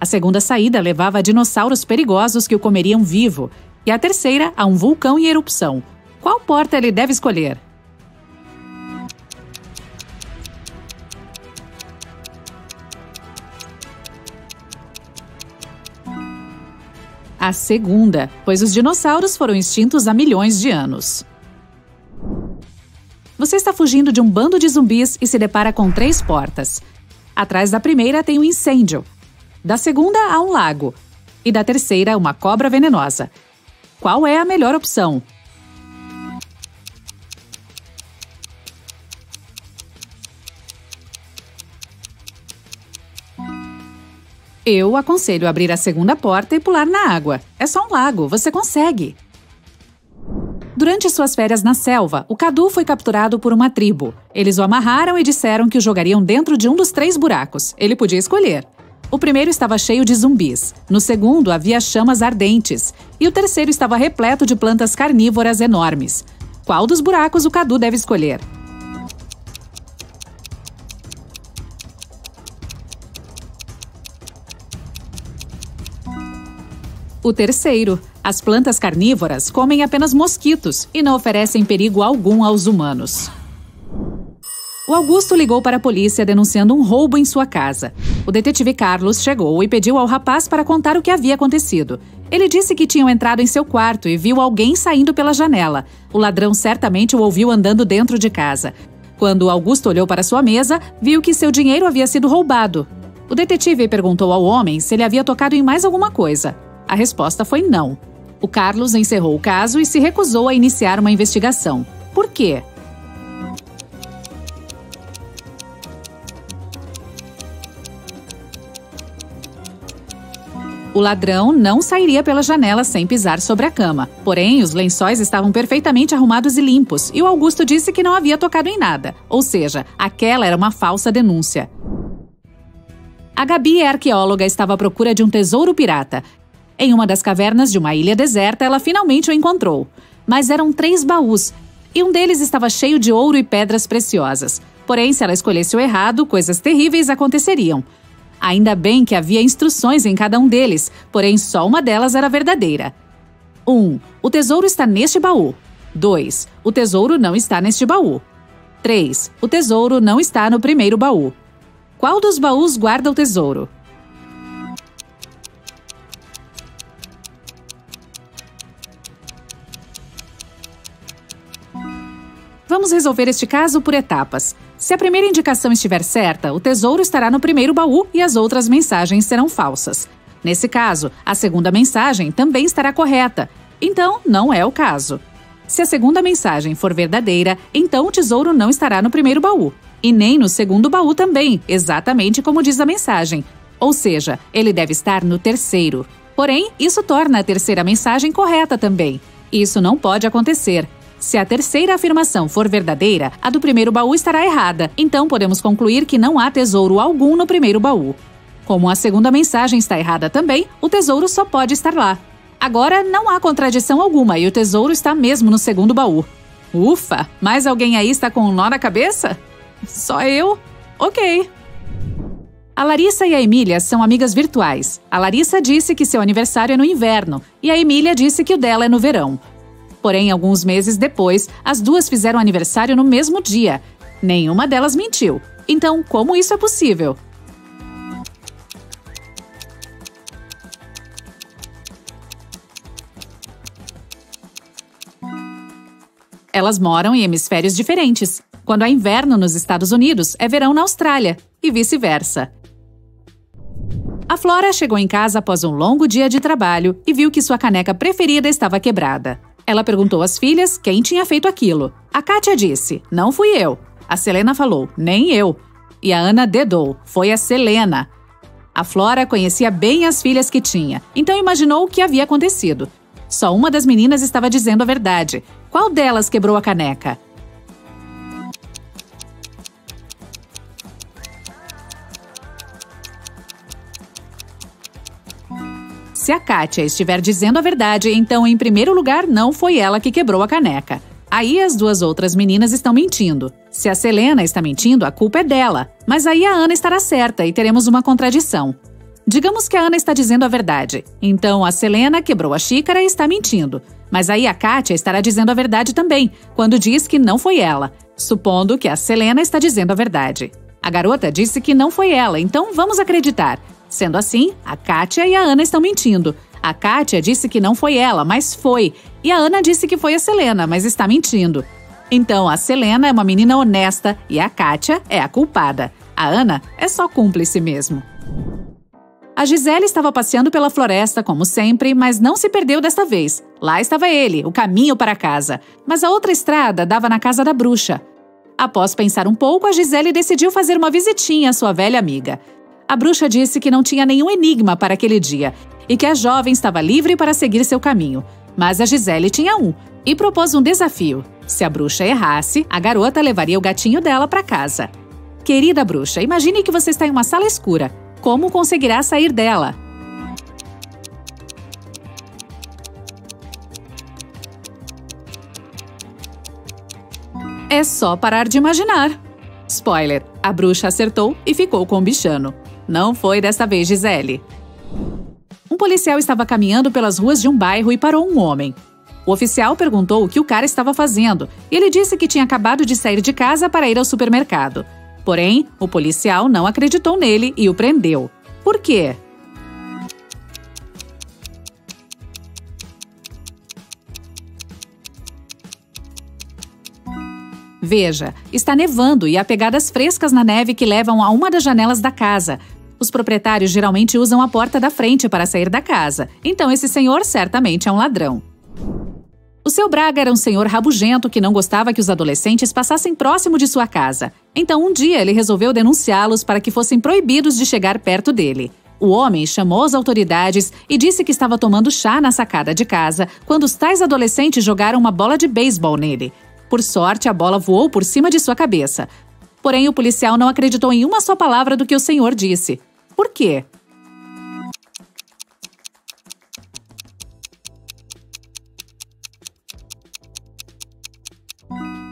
A segunda saída levava a dinossauros perigosos que o comeriam vivo. E a terceira, a um vulcão em erupção. Qual porta ele deve escolher? A segunda, pois os dinossauros foram extintos há milhões de anos. Você está fugindo de um bando de zumbis e se depara com 3 portas. Atrás da primeira tem um incêndio. Da segunda, há um lago. E da terceira, uma cobra venenosa. Qual é a melhor opção? Eu aconselho abrir a segunda porta e pular na água. É só um lago, você consegue! Durante suas férias na selva, o Cadu foi capturado por uma tribo. Eles o amarraram e disseram que o jogariam dentro de um dos 3 buracos. Ele podia escolher. O primeiro estava cheio de zumbis, no segundo havia chamas ardentes e o terceiro estava repleto de plantas carnívoras enormes. Qual dos buracos o Cadu deve escolher? O terceiro. As plantas carnívoras comem apenas mosquitos e não oferecem perigo algum aos humanos. O Augusto ligou para a polícia denunciando um roubo em sua casa. O detetive Carlos chegou e pediu ao rapaz para contar o que havia acontecido. Ele disse que tinham entrado em seu quarto e viu alguém saindo pela janela. O ladrão certamente o ouviu andando dentro de casa. Quando Augusto olhou para sua mesa, viu que seu dinheiro havia sido roubado. O detetive perguntou ao homem se ele havia tocado em mais alguma coisa. A resposta foi não. O Carlos encerrou o caso e se recusou a iniciar uma investigação. Por quê? O ladrão não sairia pela janela sem pisar sobre a cama. Porém, os lençóis estavam perfeitamente arrumados e limpos, e o Augusto disse que não havia tocado em nada. Ou seja, aquela era uma falsa denúncia. A Gabi, arqueóloga, estava à procura de um tesouro pirata. Em uma das cavernas de uma ilha deserta, ela finalmente o encontrou. Mas eram 3 baús, e um deles estava cheio de ouro e pedras preciosas. Porém, se ela escolhesse o errado, coisas terríveis aconteceriam. Ainda bem que havia instruções em cada um deles, porém só uma delas era verdadeira. 1. O tesouro está neste baú. 2. O tesouro não está neste baú. 3. O tesouro não está no primeiro baú. Qual dos baús guarda o tesouro? Vamos resolver este caso por etapas. Se a primeira indicação estiver certa, o tesouro estará no primeiro baú e as outras mensagens serão falsas. Nesse caso, a segunda mensagem também estará correta. Então, não é o caso. Se a segunda mensagem for verdadeira, então o tesouro não estará no primeiro baú. E nem no segundo baú também, exatamente como diz a mensagem. Ou seja, ele deve estar no terceiro. Porém, isso torna a terceira mensagem correta também. Isso não pode acontecer. Se a terceira afirmação for verdadeira, a do primeiro baú estará errada. Então, podemos concluir que não há tesouro algum no primeiro baú. Como a segunda mensagem está errada também, o tesouro só pode estar lá. Agora, não há contradição alguma e o tesouro está mesmo no segundo baú. Ufa! Mais alguém aí está com um nó na cabeça? Só eu? Ok. A Larissa e a Emília são amigas virtuais. A Larissa disse que seu aniversário é no inverno e a Emília disse que o dela é no verão. Porém, alguns meses depois, as duas fizeram aniversário no mesmo dia. Nenhuma delas mentiu. Então, como isso é possível? Elas moram em hemisférios diferentes. Quando é inverno nos Estados Unidos, é verão na Austrália, e vice-versa. A Flora chegou em casa após um longo dia de trabalho e viu que sua caneca preferida estava quebrada. Ela perguntou às filhas quem tinha feito aquilo. A Kátia disse, não fui eu. A Selena falou, nem eu. E a Ana dedou, foi a Selena. A Flora conhecia bem as filhas que tinha, então imaginou o que havia acontecido. Só uma das meninas estava dizendo a verdade. Qual delas quebrou a caneca? Se a Kátia estiver dizendo a verdade, então, em primeiro lugar, não foi ela que quebrou a caneca. Aí as duas outras meninas estão mentindo. Se a Selena está mentindo, a culpa é dela. Mas aí a Ana estará certa e teremos uma contradição. Digamos que a Ana está dizendo a verdade. Então, a Selena quebrou a xícara e está mentindo. Mas aí a Kátia estará dizendo a verdade também, quando diz que não foi ela, supondo que a Selena está dizendo a verdade. A garota disse que não foi ela, então vamos acreditar. Sendo assim, a Kátia e a Ana estão mentindo. A Kátia disse que não foi ela, mas foi. E a Ana disse que foi a Selena, mas está mentindo. Então, a Selena é uma menina honesta e a Kátia é a culpada. A Ana é só cúmplice mesmo. A Gisele estava passeando pela floresta, como sempre, mas não se perdeu desta vez. Lá estava ele, o caminho para casa. Mas a outra estrada dava na casa da bruxa. Após pensar um pouco, a Gisele decidiu fazer uma visitinha à sua velha amiga. A bruxa disse que não tinha nenhum enigma para aquele dia e que a jovem estava livre para seguir seu caminho. Mas a Gisele tinha um e propôs um desafio. Se a bruxa errasse, a garota levaria o gatinho dela para casa. Querida bruxa, imagine que você está em uma sala escura. Como conseguirá sair dela? É só parar de imaginar. Spoiler, a bruxa acertou e ficou com o bichano. Não foi desta vez, Gisele. Um policial estava caminhando pelas ruas de um bairro e parou um homem. O oficial perguntou o que o cara estava fazendo e ele disse que tinha acabado de sair de casa para ir ao supermercado. Porém, o policial não acreditou nele e o prendeu. Por quê? Veja, está nevando e há pegadas frescas na neve que levam a uma das janelas da casa. Os proprietários geralmente usam a porta da frente para sair da casa, então esse senhor certamente é um ladrão. O seu Braga era um senhor rabugento que não gostava que os adolescentes passassem próximo de sua casa. Então, um dia, ele resolveu denunciá-los para que fossem proibidos de chegar perto dele. O homem chamou as autoridades e disse que estava tomando chá na sacada de casa quando os tais adolescentes jogaram uma bola de beisebol nele. Por sorte, a bola voou por cima de sua cabeça. Porém, o policial não acreditou em uma só palavra do que o senhor disse. Por quê?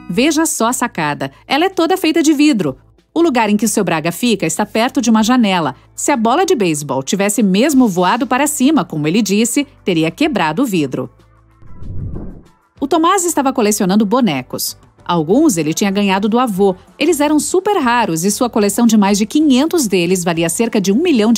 Veja só a sacada. Ela é toda feita de vidro. O lugar em que o seu Braga fica está perto de uma janela. Se a bola de beisebol tivesse mesmo voado para cima, como ele disse, teria quebrado o vidro. O Tomás estava colecionando bonecos. Alguns ele tinha ganhado do avô. Eles eram super raros e sua coleção de mais de 500 deles valia cerca de R$1 milhão.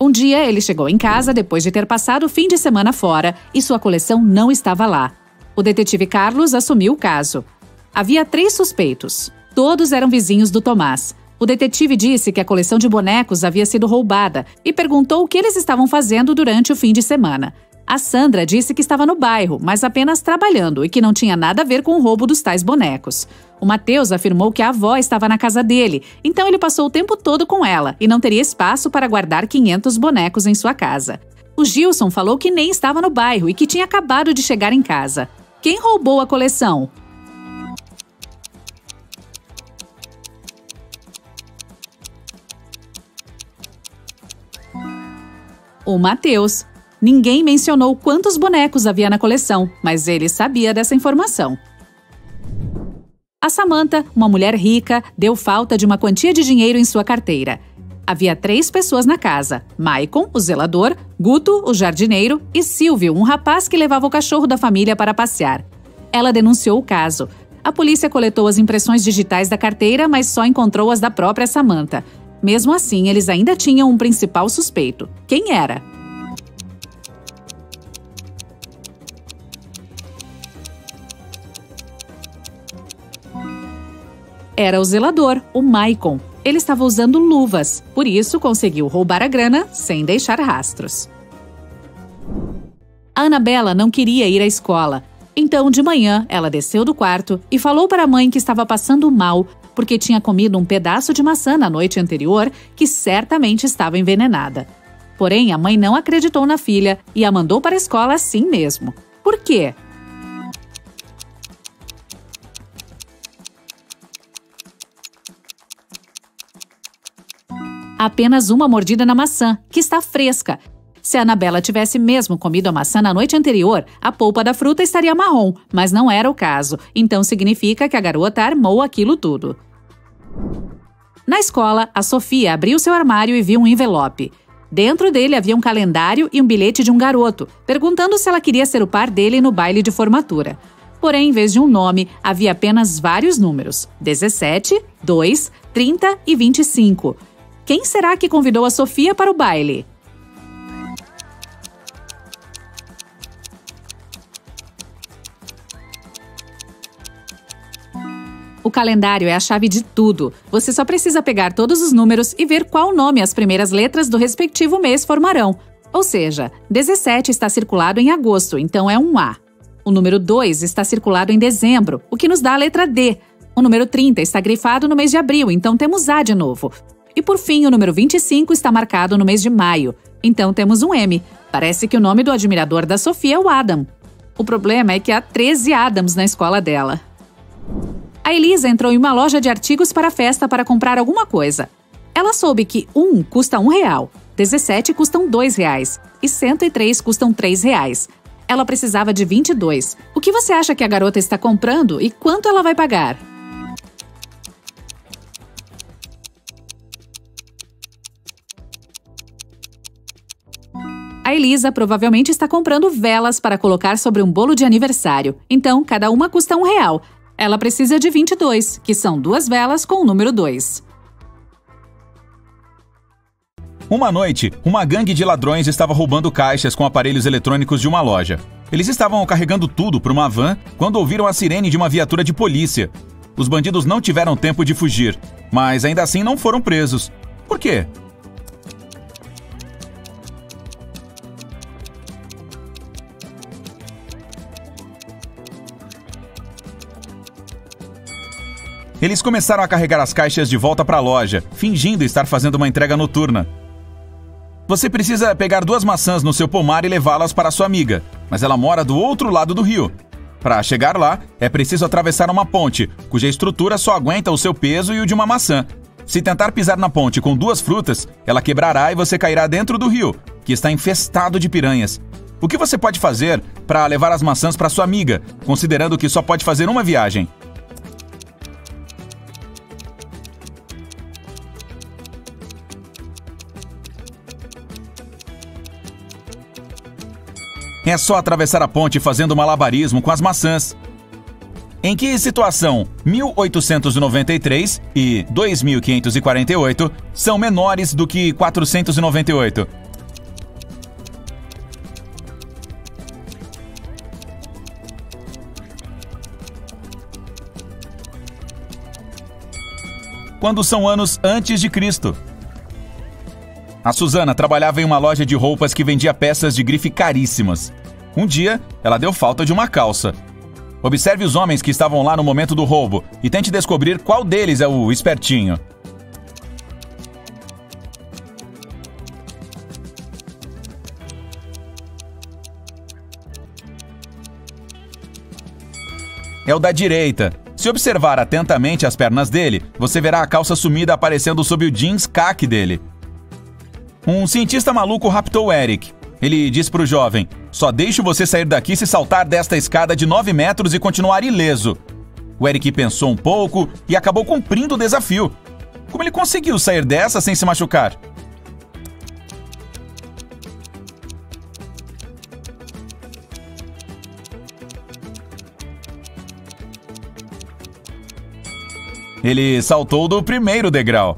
Um dia, ele chegou em casa depois de ter passado o fim de semana fora e sua coleção não estava lá. O detetive Carlos assumiu o caso. Havia 3 suspeitos. Todos eram vizinhos do Tomás. O detetive disse que a coleção de bonecos havia sido roubada e perguntou o que eles estavam fazendo durante o fim de semana. A Sandra disse que estava no bairro, mas apenas trabalhando e que não tinha nada a ver com o roubo dos tais bonecos. O Matheus afirmou que a avó estava na casa dele, então ele passou o tempo todo com ela e não teria espaço para guardar 500 bonecos em sua casa. O Gilson falou que nem estava no bairro e que tinha acabado de chegar em casa. Quem roubou a coleção? O Matheus. Ninguém mencionou quantos bonecos havia na coleção, mas ele sabia dessa informação. A Samantha, uma mulher rica, deu falta de uma quantia de dinheiro em sua carteira. Havia 3 pessoas na casa: Maicon, o zelador, Guto, o jardineiro, e Silvio, um rapaz que levava o cachorro da família para passear. Ela denunciou o caso. A polícia coletou as impressões digitais da carteira, mas só encontrou as da própria Samantha. Mesmo assim, eles ainda tinham um principal suspeito. Quem era? Era o zelador, o Maicon. Ele estava usando luvas, por isso conseguiu roubar a grana sem deixar rastros. A Anabela não queria ir à escola. Então, de manhã, ela desceu do quarto e falou para a mãe que estava passando mal porque tinha comido um pedaço de maçã na noite anterior que certamente estava envenenada. Porém, a mãe não acreditou na filha e a mandou para a escola assim mesmo. Por quê? Apenas uma mordida na maçã, que está fresca. Se a Anabela tivesse mesmo comido a maçã na noite anterior, a polpa da fruta estaria marrom, mas não era o caso, então significa que a garota armou aquilo tudo. Na escola, a Sofia abriu seu armário e viu um envelope. Dentro dele havia um calendário e um bilhete de um garoto, perguntando se ela queria ser o par dele no baile de formatura. Porém, em vez de um nome, havia apenas vários números: 17, 2, 30 e 25. Quem será que convidou a Sofia para o baile? O calendário é a chave de tudo. Você só precisa pegar todos os números e ver qual nome as primeiras letras do respectivo mês formarão. Ou seja, 17 está circulado em agosto, então é um A. O número 2 está circulado em dezembro, o que nos dá a letra D. O número 30 está grifado no mês de abril, então temos A de novo. E por fim, o número 25 está marcado no mês de maio. Então temos um M. Parece que o nome do admirador da Sofia é o Adam. O problema é que há 13 Adams na escola dela. A Elisa entrou em uma loja de artigos para a festa para comprar alguma coisa. Ela soube que 1 custa R$1, 17 custam R$2 e 103 custam R$3. Ela precisava de 22. O que você acha que a garota está comprando e quanto ela vai pagar? A Elisa provavelmente está comprando velas para colocar sobre um bolo de aniversário. Então, cada uma custa R$1. Ela precisa de 22, que são 2 velas com o número 2. Uma noite, uma gangue de ladrões estava roubando caixas com aparelhos eletrônicos de uma loja. Eles estavam carregando tudo para uma van quando ouviram a sirene de uma viatura de polícia. Os bandidos não tiveram tempo de fugir, mas ainda assim não foram presos. Por quê? Eles começaram a carregar as caixas de volta para a loja, fingindo estar fazendo uma entrega noturna. Você precisa pegar 2 maçãs no seu pomar e levá-las para sua amiga, mas ela mora do outro lado do rio. Para chegar lá, é preciso atravessar uma ponte, cuja estrutura só aguenta o seu peso e o de uma maçã. Se tentar pisar na ponte com 2 frutas, ela quebrará e você cairá dentro do rio, que está infestado de piranhas. O que você pode fazer para levar as maçãs para sua amiga, considerando que só pode fazer uma viagem? É só atravessar a ponte fazendo malabarismo com as maçãs. Em que situação 1893 e 2548 são menores do que 498? Quando são anos antes de Cristo? A Suzana trabalhava em uma loja de roupas que vendia peças de grife caríssimas. Um dia, ela deu falta de uma calça. Observe os homens que estavam lá no momento do roubo e tente descobrir qual deles é o espertinho. É o da direita. Se observar atentamente as pernas dele, você verá a calça sumida aparecendo sob o jeans caque dele. Um cientista maluco raptou Eric. Ele disse para o jovem: só deixo você sair daqui se saltar desta escada de 9 metros e continuar ileso. O Eric pensou um pouco e acabou cumprindo o desafio. Como ele conseguiu sair dessa sem se machucar? Ele saltou do primeiro degrau.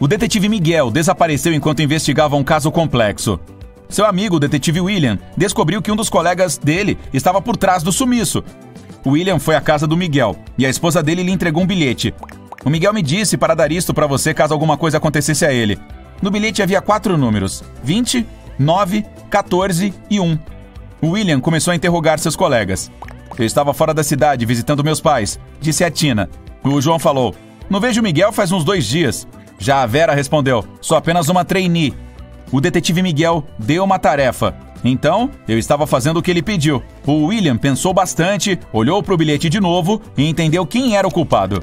O detetive Miguel desapareceu enquanto investigava um caso complexo. Seu amigo, o detetive William, descobriu que um dos colegas dele estava por trás do sumiço. William foi à casa do Miguel e a esposa dele lhe entregou um bilhete. O Miguel me disse para dar isto para você caso alguma coisa acontecesse a ele. No bilhete havia 4 números: 20, 9, 14 e 1. William começou a interrogar seus colegas. Eu estava fora da cidade visitando meus pais, disse a Tina. O João falou: não vejo o Miguel faz uns 2 dias. Já a Vera respondeu: sou apenas uma trainee. O detetive Miguel deu uma tarefa. Então, eu estava fazendo o que ele pediu. O William pensou bastante, olhou para o bilhete de novo e entendeu quem era o culpado.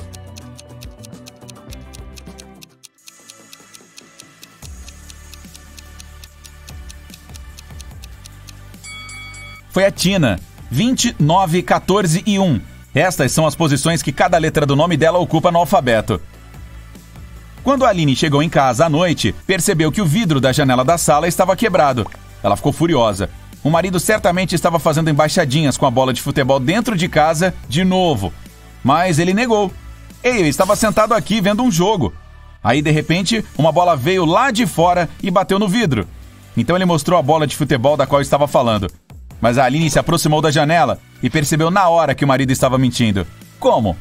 Foi a Tina. 29, 14 e 1. Estas são as posições que cada letra do nome dela ocupa no alfabeto. Quando a Aline chegou em casa à noite, percebeu que o vidro da janela da sala estava quebrado. Ela ficou furiosa. O marido certamente estava fazendo embaixadinhas com a bola de futebol dentro de casa de novo. Mas ele negou. Ei, eu estava sentado aqui vendo um jogo. Aí, de repente, uma bola veio lá de fora e bateu no vidro. Então ele mostrou a bola de futebol da qual estava falando. Mas a Aline se aproximou da janela e percebeu na hora que o marido estava mentindo. Como?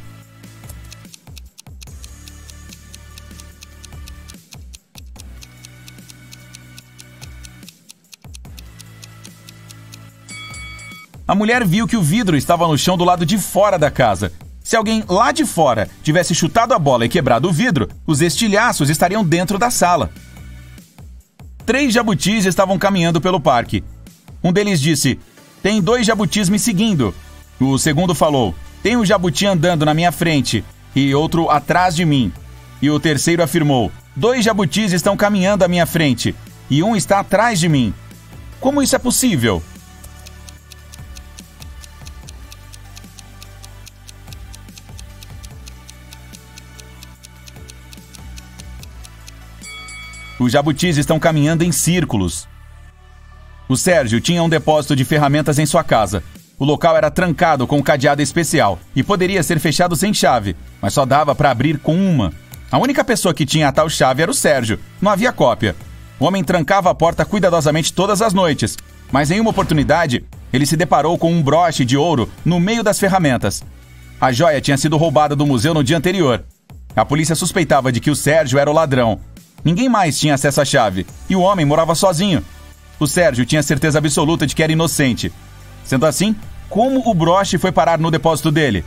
A mulher viu que o vidro estava no chão do lado de fora da casa. Se alguém lá de fora tivesse chutado a bola e quebrado o vidro, os estilhaços estariam dentro da sala. 3 jabutis estavam caminhando pelo parque. Um deles disse: tem 2 jabutis me seguindo. O segundo falou: tem um jabuti andando na minha frente e outro atrás de mim. E o terceiro afirmou: 2 jabutis estão caminhando à minha frente e um está atrás de mim. Como isso é possível? Os jabutis estão caminhando em círculos. O Sérgio tinha um depósito de ferramentas em sua casa. O local era trancado com um cadeado especial e poderia ser fechado sem chave, mas só dava para abrir com uma. A única pessoa que tinha a tal chave era o Sérgio. Não havia cópia. O homem trancava a porta cuidadosamente todas as noites, mas em uma oportunidade, ele se deparou com um broche de ouro no meio das ferramentas. A joia tinha sido roubada do museu no dia anterior. A polícia suspeitava de que o Sérgio era o ladrão. Ninguém mais tinha acesso à chave, e o homem morava sozinho. O Sérgio tinha certeza absoluta de que era inocente. Sendo assim, como o broche foi parar no depósito dele?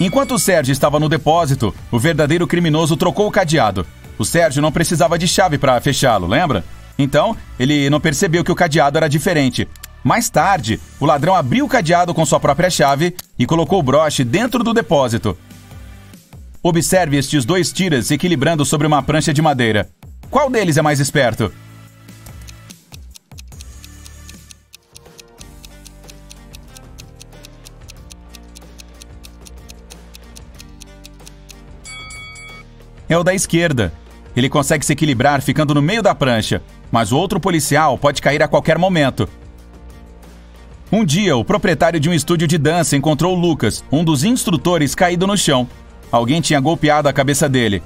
Enquanto o Sérgio estava no depósito, o verdadeiro criminoso trocou o cadeado. O Sérgio não precisava de chave para fechá-lo, lembra? Então, ele não percebeu que o cadeado era diferente. Mais tarde, o ladrão abriu o cadeado com sua própria chave e colocou o broche dentro do depósito. Observe estes 2 tiras se equilibrando sobre uma prancha de madeira. Qual deles é mais esperto? É o da esquerda. Ele consegue se equilibrar ficando no meio da prancha, mas o outro policial pode cair a qualquer momento. Um dia, o proprietário de um estúdio de dança encontrou o Lucas, um dos instrutores, caído no chão. Alguém tinha golpeado a cabeça dele.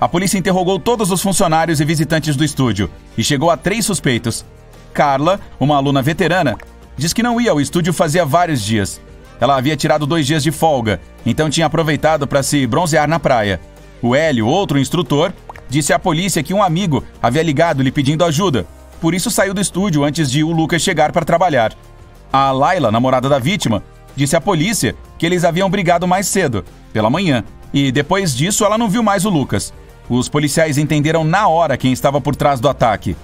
A polícia interrogou todos os funcionários e visitantes do estúdio e chegou a 3 suspeitos. Carla, uma aluna veterana, diz que não ia ao estúdio fazia vários dias. Ela havia tirado 2 dias de folga, então tinha aproveitado para se bronzear na praia. O Hélio, outro instrutor, disse à polícia que um amigo havia ligado lhe pedindo ajuda, por isso saiu do estúdio antes de o Lucas chegar para trabalhar. A Laila, namorada da vítima, disse à polícia que eles haviam brigado mais cedo, pela manhã, e depois disso ela não viu mais o Lucas. Os policiais entenderam na hora quem estava por trás do ataque.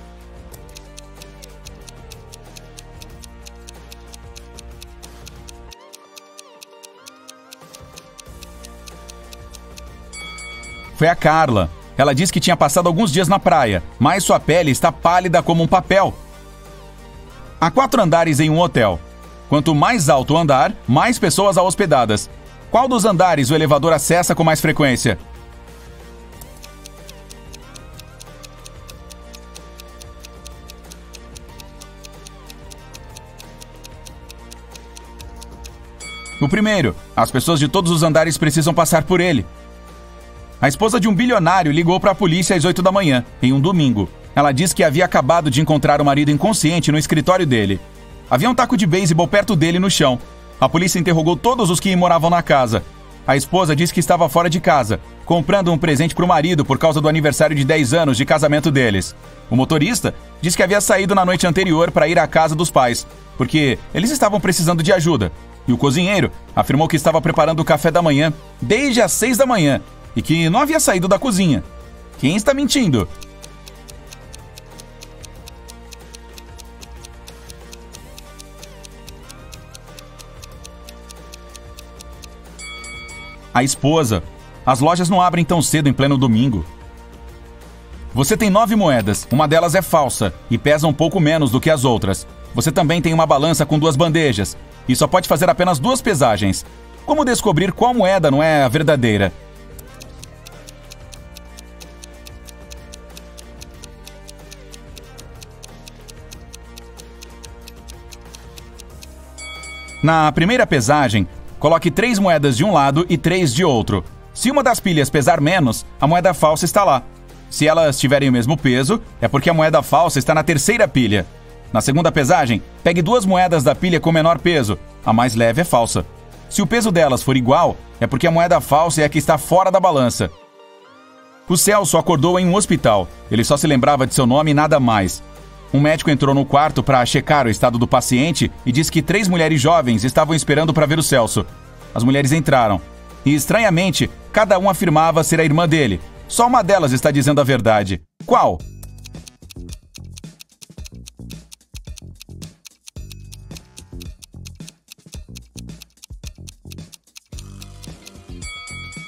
Foi a Carla. Ela diz que tinha passado alguns dias na praia, mas sua pele está pálida como um papel. Há 4 andares em um hotel. Quanto mais alto o andar, mais pessoas há hospedadas. Qual dos andares o elevador acessa com mais frequência? O primeiro. As pessoas de todos os andares precisam passar por ele. A esposa de um bilionário ligou para a polícia às 8 da manhã, em um domingo. Ela diz que havia acabado de encontrar o marido inconsciente no escritório dele. Havia um taco de beisebol perto dele no chão. A polícia interrogou todos os que moravam na casa. A esposa diz que estava fora de casa, comprando um presente para o marido por causa do aniversário de 10 anos de casamento deles. O motorista diz que havia saído na noite anterior para ir à casa dos pais, porque eles estavam precisando de ajuda. E o cozinheiro afirmou que estava preparando o café da manhã desde as 6 da manhã, e que não havia saído da cozinha. Quem está mentindo? A esposa. As lojas não abrem tão cedo em pleno domingo. Você tem 9 moedas, uma delas é falsa e pesa um pouco menos do que as outras. Você também tem uma balança com 2 bandejas e só pode fazer apenas 2 pesagens. Como descobrir qual moeda não é a verdadeira? Na primeira pesagem, coloque 3 moedas de um lado e 3 de outro. Se uma das pilhas pesar menos, a moeda falsa está lá. Se elas tiverem o mesmo peso, é porque a moeda falsa está na terceira pilha. Na segunda pesagem, pegue 2 moedas da pilha com menor peso. A mais leve é falsa. Se o peso delas for igual, é porque a moeda falsa é a que está fora da balança. O Celso acordou em um hospital. Ele só se lembrava de seu nome e nada mais. Um médico entrou no quarto para checar o estado do paciente e disse que 3 mulheres jovens estavam esperando para ver o Celso. As mulheres entraram. E, estranhamente, cada uma afirmava ser a irmã dele. Só uma delas está dizendo a verdade. Qual?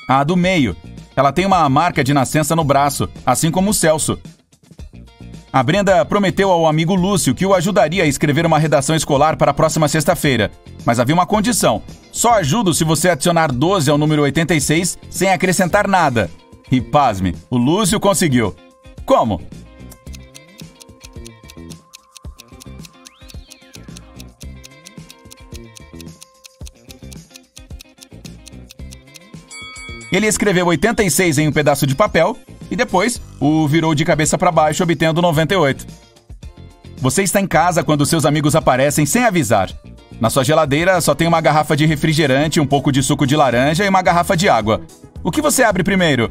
A do meio. Ela tem uma marca de nascença no braço, assim como o Celso. A Brenda prometeu ao amigo Lúcio que o ajudaria a escrever uma redação escolar para a próxima sexta-feira, mas havia uma condição. Só ajudo se você adicionar 12 ao número 86 sem acrescentar nada. E pasme, o Lúcio conseguiu. Como? Ele escreveu 86 em um pedaço de papel e depois o virou de cabeça para baixo, obtendo 98. Você está em casa quando seus amigos aparecem sem avisar. Na sua geladeira só tem uma garrafa de refrigerante, um pouco de suco de laranja e uma garrafa de água. O que você abre primeiro?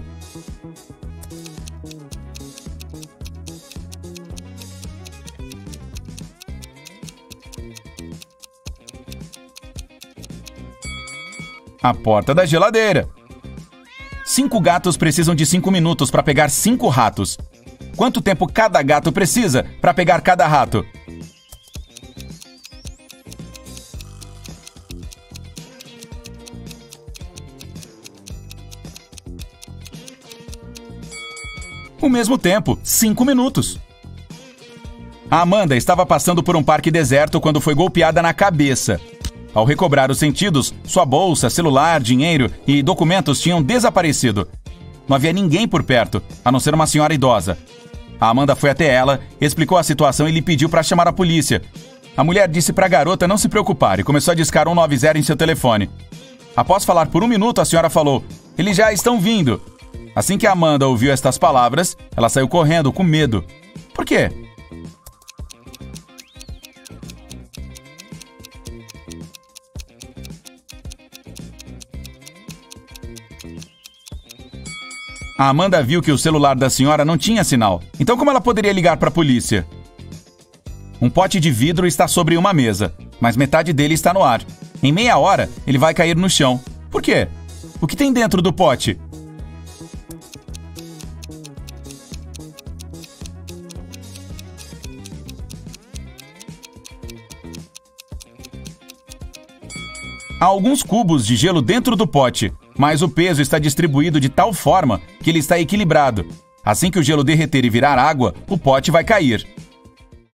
A porta da geladeira. 5 gatos precisam de 5 minutos para pegar 5 ratos. Quanto tempo cada gato precisa para pegar cada rato? O mesmo tempo, 5 minutos. A Amanda estava passando por um parque deserto quando foi golpeada na cabeça. Ao recobrar os sentidos, sua bolsa, celular, dinheiro e documentos tinham desaparecido. Não havia ninguém por perto, a não ser uma senhora idosa. A Amanda foi até ela, explicou a situação e lhe pediu para chamar a polícia. A mulher disse para a garota não se preocupar e começou a discar 190 em seu telefone. Após falar por um minuto, a senhora falou: "Eles já estão vindo." Assim que a Amanda ouviu estas palavras, ela saiu correndo com medo. Por quê? A Amanda viu que o celular da senhora não tinha sinal. Então como ela poderia ligar para a polícia? Um pote de vidro está sobre uma mesa, mas metade dele está no ar. Em meia hora, ele vai cair no chão. Por quê? O que tem dentro do pote? Há alguns cubos de gelo dentro do pote, mas o peso está distribuído de tal forma que ele está equilibrado. Assim que o gelo derreter e virar água, o pote vai cair.